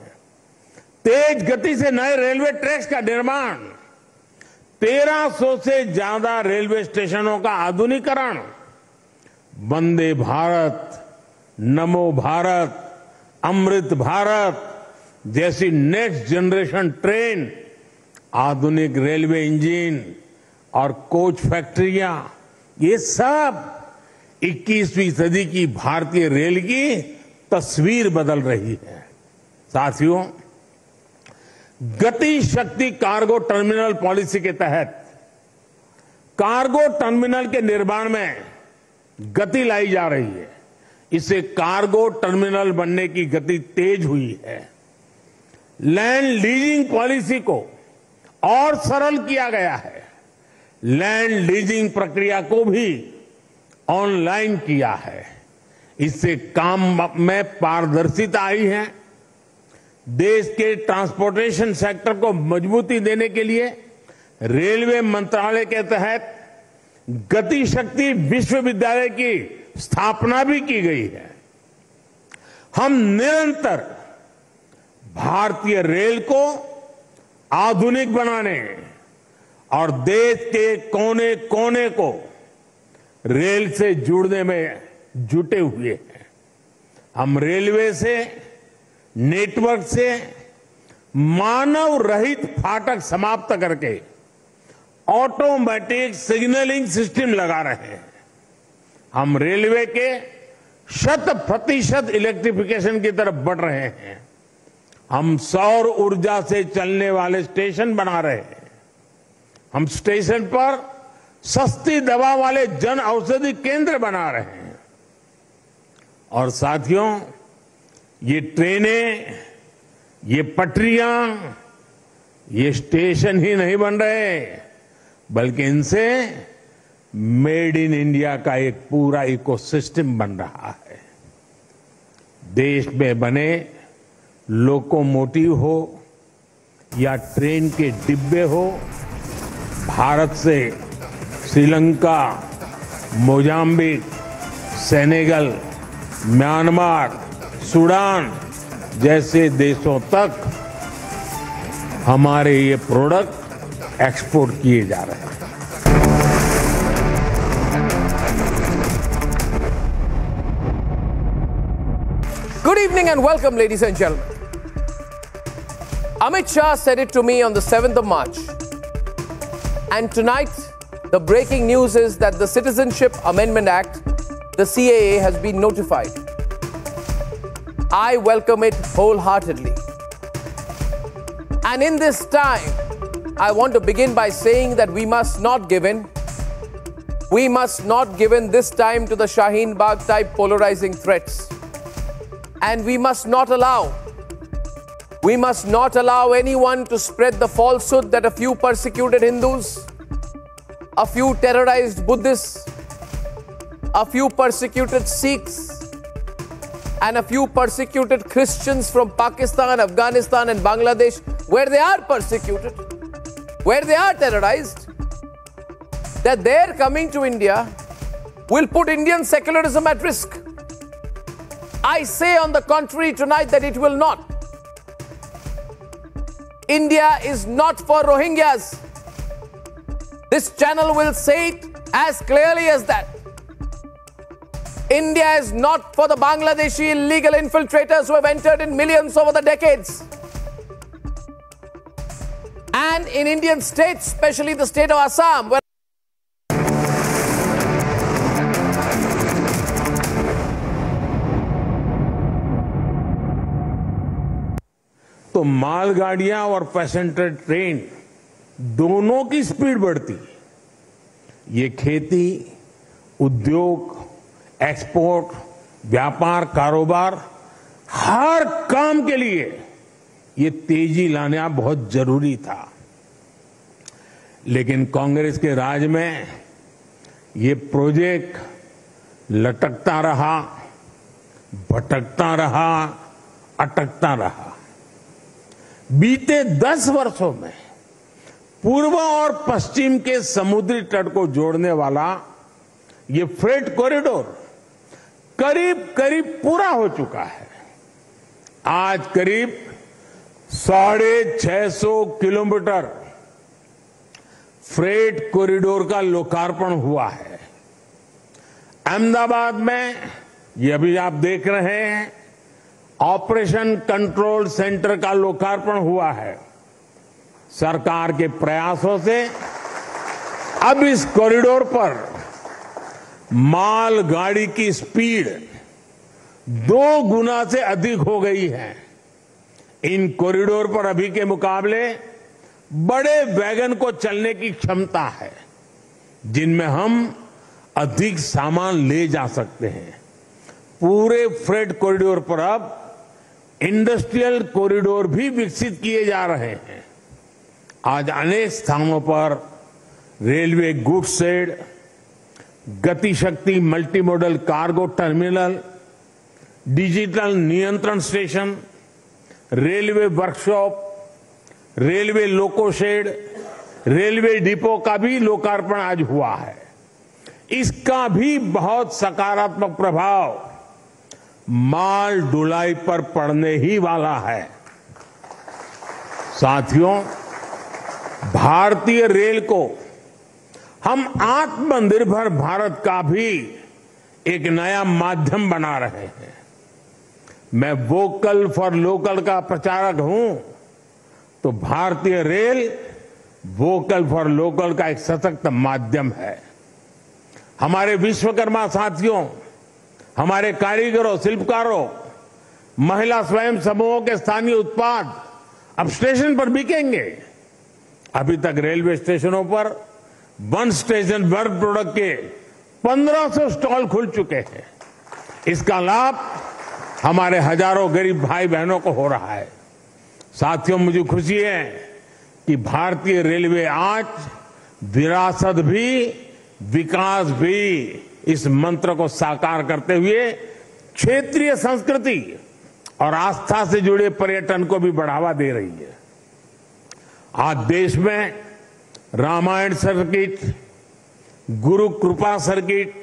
तेज गति से नए रेलवे ट्रैक्स का निर्माण, तेरह सौ से ज्यादा रेलवे स्टेशनों का आधुनिकीकरण, वंदे भारत, नमो भारत, अमृत भारत जैसी नेक्स्ट जनरेशन ट्रेन, आधुनिक रेलवे इंजन और कोच फैक्ट्रियां, ये सब इक्कीसवीं सदी की भारतीय रेल की तस्वीर बदल रही है। साथियों, गति शक्ति कार्गो टर्मिनल पॉलिसी के तहत कार्गो टर्मिनल के निर्माण में गति लाई जा रही है। इससे कार्गो टर्मिनल बनने की गति तेज हुई है। लैंड लीजिंग पॉलिसी को और सरल किया गया है। लैंड लीजिंग प्रक्रिया को भी ऑनलाइन किया है। इससे काम में पारदर्शिता आई है। देश के ट्रांसपोर्टेशन सेक्टर को मजबूती देने के लिए रेलवे मंत्रालय के तहत गति शक्ति विश्वविद्यालय की स्थापना भी की गई है। हम निरंतर भारतीय रेल को आधुनिक बनाने और देश के कोने कोने को रेल से जुड़ने में जुटे हुए हैं। हम रेलवे से, नेटवर्क से मानव रहित फाटक समाप्त करके ऑटोमेटिक सिग्नलिंग सिस्टम लगा रहे हैं। हम रेलवे के शत प्रतिशत इलेक्ट्रिफिकेशन की तरफ बढ़ रहे हैं। हम सौर ऊर्जा से चलने वाले स्टेशन बना रहे हैं। हम स्टेशन पर सस्ती दवा वाले जन औषधि केंद्र बना रहे हैं। और साथियों, ये ट्रेनें, ये पटरियां, ये स्टेशन ही नहीं बन रहे, बल्कि इनसे मेड इन इंडिया का एक पूरा इकोसिस्टम बन रहा है। देश में बने लोकोमोटिव हो या ट्रेन के डिब्बे हो, भारत से Sri Lanka, Mozambique, Senegal, Myanmar, Sudan जैसे देशों तक हमारे ये प्रोडक्ट एक्सपोर्ट किए जा रहे हैं। Good evening and welcome, ladies and gentlemen. Amit Shah said it to me on the seventh of March. And tonight, the breaking news is that the Citizenship Amendment Act, the C A A, has been notified. I welcome it wholeheartedly. And in this time, I want to begin by saying that we must not give in. We must not give in this time to the Shaheen Bagh type polarizing threats. And we must not allow, we must not allow anyone to spread the falsehood that a few persecuted Hindus, a few terrorized Buddhists, a few persecuted Sikhs, and a few persecuted Christians from Pakistan, Afghanistan and Bangladesh, where they are persecuted, where they are terrorized, that their coming to India will put Indian secularism at risk. I say, on the contrary, tonight that it will not. India is not for Rohingyas. This channel will say it as clearly as that. India is not for the Bangladeshi illegal infiltrators who have entered in millions over the decades. And in Indian states, especially the state of Assam, where तो मालगाड़ियां और passenger train दोनों की speed बढ़ती। ये खेती, उद्योग, export, व्यापार, कारोबार, हर काम के लिए ये तेजी लाना बहुत जरूरी था। लेकिन कांग्रेस के राज में ये प्रोजेक्ट लटकता रहा, भटकता रहा, अटकता रहा। बीते दस वर्षों में पूर्व और पश्चिम के समुद्री तट को जोड़ने वाला ये फ्रेट कॉरिडोर करीब करीब पूरा हो चुका है। आज करीब साढ़े छह सौ किलोमीटर फ्रेट कॉरिडोर का लोकार्पण हुआ है। अहमदाबाद में ये अभी आप देख रहे हैं, ऑपरेशन कंट्रोल सेंटर का लोकार्पण हुआ है। सरकार के प्रयासों से अब इस कॉरिडोर पर मालगाड़ी की स्पीड दो गुना से अधिक हो गई है। इन कॉरिडोर पर अभी के मुकाबले बड़े वैगन को चलने की क्षमता है, जिनमें हम अधिक सामान ले जा सकते हैं। पूरे फ्रेट कॉरिडोर पर अब इंडस्ट्रियल कॉरिडोर भी विकसित किए जा रहे हैं। आज अनेक स्थानों पर railway goods shed, Gati Shakti multi modal cargo terminal, digital नियंत्रण station, railway workshop, railway loco shed, railway depot का भी लोकार्पण आज हुआ है। इसका भी बहुत सकारात्मक प्रभाव माल ढुलाई पर पड़ने ही वाला है। साथियों, भारतीय रेल को हम आत्मनिर्भर भारत का भी एक नया माध्यम बना रहे हैं। मैं वोकल फॉर लोकल का प्रचारक हूं, तो भारतीय रेल वोकल फॉर लोकल का एक सशक्त माध्यम है। हमारे विश्वकर्मा साथियों, हमारे कारीगरों, शिल्पकारों, महिला स्वयं समूहों के स्थानीय उत्पाद अब स्टेशन पर बिकेंगे। अभी तक रेलवे स्टेशनों पर वन स्टेशन वन प्रोडक्ट के पंद्रह सौ स्टॉल खुल चुके हैं। इसका लाभ हमारे हजारों गरीब भाई बहनों को हो रहा है। साथियों, मुझे खुशी है कि भारतीय रेलवे आज विरासत भी विकास भी इस मंत्र को साकार करते हुए क्षेत्रीय संस्कृति और आस्था से जुड़े पर्यटन को भी बढ़ावा दे रही है। आज देश में रामायण सर्किट, गुरु कृपा सर्किट,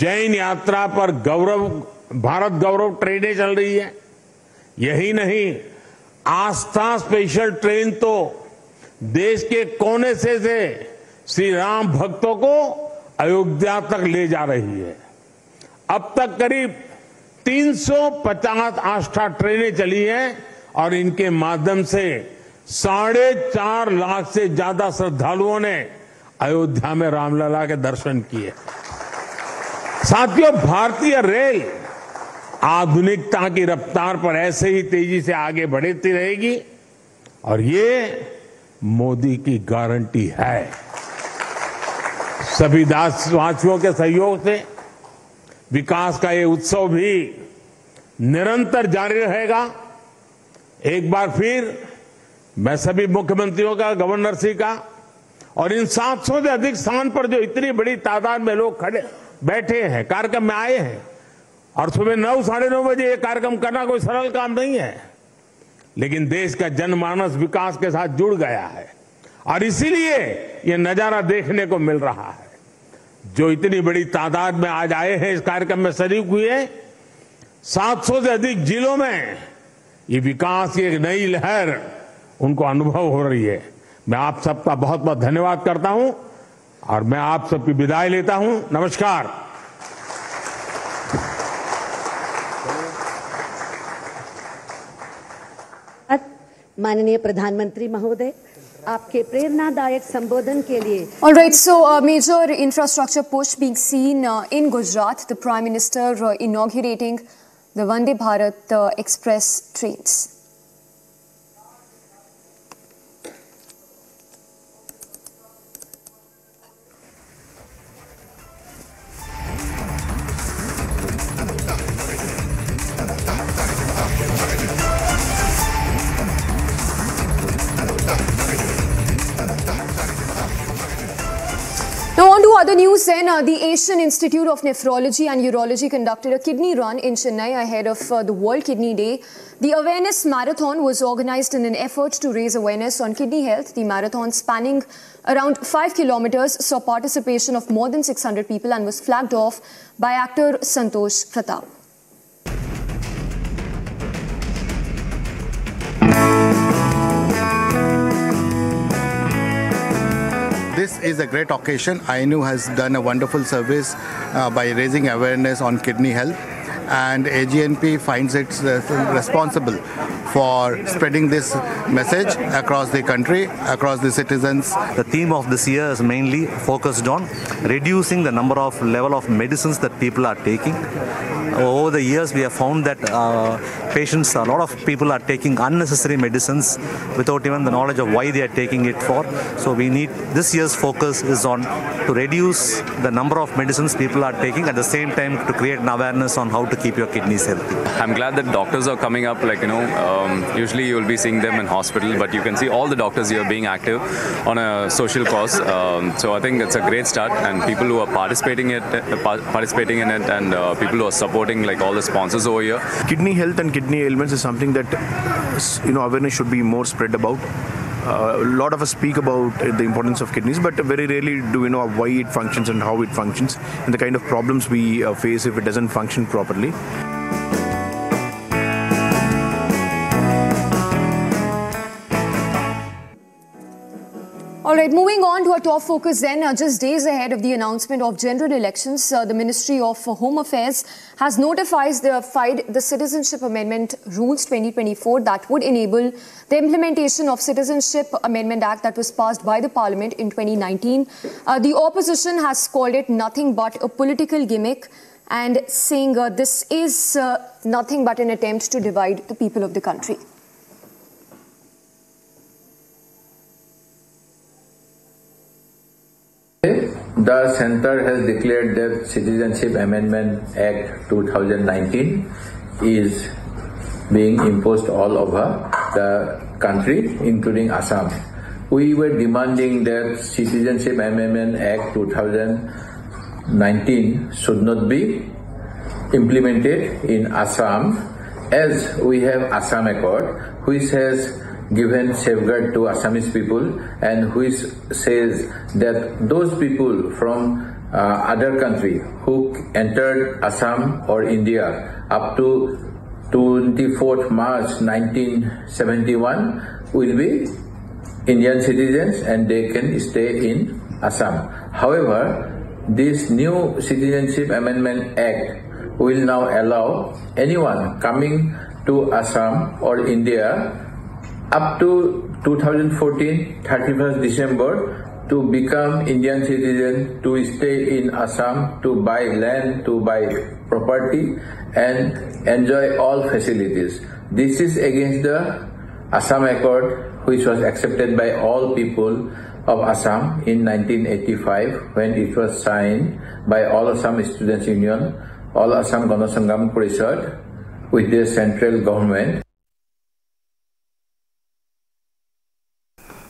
जैन यात्रा पर गौरव भारत गौरव ट्रेनें चल रही है। यही नहीं, आस्था स्पेशल ट्रेन तो देश के कोने से से श्री राम भक्तों को अयोध्या तक ले जा रही है। अब तक करीब तीन सौ पचास आस्था ट्रेनें चली हैं और इनके माध्यम से साढ़े चार लाख से ज्यादा श्रद्धालुओं ने अयोध्या में रामलला के दर्शन किए। साथियों, भारतीय रेल आधुनिकता की रफ्तार पर ऐसे ही तेजी से आगे बढ़ती रहेगी और ये मोदी की गारंटी है। सभी देशवासियों के सहयोग से विकास का ये उत्सव भी निरंतर जारी रहेगा। एक बार फिर मैं सभी मुख्यमंत्रियों का, गवर्नर जी का और इन सात सौ से अधिक स्थान पर जो इतनी बड़ी तादाद में लोग खड़े बैठे हैं, कार्यक्रम में आए हैं और सुबह नौ साढ़े नौ बजे ये कार्यक्रम करना कोई सरल काम नहीं है, लेकिन देश का जनमानस विकास के साथ जुड़ गया है और इसीलिए ये नजारा देखने को मिल रहा है। जो इतनी बड़ी तादाद में आज आए हैं, इस कार्यक्रम में शरीक हुए, सात सौ से अधिक जिलों में ये विकास की एक नई लहर उनको अनुभव हो रही है। मैं आप सबका बहुत बहुत धन्यवाद करता हूं और मैं आप सबकी विदाई लेता हूं। नमस्कार। माननीय प्रधानमंत्री महोदय, आपके प्रेरणादायक संबोधन के लिए। All right, so uh, major infrastructure push being seen uh, in Gujarat. The Prime Minister uh, inaugurating the Vande Bharat uh, Express trains. Other news then, uh, the Asian Institute of Nephrology and Urology conducted a kidney run in Chennai ahead of uh, the World Kidney Day. The awareness marathon was organized in an effort to raise awareness on kidney health. The marathon, spanning around five kilometers, saw participation of more than six hundred people and was flagged off by actor Santosh Pratap. This is a great occasion. I N U has done a wonderful service uh, by raising awareness on kidney health, and A G N P finds it uh, responsible for spreading this message across the country, across the citizens. The theme of this year is mainly focused on reducing the number of level of medicines that people are taking. Over the years, we have found that uh, patients, a lot of people are taking unnecessary medicines without even the knowledge of why they are taking it for. So we need, this year's focus is on to reduce the number of medicines people are taking, at the same time to create an awareness on how to keep your kidneys healthy. I'm glad that doctors are coming up, like, you know, um, usually you'll be seeing them in hospital, but you can see all the doctors here being active on a social cause. Um, so I think that's a great start, and people who are participating, it, participating in it and uh, people who are supporting, like all the sponsors over here. Kidney health and kidney ailments is something that, you know, awareness should be more spread about. Uh, a lot of us speak about the importance of kidneys, but very rarely do we know why it functions and how it functions and the kind of problems we uh, face if it doesn't function properly. All right, moving on to our top focus then, uh, just days ahead of the announcement of general elections, uh, the Ministry of uh, Home Affairs has notified the, the Citizenship Amendment Rules twenty twenty-four that would enable the implementation of Citizenship Amendment Act that was passed by the Parliament in twenty nineteen. Uh, the opposition has called it nothing but a political gimmick and saying uh, this is uh, nothing but an attempt to divide the people of the country. The center has declared that Citizenship Amendment Act two thousand nineteen is being imposed all over the country, including Assam. We were demanding that Citizenship Amendment Act two thousand nineteen should not be implemented in Assam, as we have Assam Accord, which has given safeguard to Assamese people and which says that those people from uh, other country who entered Assam or India up to twenty-fourth March nineteen seventy-one will be Indian citizens and they can stay in Assam. However, this new Citizenship Amendment Act will now allow anyone coming to Assam or India up to twenty fourteen, thirty-first December, to become Indian citizen, to stay in Assam, to buy land, to buy property and enjoy all facilities. This is against the Assam Accord, which was accepted by all people of Assam in nineteen eighty-five, when it was signed by all Assam Students Union, all Assam Gana Sangram Parishad with their central government.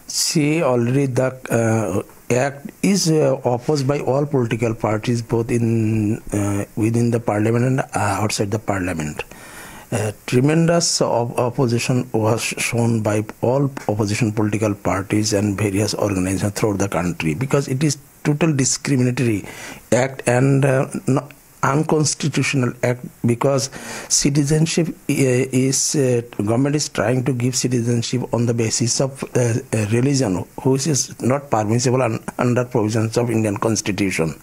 See, already the uh, act is uh, opposed by all political parties, both in uh, within the parliament and outside the parliament. Uh, tremendous op opposition was shown by all opposition political parties and various organizations throughout the country, because it is total discriminatory act and uh, not unconstitutional act, because citizenship uh, is uh, government is trying to give citizenship on the basis of uh, religion, which is not permissible un under provisions of Indian Constitution.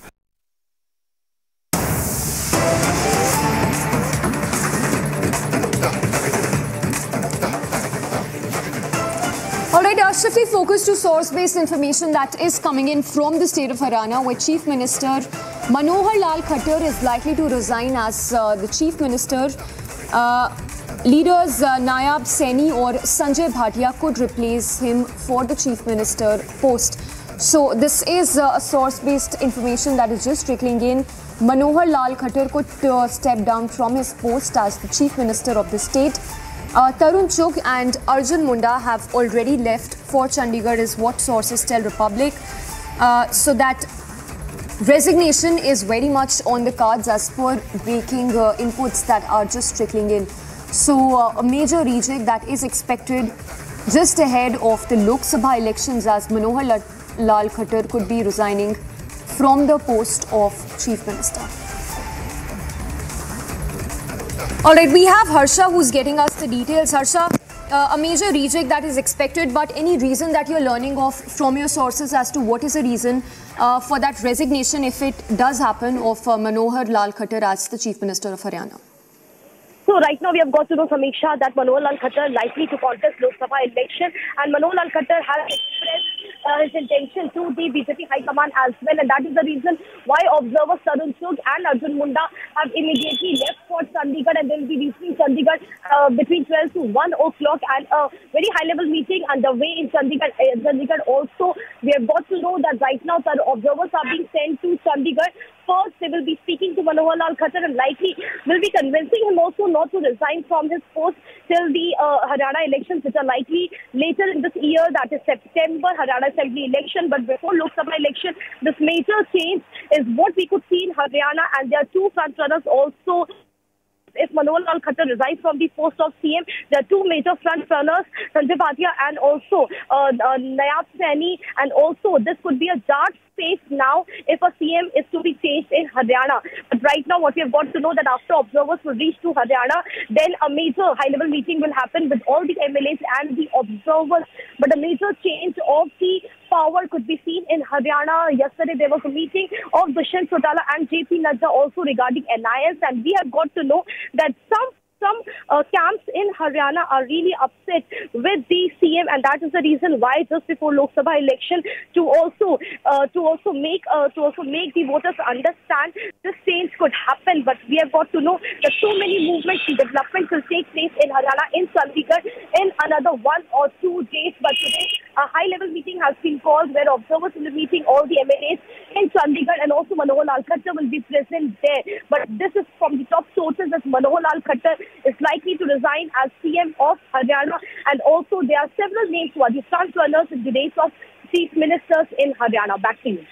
Shifting focus to source-based information that is coming in from the state of Haryana, where Chief Minister Manohar Lal Khattar is likely to resign as uh, the Chief Minister. Uh, leaders uh, Nayab Saini or Sanjay Bhatia could replace him for the Chief Minister post. So this is uh, a source-based information that is just trickling in. Manohar Lal Khattar could uh, step down from his post as the Chief Minister of the state. Uh, Tarun Chugh and Arjun Munda have already left for Chandigarh, is what sources tell Republic. Uh, so that resignation is very much on the cards as per breaking uh, inputs that are just trickling in. So uh, a major reject that is expected just ahead of the Lok Sabha elections, as Manohar Lal Khattar could be resigning from the post of Chief Minister. Alright, we have Harsha who's getting us the details. Harsha, uh, a major reject that is expected, but any reason that you're learning of from your sources as to what is the reason uh, for that resignation, if it does happen, of uh, Manohar Lal Khattar as the Chief Minister of Haryana? So right now we have got to know, Sameeksha, that Manohar Lal Khattar likely to contest Lok Sabha election, and Manohar Lal Khattar has expressed uh, his intention to the B J P High Command as well, and that is the reason why observers Tarun Chugh and Arjun Munda have immediately left for Chandigarh, and they will be reaching Chandigarh uh, between twelve to one o'clock, and a very high-level meeting underway in Chandigarh. Uh, Chandigarh also, we have got to know that right now the observers are being sent to Chandigarh. First, they will be speaking to Manohar Lal Khattar and likely will be convincing him also not to resign from his post till the uh, Haryana elections, which are likely later in this year, that is September, Haryana Assembly election. But before Lok Sabha election, this major change is what we could see in Haryana, and there are two front runners also. If Manohar Lal Khattar resigns from the post of C M, there are two major front runners, Sanjay Bhatia and also uh, uh, Nayab Saini, and also this could be a dart space now if a C M is to be changed in Haryana. But right now what we have got to know, that after observers will reach to Haryana, then a major high-level meeting will happen with all the M L As and the observers. But a major change of the power could be seen in Haryana. Yesterday there was a meeting of Dushyant Chautala and J P Nadda also regarding alliance, and we have got to know that some Some uh, camps in Haryana are really upset with the C M, and that is the reason why just before Lok Sabha election, to also uh, to also make uh, to also make the voters understand this change could happen. But we have got to know that so many movements and developments will take place in Haryana, in Chandigarh, in another one or two days. But today, a high-level meeting has been called where observers will be meeting all the M L As in Chandigarh, and also Manohar Lal Khattar will be present there. But this is from the top sources, that Manohar Lal Khattar is likely to resign as C M of Haryana, and also there are several names who are the front runners in the race of chief ministers in Haryana. Back to you.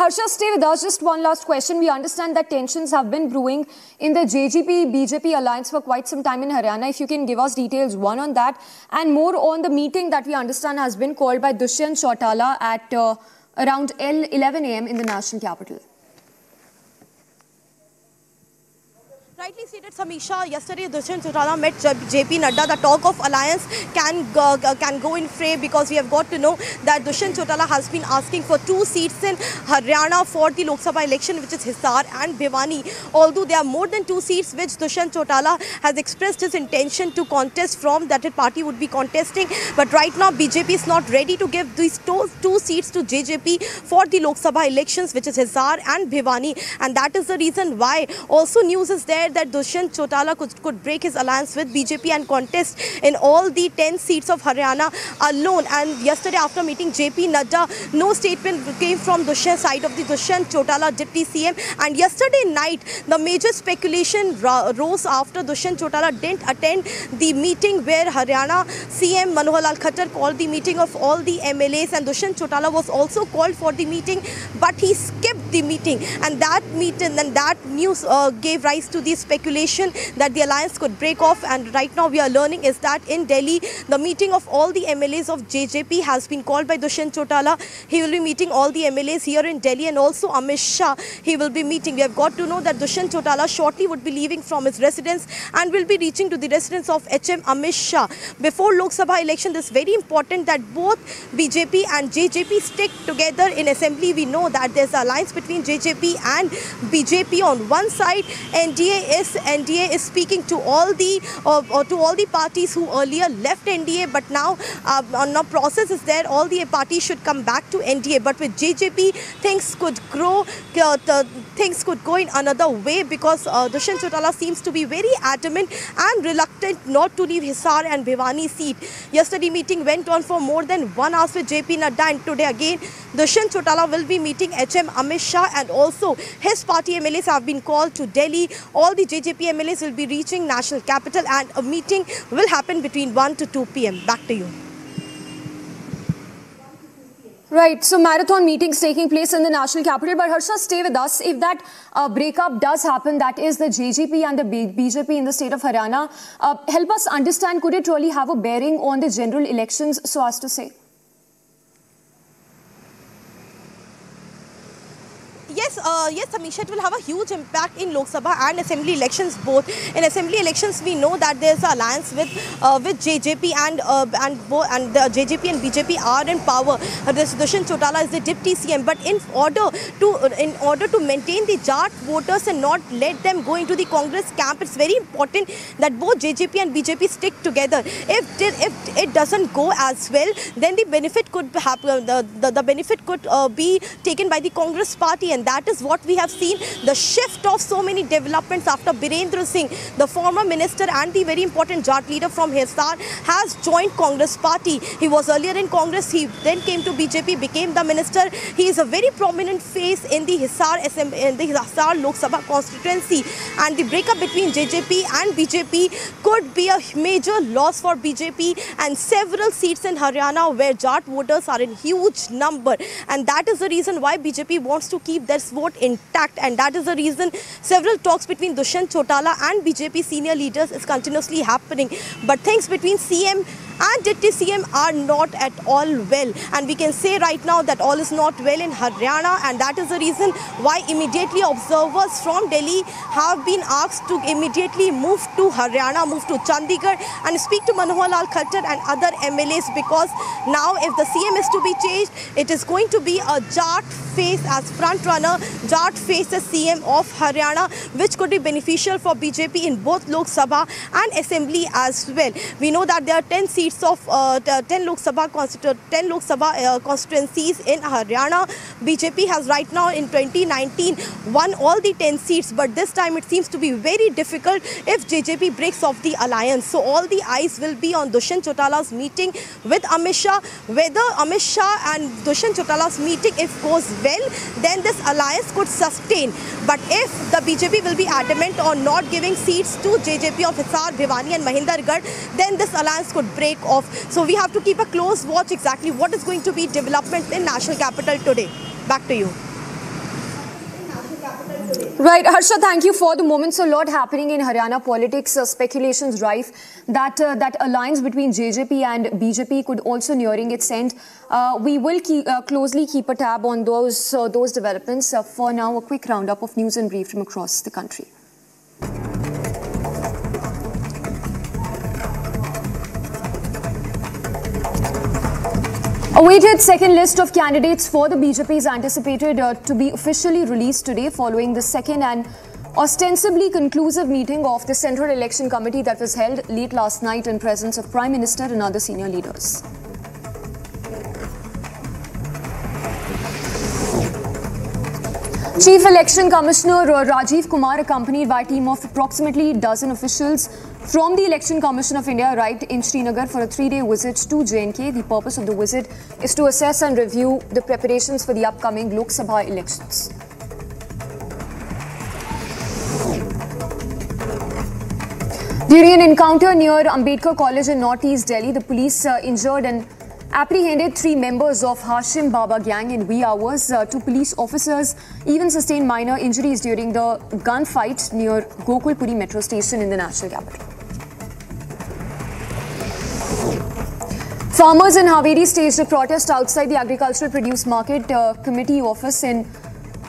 Harsha, stay with us. Just one last question. We understand that tensions have been brewing in the J J P B J P alliance for quite some time in Haryana. If you can give us details, one on that, and more on the meeting that we understand has been called by Dushyant Chautala at uh, around eleven a m in the national capital. Rightly stated, Samisha, yesterday Dushyant Chautala met J P Nadda. The talk of alliance can go, can go in fray, because we have got to know that Dushyant Chautala has been asking for two seats in Haryana for the Lok Sabha election, which is Hisar and Bhiwani. Although there are more than two seats which Dushyant Chautala has expressed his intention to contest from, that his party would be contesting. But right now, B J P is not ready to give these two, two seats to J J P for the Lok Sabha elections, which is Hisar and Bhiwani. And that is the reason why also news is there that Dushyant Chautala could, could break his alliance with B J P and contest in all the ten seats of Haryana alone. And yesterday, after meeting J P Nadda, no statement came from Dushyant side of the Dushyant Chautala deputy C M. And yesterday night, the major speculation rose after Dushyant Chautala didn't attend the meeting where Haryana C M Manohar Lal Khattar called the meeting of all the M L As, and Dushyant Chautala was also called for the meeting, but he skipped the meeting. And that meeting, and that news uh, gave rise to the speculation that the alliance could break off. And right now we are learning is that in Delhi, the meeting of all the M L As of J J P has been called by Dushyant Chautala. He will be meeting all the M L As here in Delhi, and also Amit Shah he will be meeting. We have got to know that Dushyant Chautala shortly would be leaving from his residence and will be reaching to the residence of H M Amit Shah. Before Lok Sabha election, this is very important that both B J P and J J P stick together in assembly. We know that there's an alliance between J J P and B J P on one side. N D A is N D A is speaking to all the uh, uh, to all the parties who earlier left N D A, but now uh, on a process is there. All the parties should come back to N D A. But with J J P, things could grow, uh, the, things could go in another way, because uh, Dushyant Chautala seems to be very adamant and reluctant not to leave Hisar and Bhiwani seat. Yesterday meeting went on for more than one hour with J P Nadda, and today again Dushyant Chautala will be meeting H M Amit Shah, and also his party M L As have been called to Delhi. All the J J P M L As will be reaching national capital, and a meeting will happen between one to two P M Back to you. Right, so marathon meetings taking place in the national capital. But Harsha, stay with us. If that uh, breakup does happen, that is the J J P and the B J P in the state of Haryana, uh, help us understand, could it really have a bearing on the general elections, so as to say? Yes, uh, yes, Samisha, it will have a huge impact in Lok Sabha and Assembly elections both. In Assembly elections, we know that there is an alliance with uh, with J J P, and uh, and and the J J P and B J P are in power. Uh, Dushyant Chautala is the deputy C M, but in order to uh, in order to maintain the Jat voters and not let them go into the Congress camp, it's very important that both J J P and B J P stick together. If if it doesn't go as well, then the benefit could happen. The the, the benefit could uh, be taken by the Congress party. And And that is what we have seen, the shift of so many developments after Birendra Singh, the former minister and the very important Jat leader from Hisar, has joined Congress party. He was earlier in Congress, he then came to B J P, became the minister. He is a very prominent face in the Hisar, in the Hisar Lok Sabha constituency. And the breakup between J J P and B J P could be a major loss for B J P and several seats in Haryana where Jat voters are in huge number. And that is the reason why B J P wants to keep their vote intact, and that is the reason several talks between Dushyant Chautala and B J P senior leaders is continuously happening. But things between C M and Deputy C M are not at all well, and we can say right now that all is not well in Haryana, and that is the reason why immediately observers from Delhi have been asked to immediately move to Haryana, move to Chandigarh and speak to Manohar Lal Khattar and other M L As, because now if the C M is to be changed, it is going to be a Jat face as front runner, Jat face as C M of Haryana, which could be beneficial for B J P in both Lok Sabha and Assembly as well. We know that there are ten seats of uh, ten Lok Sabha, ten Lok Sabha uh, constituencies in Haryana. B J P has right now in twenty nineteen won all the ten seats, but this time it seems to be very difficult if J J P breaks off the alliance. So all the eyes will be on Dushyant Chautala's meeting with Amit Shah. Whether Amit Shah and Dushyant Chautala's meeting, if goes well, then this alliance could sustain. But if the B J P will be adamant on not giving seats to J J P of Hisar, Bhiwani and Mahindergarh, then this alliance could break off. So we have to keep a close watch exactly what is going to be developments in national capital today. Back to you. Right, Harsha, thank you for the moment. So a lot happening in Haryana politics, uh, speculations rife that uh, that alliance between J J P and B J P could also nearing its end. Uh, we will keep, uh, closely keep a tab on those, uh, those developments. Uh, for now, a quick roundup of news and brief from across the country. Awaited second list of candidates for the B J P is anticipated uh, to be officially released today following the second and ostensibly conclusive meeting of the Central Election Committee that was held late last night in presence of Prime Minister and other senior leaders. Chief Election Commissioner Rajiv Kumar, accompanied by a team of approximately a dozen officials from the Election Commission of India, arrived in Srinagar for a three-day visit to J N K. The purpose of the visit is to assess and review the preparations for the upcoming Lok Sabha elections. During an encounter near Ambedkar College in Northeast Delhi, the police uh, injured and apprehended three members of Hashim Baba gang in wee hours. Uh, two police officers even sustained minor injuries during the gunfight near Gokulpuri metro station in the national capital. Farmers in Haveri staged a protest outside the Agricultural Produce Market uh, Committee office in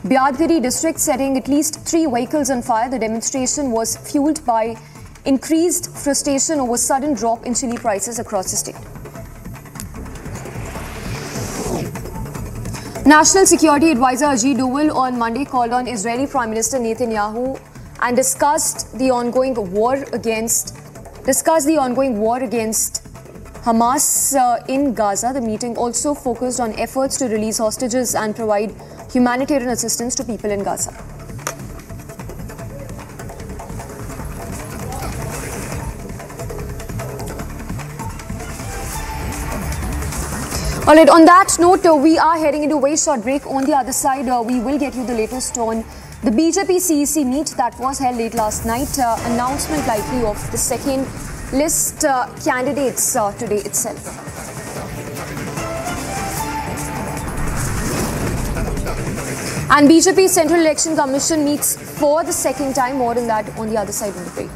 Biadgiri district, setting at least three vehicles on fire. The demonstration was fueled by increased frustration over sudden drop in chili prices across the state. National Security Advisor Ajit Doval on Monday called on Israeli Prime Minister Netanyahu and discussed the ongoing war against discussed the ongoing war against Hamas uh, in Gaza. The meeting also focused on efforts to release hostages and provide humanitarian assistance to people in Gaza. All right, on that note, uh, we are heading into a very short break. On the other side, uh, we will get you the latest on the B J P C E C meet that was held late last night. Uh, announcement likely of the second list uh, candidates uh, today itself. And B J P Central Election Commission meets for the second time. More on that on the other side of the break.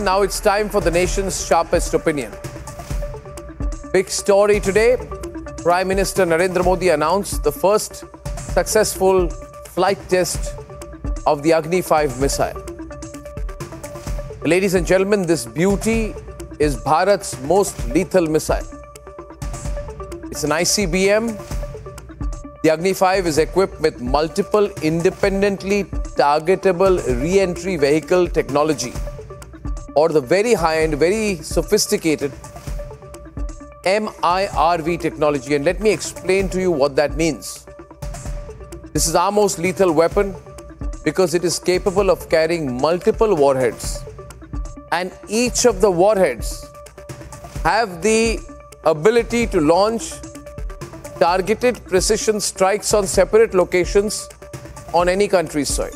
Now it's time for the nation's sharpest opinion. Big story today. Prime Minister Narendra Modi announced the first successful flight test of the Agni five missile. Ladies and gentlemen, this beauty is Bharat's most lethal missile. It's an I C B M. The Agni five is equipped with multiple independently targetable re-entry vehicle technology, or the very high-end, very sophisticated M I R V technology. And let me explain to you what that means. This is our most lethal weapon because it is capable of carrying multiple warheads. And each of the warheads have the ability to launch targeted precision strikes on separate locations on any country's soil.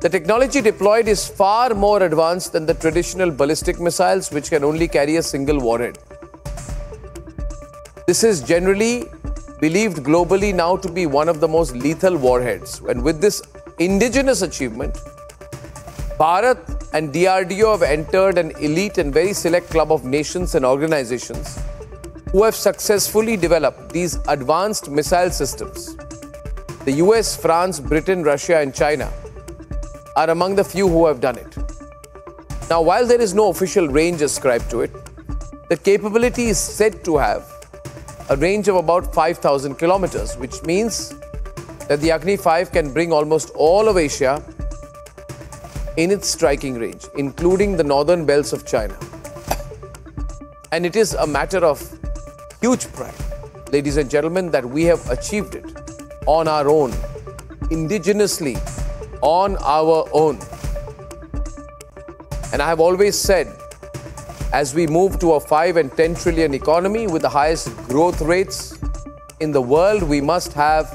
The technology deployed is far more advanced than the traditional ballistic missiles, which can only carry a single warhead. This is generally believed globally now to be one of the most lethal warheads. And with this indigenous achievement, Bharat and D R D O have entered an elite and very select club of nations and organizations who have successfully developed these advanced missile systems. The U S, France, Britain, Russia, and China are among the few who have done it. Now, while there is no official range ascribed to it, the capability is said to have a range of about five thousand kilometers, which means that the Agni five can bring almost all of Asia in its striking range, including the northern belts of China. And it is a matter of huge pride, ladies and gentlemen, that we have achieved it on our own, indigenously, on our own. And I have always said, as we move to a five and ten trillion economy with the highest growth rates in the world, we must have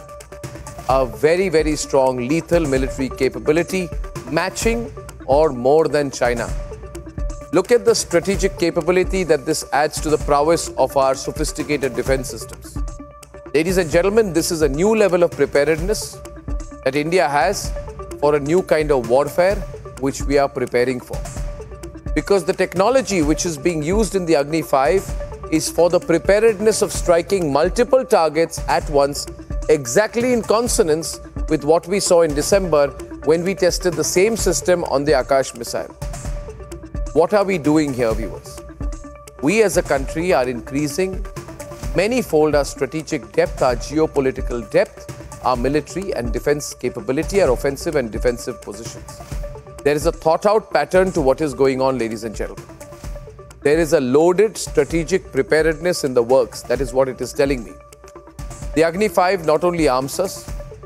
a very, very strong lethal military capability matching or more than China. Look at the strategic capability that this adds to the prowess of our sophisticated defense systems. Ladies and gentlemen, this is a new level of preparedness that India has for a new kind of warfare which we are preparing for. Because the technology which is being used in the Agni five is for the preparedness of striking multiple targets at once, exactly in consonance with what we saw in December when we tested the same system on the Akash missile. What are we doing here, viewers? We as a country are increasing many-fold our strategic depth, our geopolitical depth, our military and defense capability, our offensive and defensive positions. There is a thought-out pattern to what is going on, ladies and gentlemen. There is a loaded strategic preparedness in the works. That is what it is telling me. The Agni five not only arms us,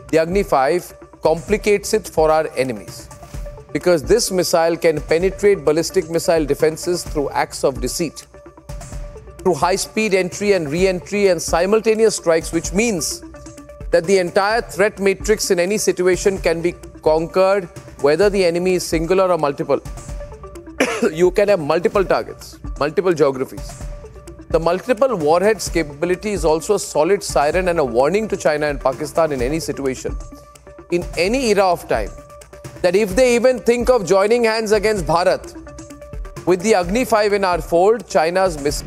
the Agni five complicates it for our enemies. Because this missile can penetrate ballistic missile defenses through acts of deceit, through high-speed entry and re-entry and simultaneous strikes, which means that the entire threat matrix in any situation can be conquered, whether the enemy is singular or multiple. You can have multiple targets, multiple geographies. The multiple warheads capability is also a solid siren and a warning to China and Pakistan in any situation, in any era of time, that if they even think of joining hands against Bharat, with the Agni five in our fold, China's miss.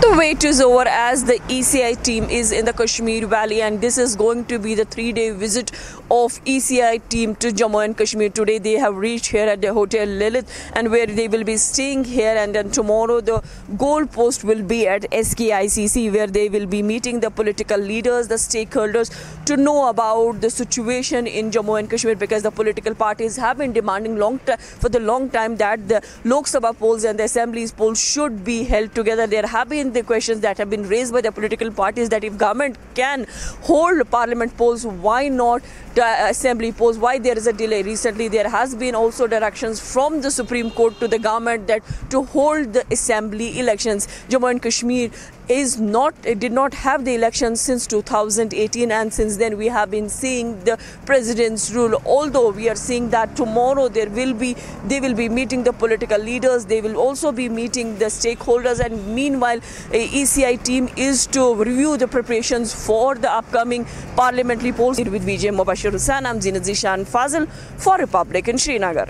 The wait is over as the E C I team is in the Kashmir Valley, and this is going to be the three-day visit of E C I team to Jammu and Kashmir. Today they have reached here at the Hotel Lilith, and where they will be staying here, and then tomorrow the goal post will be at S K I C C, where they will be meeting the political leaders, the stakeholders, to know about the situation in Jammu and Kashmir, because the political parties have been demanding long for the long time that the Lok Sabha polls and the assemblies polls should be held together. There have been the questions that have been raised by the political parties that if government can hold parliament polls, why not the assembly polls? Why there is a delay? Recently there has been also directions from the Supreme Court to the government that to hold the assembly elections. Jammu and Kashmir is not, it did not have the elections since two thousand eighteen, and since then we have been seeing the president's rule, although we are seeing that tomorrow there will be, they will be meeting the political leaders, they will also be meeting the stakeholders, and meanwhile the E C I team is to review the preparations for the upcoming parliamentary polls. With Vijay Mubashir Hussain, I'm Zinat Zishan Fazil for Republic in Srinagar.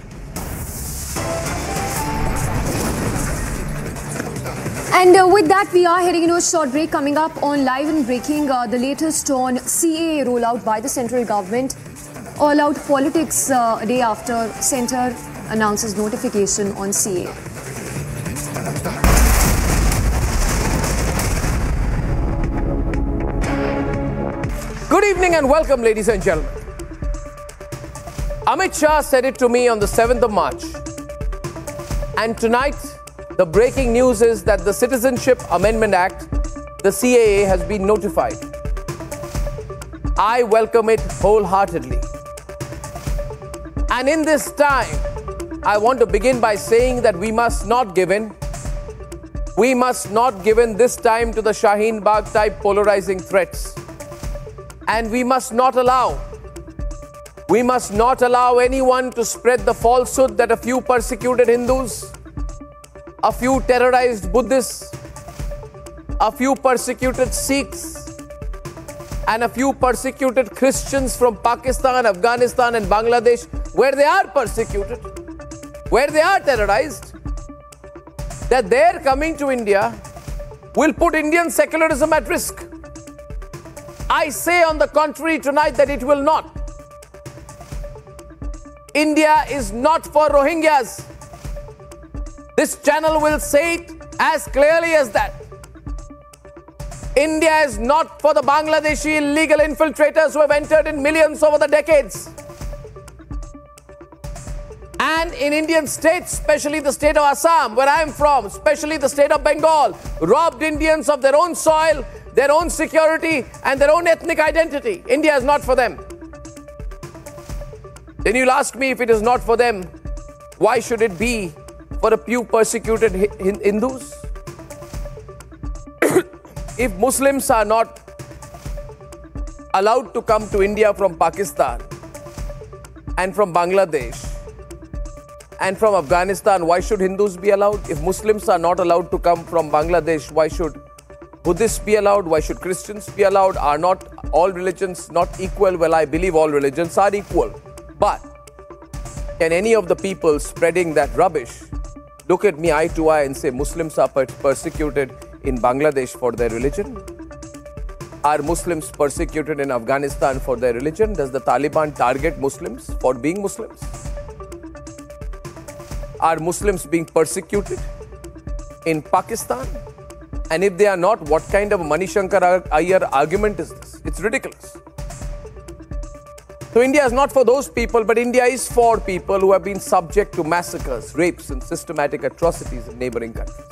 And uh, with that, we are heading into a short break. Coming up on Live and Breaking, uh, the latest on C A A rollout by the central government. All-out politics uh, day after centre announces notification on C A A. Good evening and welcome, ladies and gentlemen. Amit Shah said it to me on the seventh of March. And tonight, the breaking news is that the Citizenship Amendment Act, the C A A, has been notified. I welcome it wholeheartedly. And in this time, I want to begin by saying that we must not give in. We must not give in this time to the Shaheen Bagh type polarizing threats. And we must not allow, we must not allow anyone to spread the falsehood that a few persecuted Hindus, a few terrorized Buddhists, a few persecuted Sikhs, and a few persecuted Christians from Pakistan, Afghanistan and Bangladesh, where they are persecuted, where they are terrorized, that their coming to India will put Indian secularism at risk. I say on the contrary tonight that it will not. India is not for Rohingyas. This channel will say it as clearly as that. India is not for the Bangladeshi illegal infiltrators who have entered in millions over the decades. And in Indian states, especially the state of Assam, where I am from, especially the state of Bengal, robbed Indians of their own soil, their own security and their own ethnic identity. India is not for them. Then you'll ask me, if it is not for them, why should it be for a few persecuted Hindus? If Muslims are not allowed to come to India from Pakistan and from Bangladesh and from Afghanistan, why should Hindus be allowed? If Muslims are not allowed to come from Bangladesh, why should Buddhists be allowed? Why should Christians be allowed? Are not all religions not equal? Well, I believe all religions are equal. But can any of the people spreading that rubbish look at me eye to eye and say Muslims are per persecuted in Bangladesh for their religion? Are Muslims persecuted in Afghanistan for their religion? Does the Taliban target Muslims for being Muslims? Are Muslims being persecuted in Pakistan? And if they are not, what kind of Manishankar Iyer argument is this? It's ridiculous. So India is not for those people, but India is for people who have been subject to massacres, rapes and systematic atrocities in neighboring countries.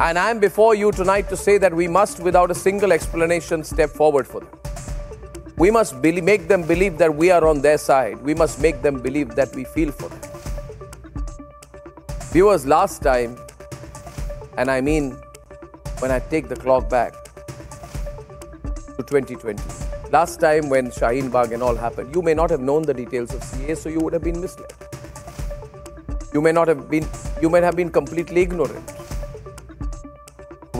And I am before you tonight to say that we must, without a single explanation, step forward for them. We must be- make them believe that we are on their side. We must make them believe that we feel for them. Viewers, last time, and I mean when I take the clock back to twenty twenty, last time when Shaheen Bagh and all happened, you may not have known the details of C A A, so you would have been misled. You may not have been, you may have been completely ignorant.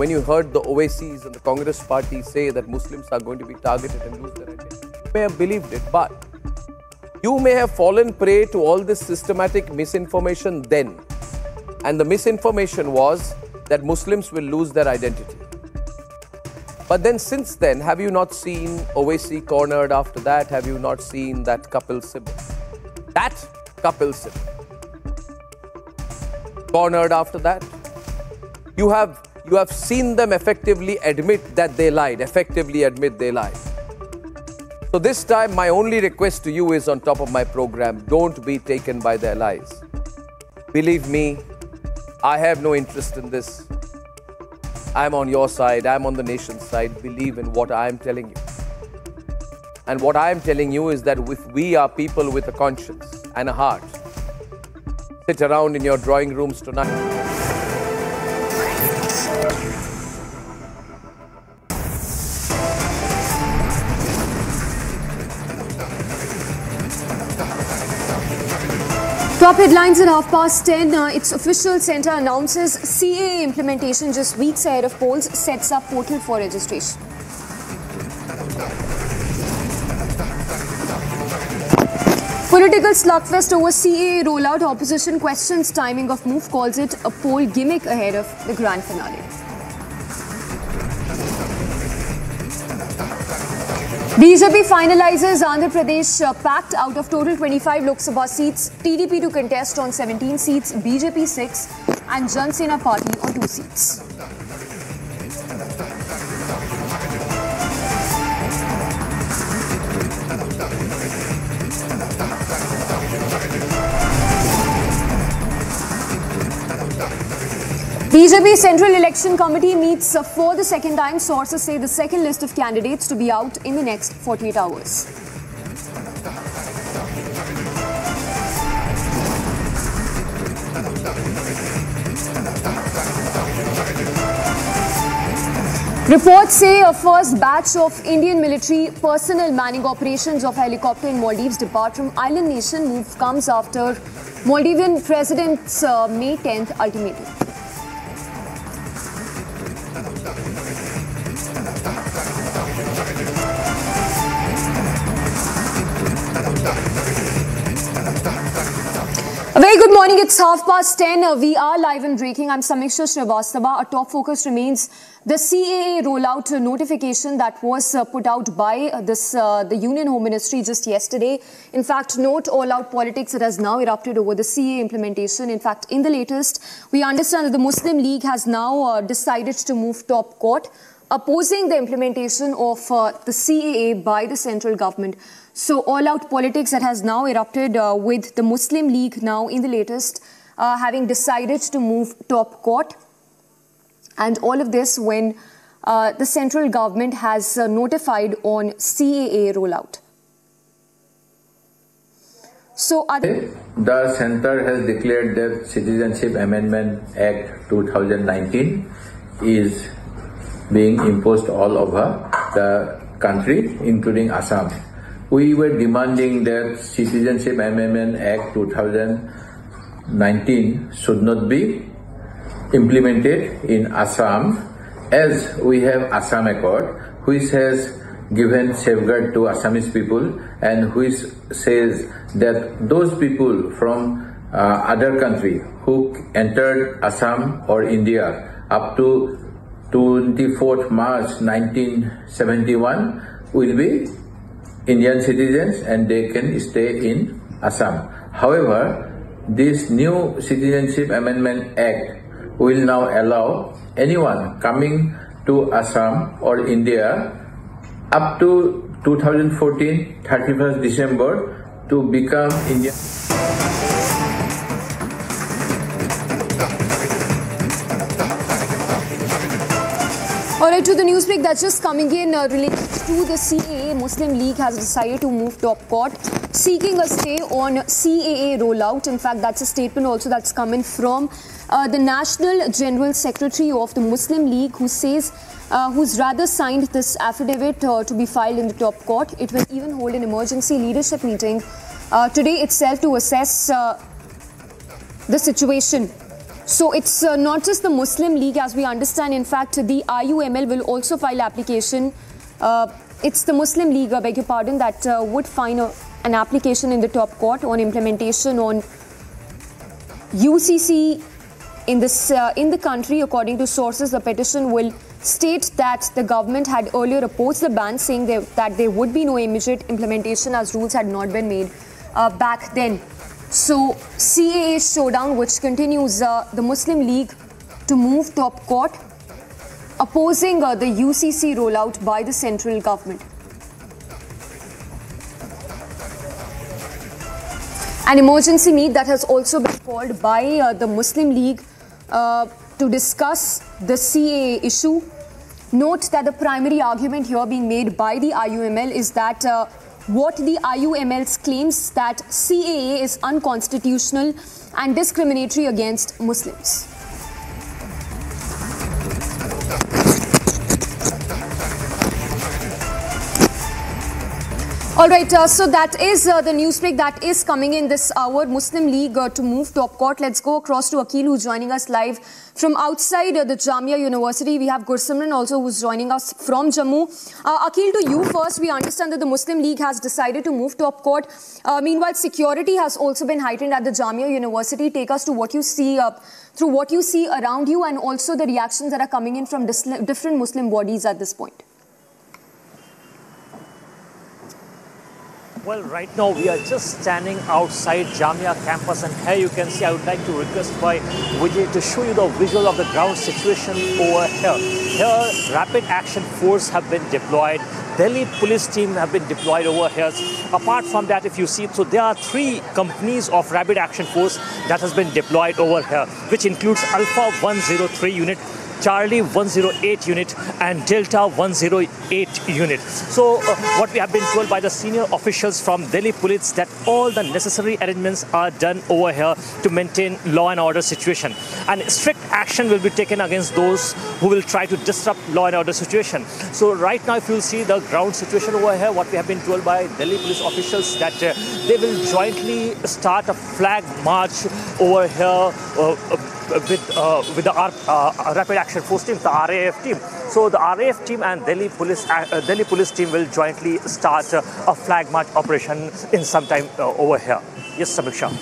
When you heard the O A Cs and the Congress party say that Muslims are going to be targeted and lose their identity, you may have believed it, but you may have fallen prey to all this systematic misinformation then. And the misinformation was that Muslims will lose their identity. But then since then, have you not seen O A C cornered after that? Have you not seen that Kapil Sibal? That Kapil Sibal. Cornered after that? You have... You have seen them effectively admit that they lied, effectively admit they lied. So this time, my only request to you is on top of my program, don't be taken by their lies. Believe me, I have no interest in this. I'm on your side, I'm on the nation's side. Believe in what I'm telling you. And what I'm telling you is that if we are people with a conscience and a heart, sit around in your drawing rooms tonight. Top headlines at half past ten. Uh, its official centre announces C A A implementation just weeks ahead of polls, sets up portal for registration. Political slugfest over C A A rollout, opposition questions timing of move, calls it a poll gimmick ahead of the grand finale. B J P finalizes Andhra Pradesh uh, pact. Out of total twenty-five Lok Sabha seats, T D P to contest on seventeen seats, B J P six and Jan Sena party on two seats. B J P Central Election Committee meets for the second time. Sources say the second list of candidates to be out in the next forty-eight hours. Reports say a first batch of Indian military personnel manning operations of helicopter in Maldives depart from island nation. Move comes after Maldivian President's uh, May tenth ultimatum. Very good morning. It's half past ten. Uh, we are live and breaking. I'm Samiksha Srivastava. Our top focus remains the C A A rollout notification that was uh, put out by uh, this uh, the Union Home Ministry just yesterday. In fact, note all-out politics that has now erupted over the C A A implementation. In fact, in the latest, we understand that the Muslim League has now uh, decided to move top court, opposing the implementation of uh, the C A A by the central government. So all-out politics that has now erupted uh, with the Muslim League now in the latest uh, having decided to move top court. And all of this when uh, the central government has uh, notified on C A A rollout. So the centre has declared that Citizenship Amendment Act two thousand nineteen is being imposed all over the country, including Assam. We were demanding that Citizenship Amendment Act two thousand nineteen should not be implemented in Assam as we have Assam Accord, which has given safeguard to Assamese people and which says that those people from uh, other country who entered Assam or India up to twenty-fourth March nineteen seventy-one will be Indian citizens and they can stay in Assam. However, this new Citizenship Amendment Act will now allow anyone coming to Assam or India up to twenty fourteen, thirty-first December to become Indian. All right, to the news break that's just coming in uh, related to the C A A, Muslim League has decided to move top court, seeking a stay on C A A rollout. In fact, that's a statement also that's coming from uh, the National General Secretary of the Muslim League, who says, uh, who's rather signed this affidavit uh, to be filed in the top court. It will even hold an emergency leadership meeting uh, today itself to assess uh, the situation. So it's uh, not just the Muslim League, as we understand. In fact, the I U M L will also file application. Uh, it's the Muslim League, I beg your pardon, that uh, would file a, an application in the top court on implementation on U C C in this uh, in the country. According to sources, the petition will state that the government had earlier opposed the ban, saying they, that there would be no immediate implementation as rules had not been made uh, back then. So, C A A showdown, which continues, uh, the Muslim League to move top court, opposing uh, the U C C rollout by the central government. An emergency meet that has also been called by uh, the Muslim League uh, to discuss the C A A issue. Note that the primary argument here being made by the I U M L is that uh, what the I U M L's claims that C A A is unconstitutional and discriminatory against Muslims. All right, uh, so that is uh, the news break that is coming in this hour. Muslim League uh, to move top court. Let's go across to Akhil, who's joining us live from outside uh, the Jamia University. We have Gursimran also, who's joining us from Jammu. Uh, Akhil, to you first. We understand that the Muslim League has decided to move top court. Uh, meanwhile, security has also been heightened at the Jamia University. Take us to what you see, uh, through what you see around you, and also the reactions that are coming in from different Muslim bodies at this point. Well, right now we are just standing outside Jamia campus, and here you can see, I would like to request by Vijay to show you the visual of the ground situation over here. Here, rapid action force have been deployed. Delhi police team have been deployed over here. Apart from that, if you see, so there are three companies of rapid action force that has been deployed over here, which includes Alpha one oh three unit, Charlie one oh eight unit, and Delta one oh eight unit. So uh, what we have been told by the senior officials from Delhi Police that all the necessary arrangements are done over here to maintain law and order situation. And strict action will be taken against those who will try to disrupt law and order situation. So right now, if you'll see the ground situation over here, what we have been told by Delhi Police officials that uh, they will jointly start a flag march over here uh, uh, With, uh, with the uh, Rapid Action Force team, the R A F team. So the R A F team and Delhi Police uh, Delhi Police team will jointly start uh, a flag march operation in some time uh, over here. Yes, Samiksha.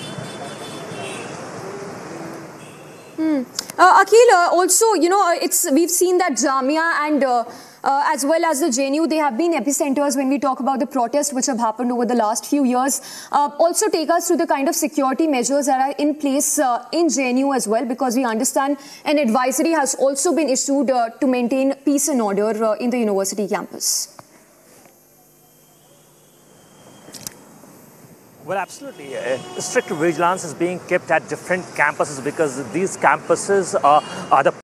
Hmm. Uh, Akhil, uh, also, you know, it's we've seen that Jamia and uh, Uh, as well as the J N U, they have been epicenters when we talk about the protests which have happened over the last few years. Uh, also take us to the kind of security measures that are in place uh, in J N U as well, because we understand an advisory has also been issued uh, to maintain peace and order uh, in the university campus. Well, absolutely. Uh, strict vigilance is being kept at different campuses because these campuses are, are the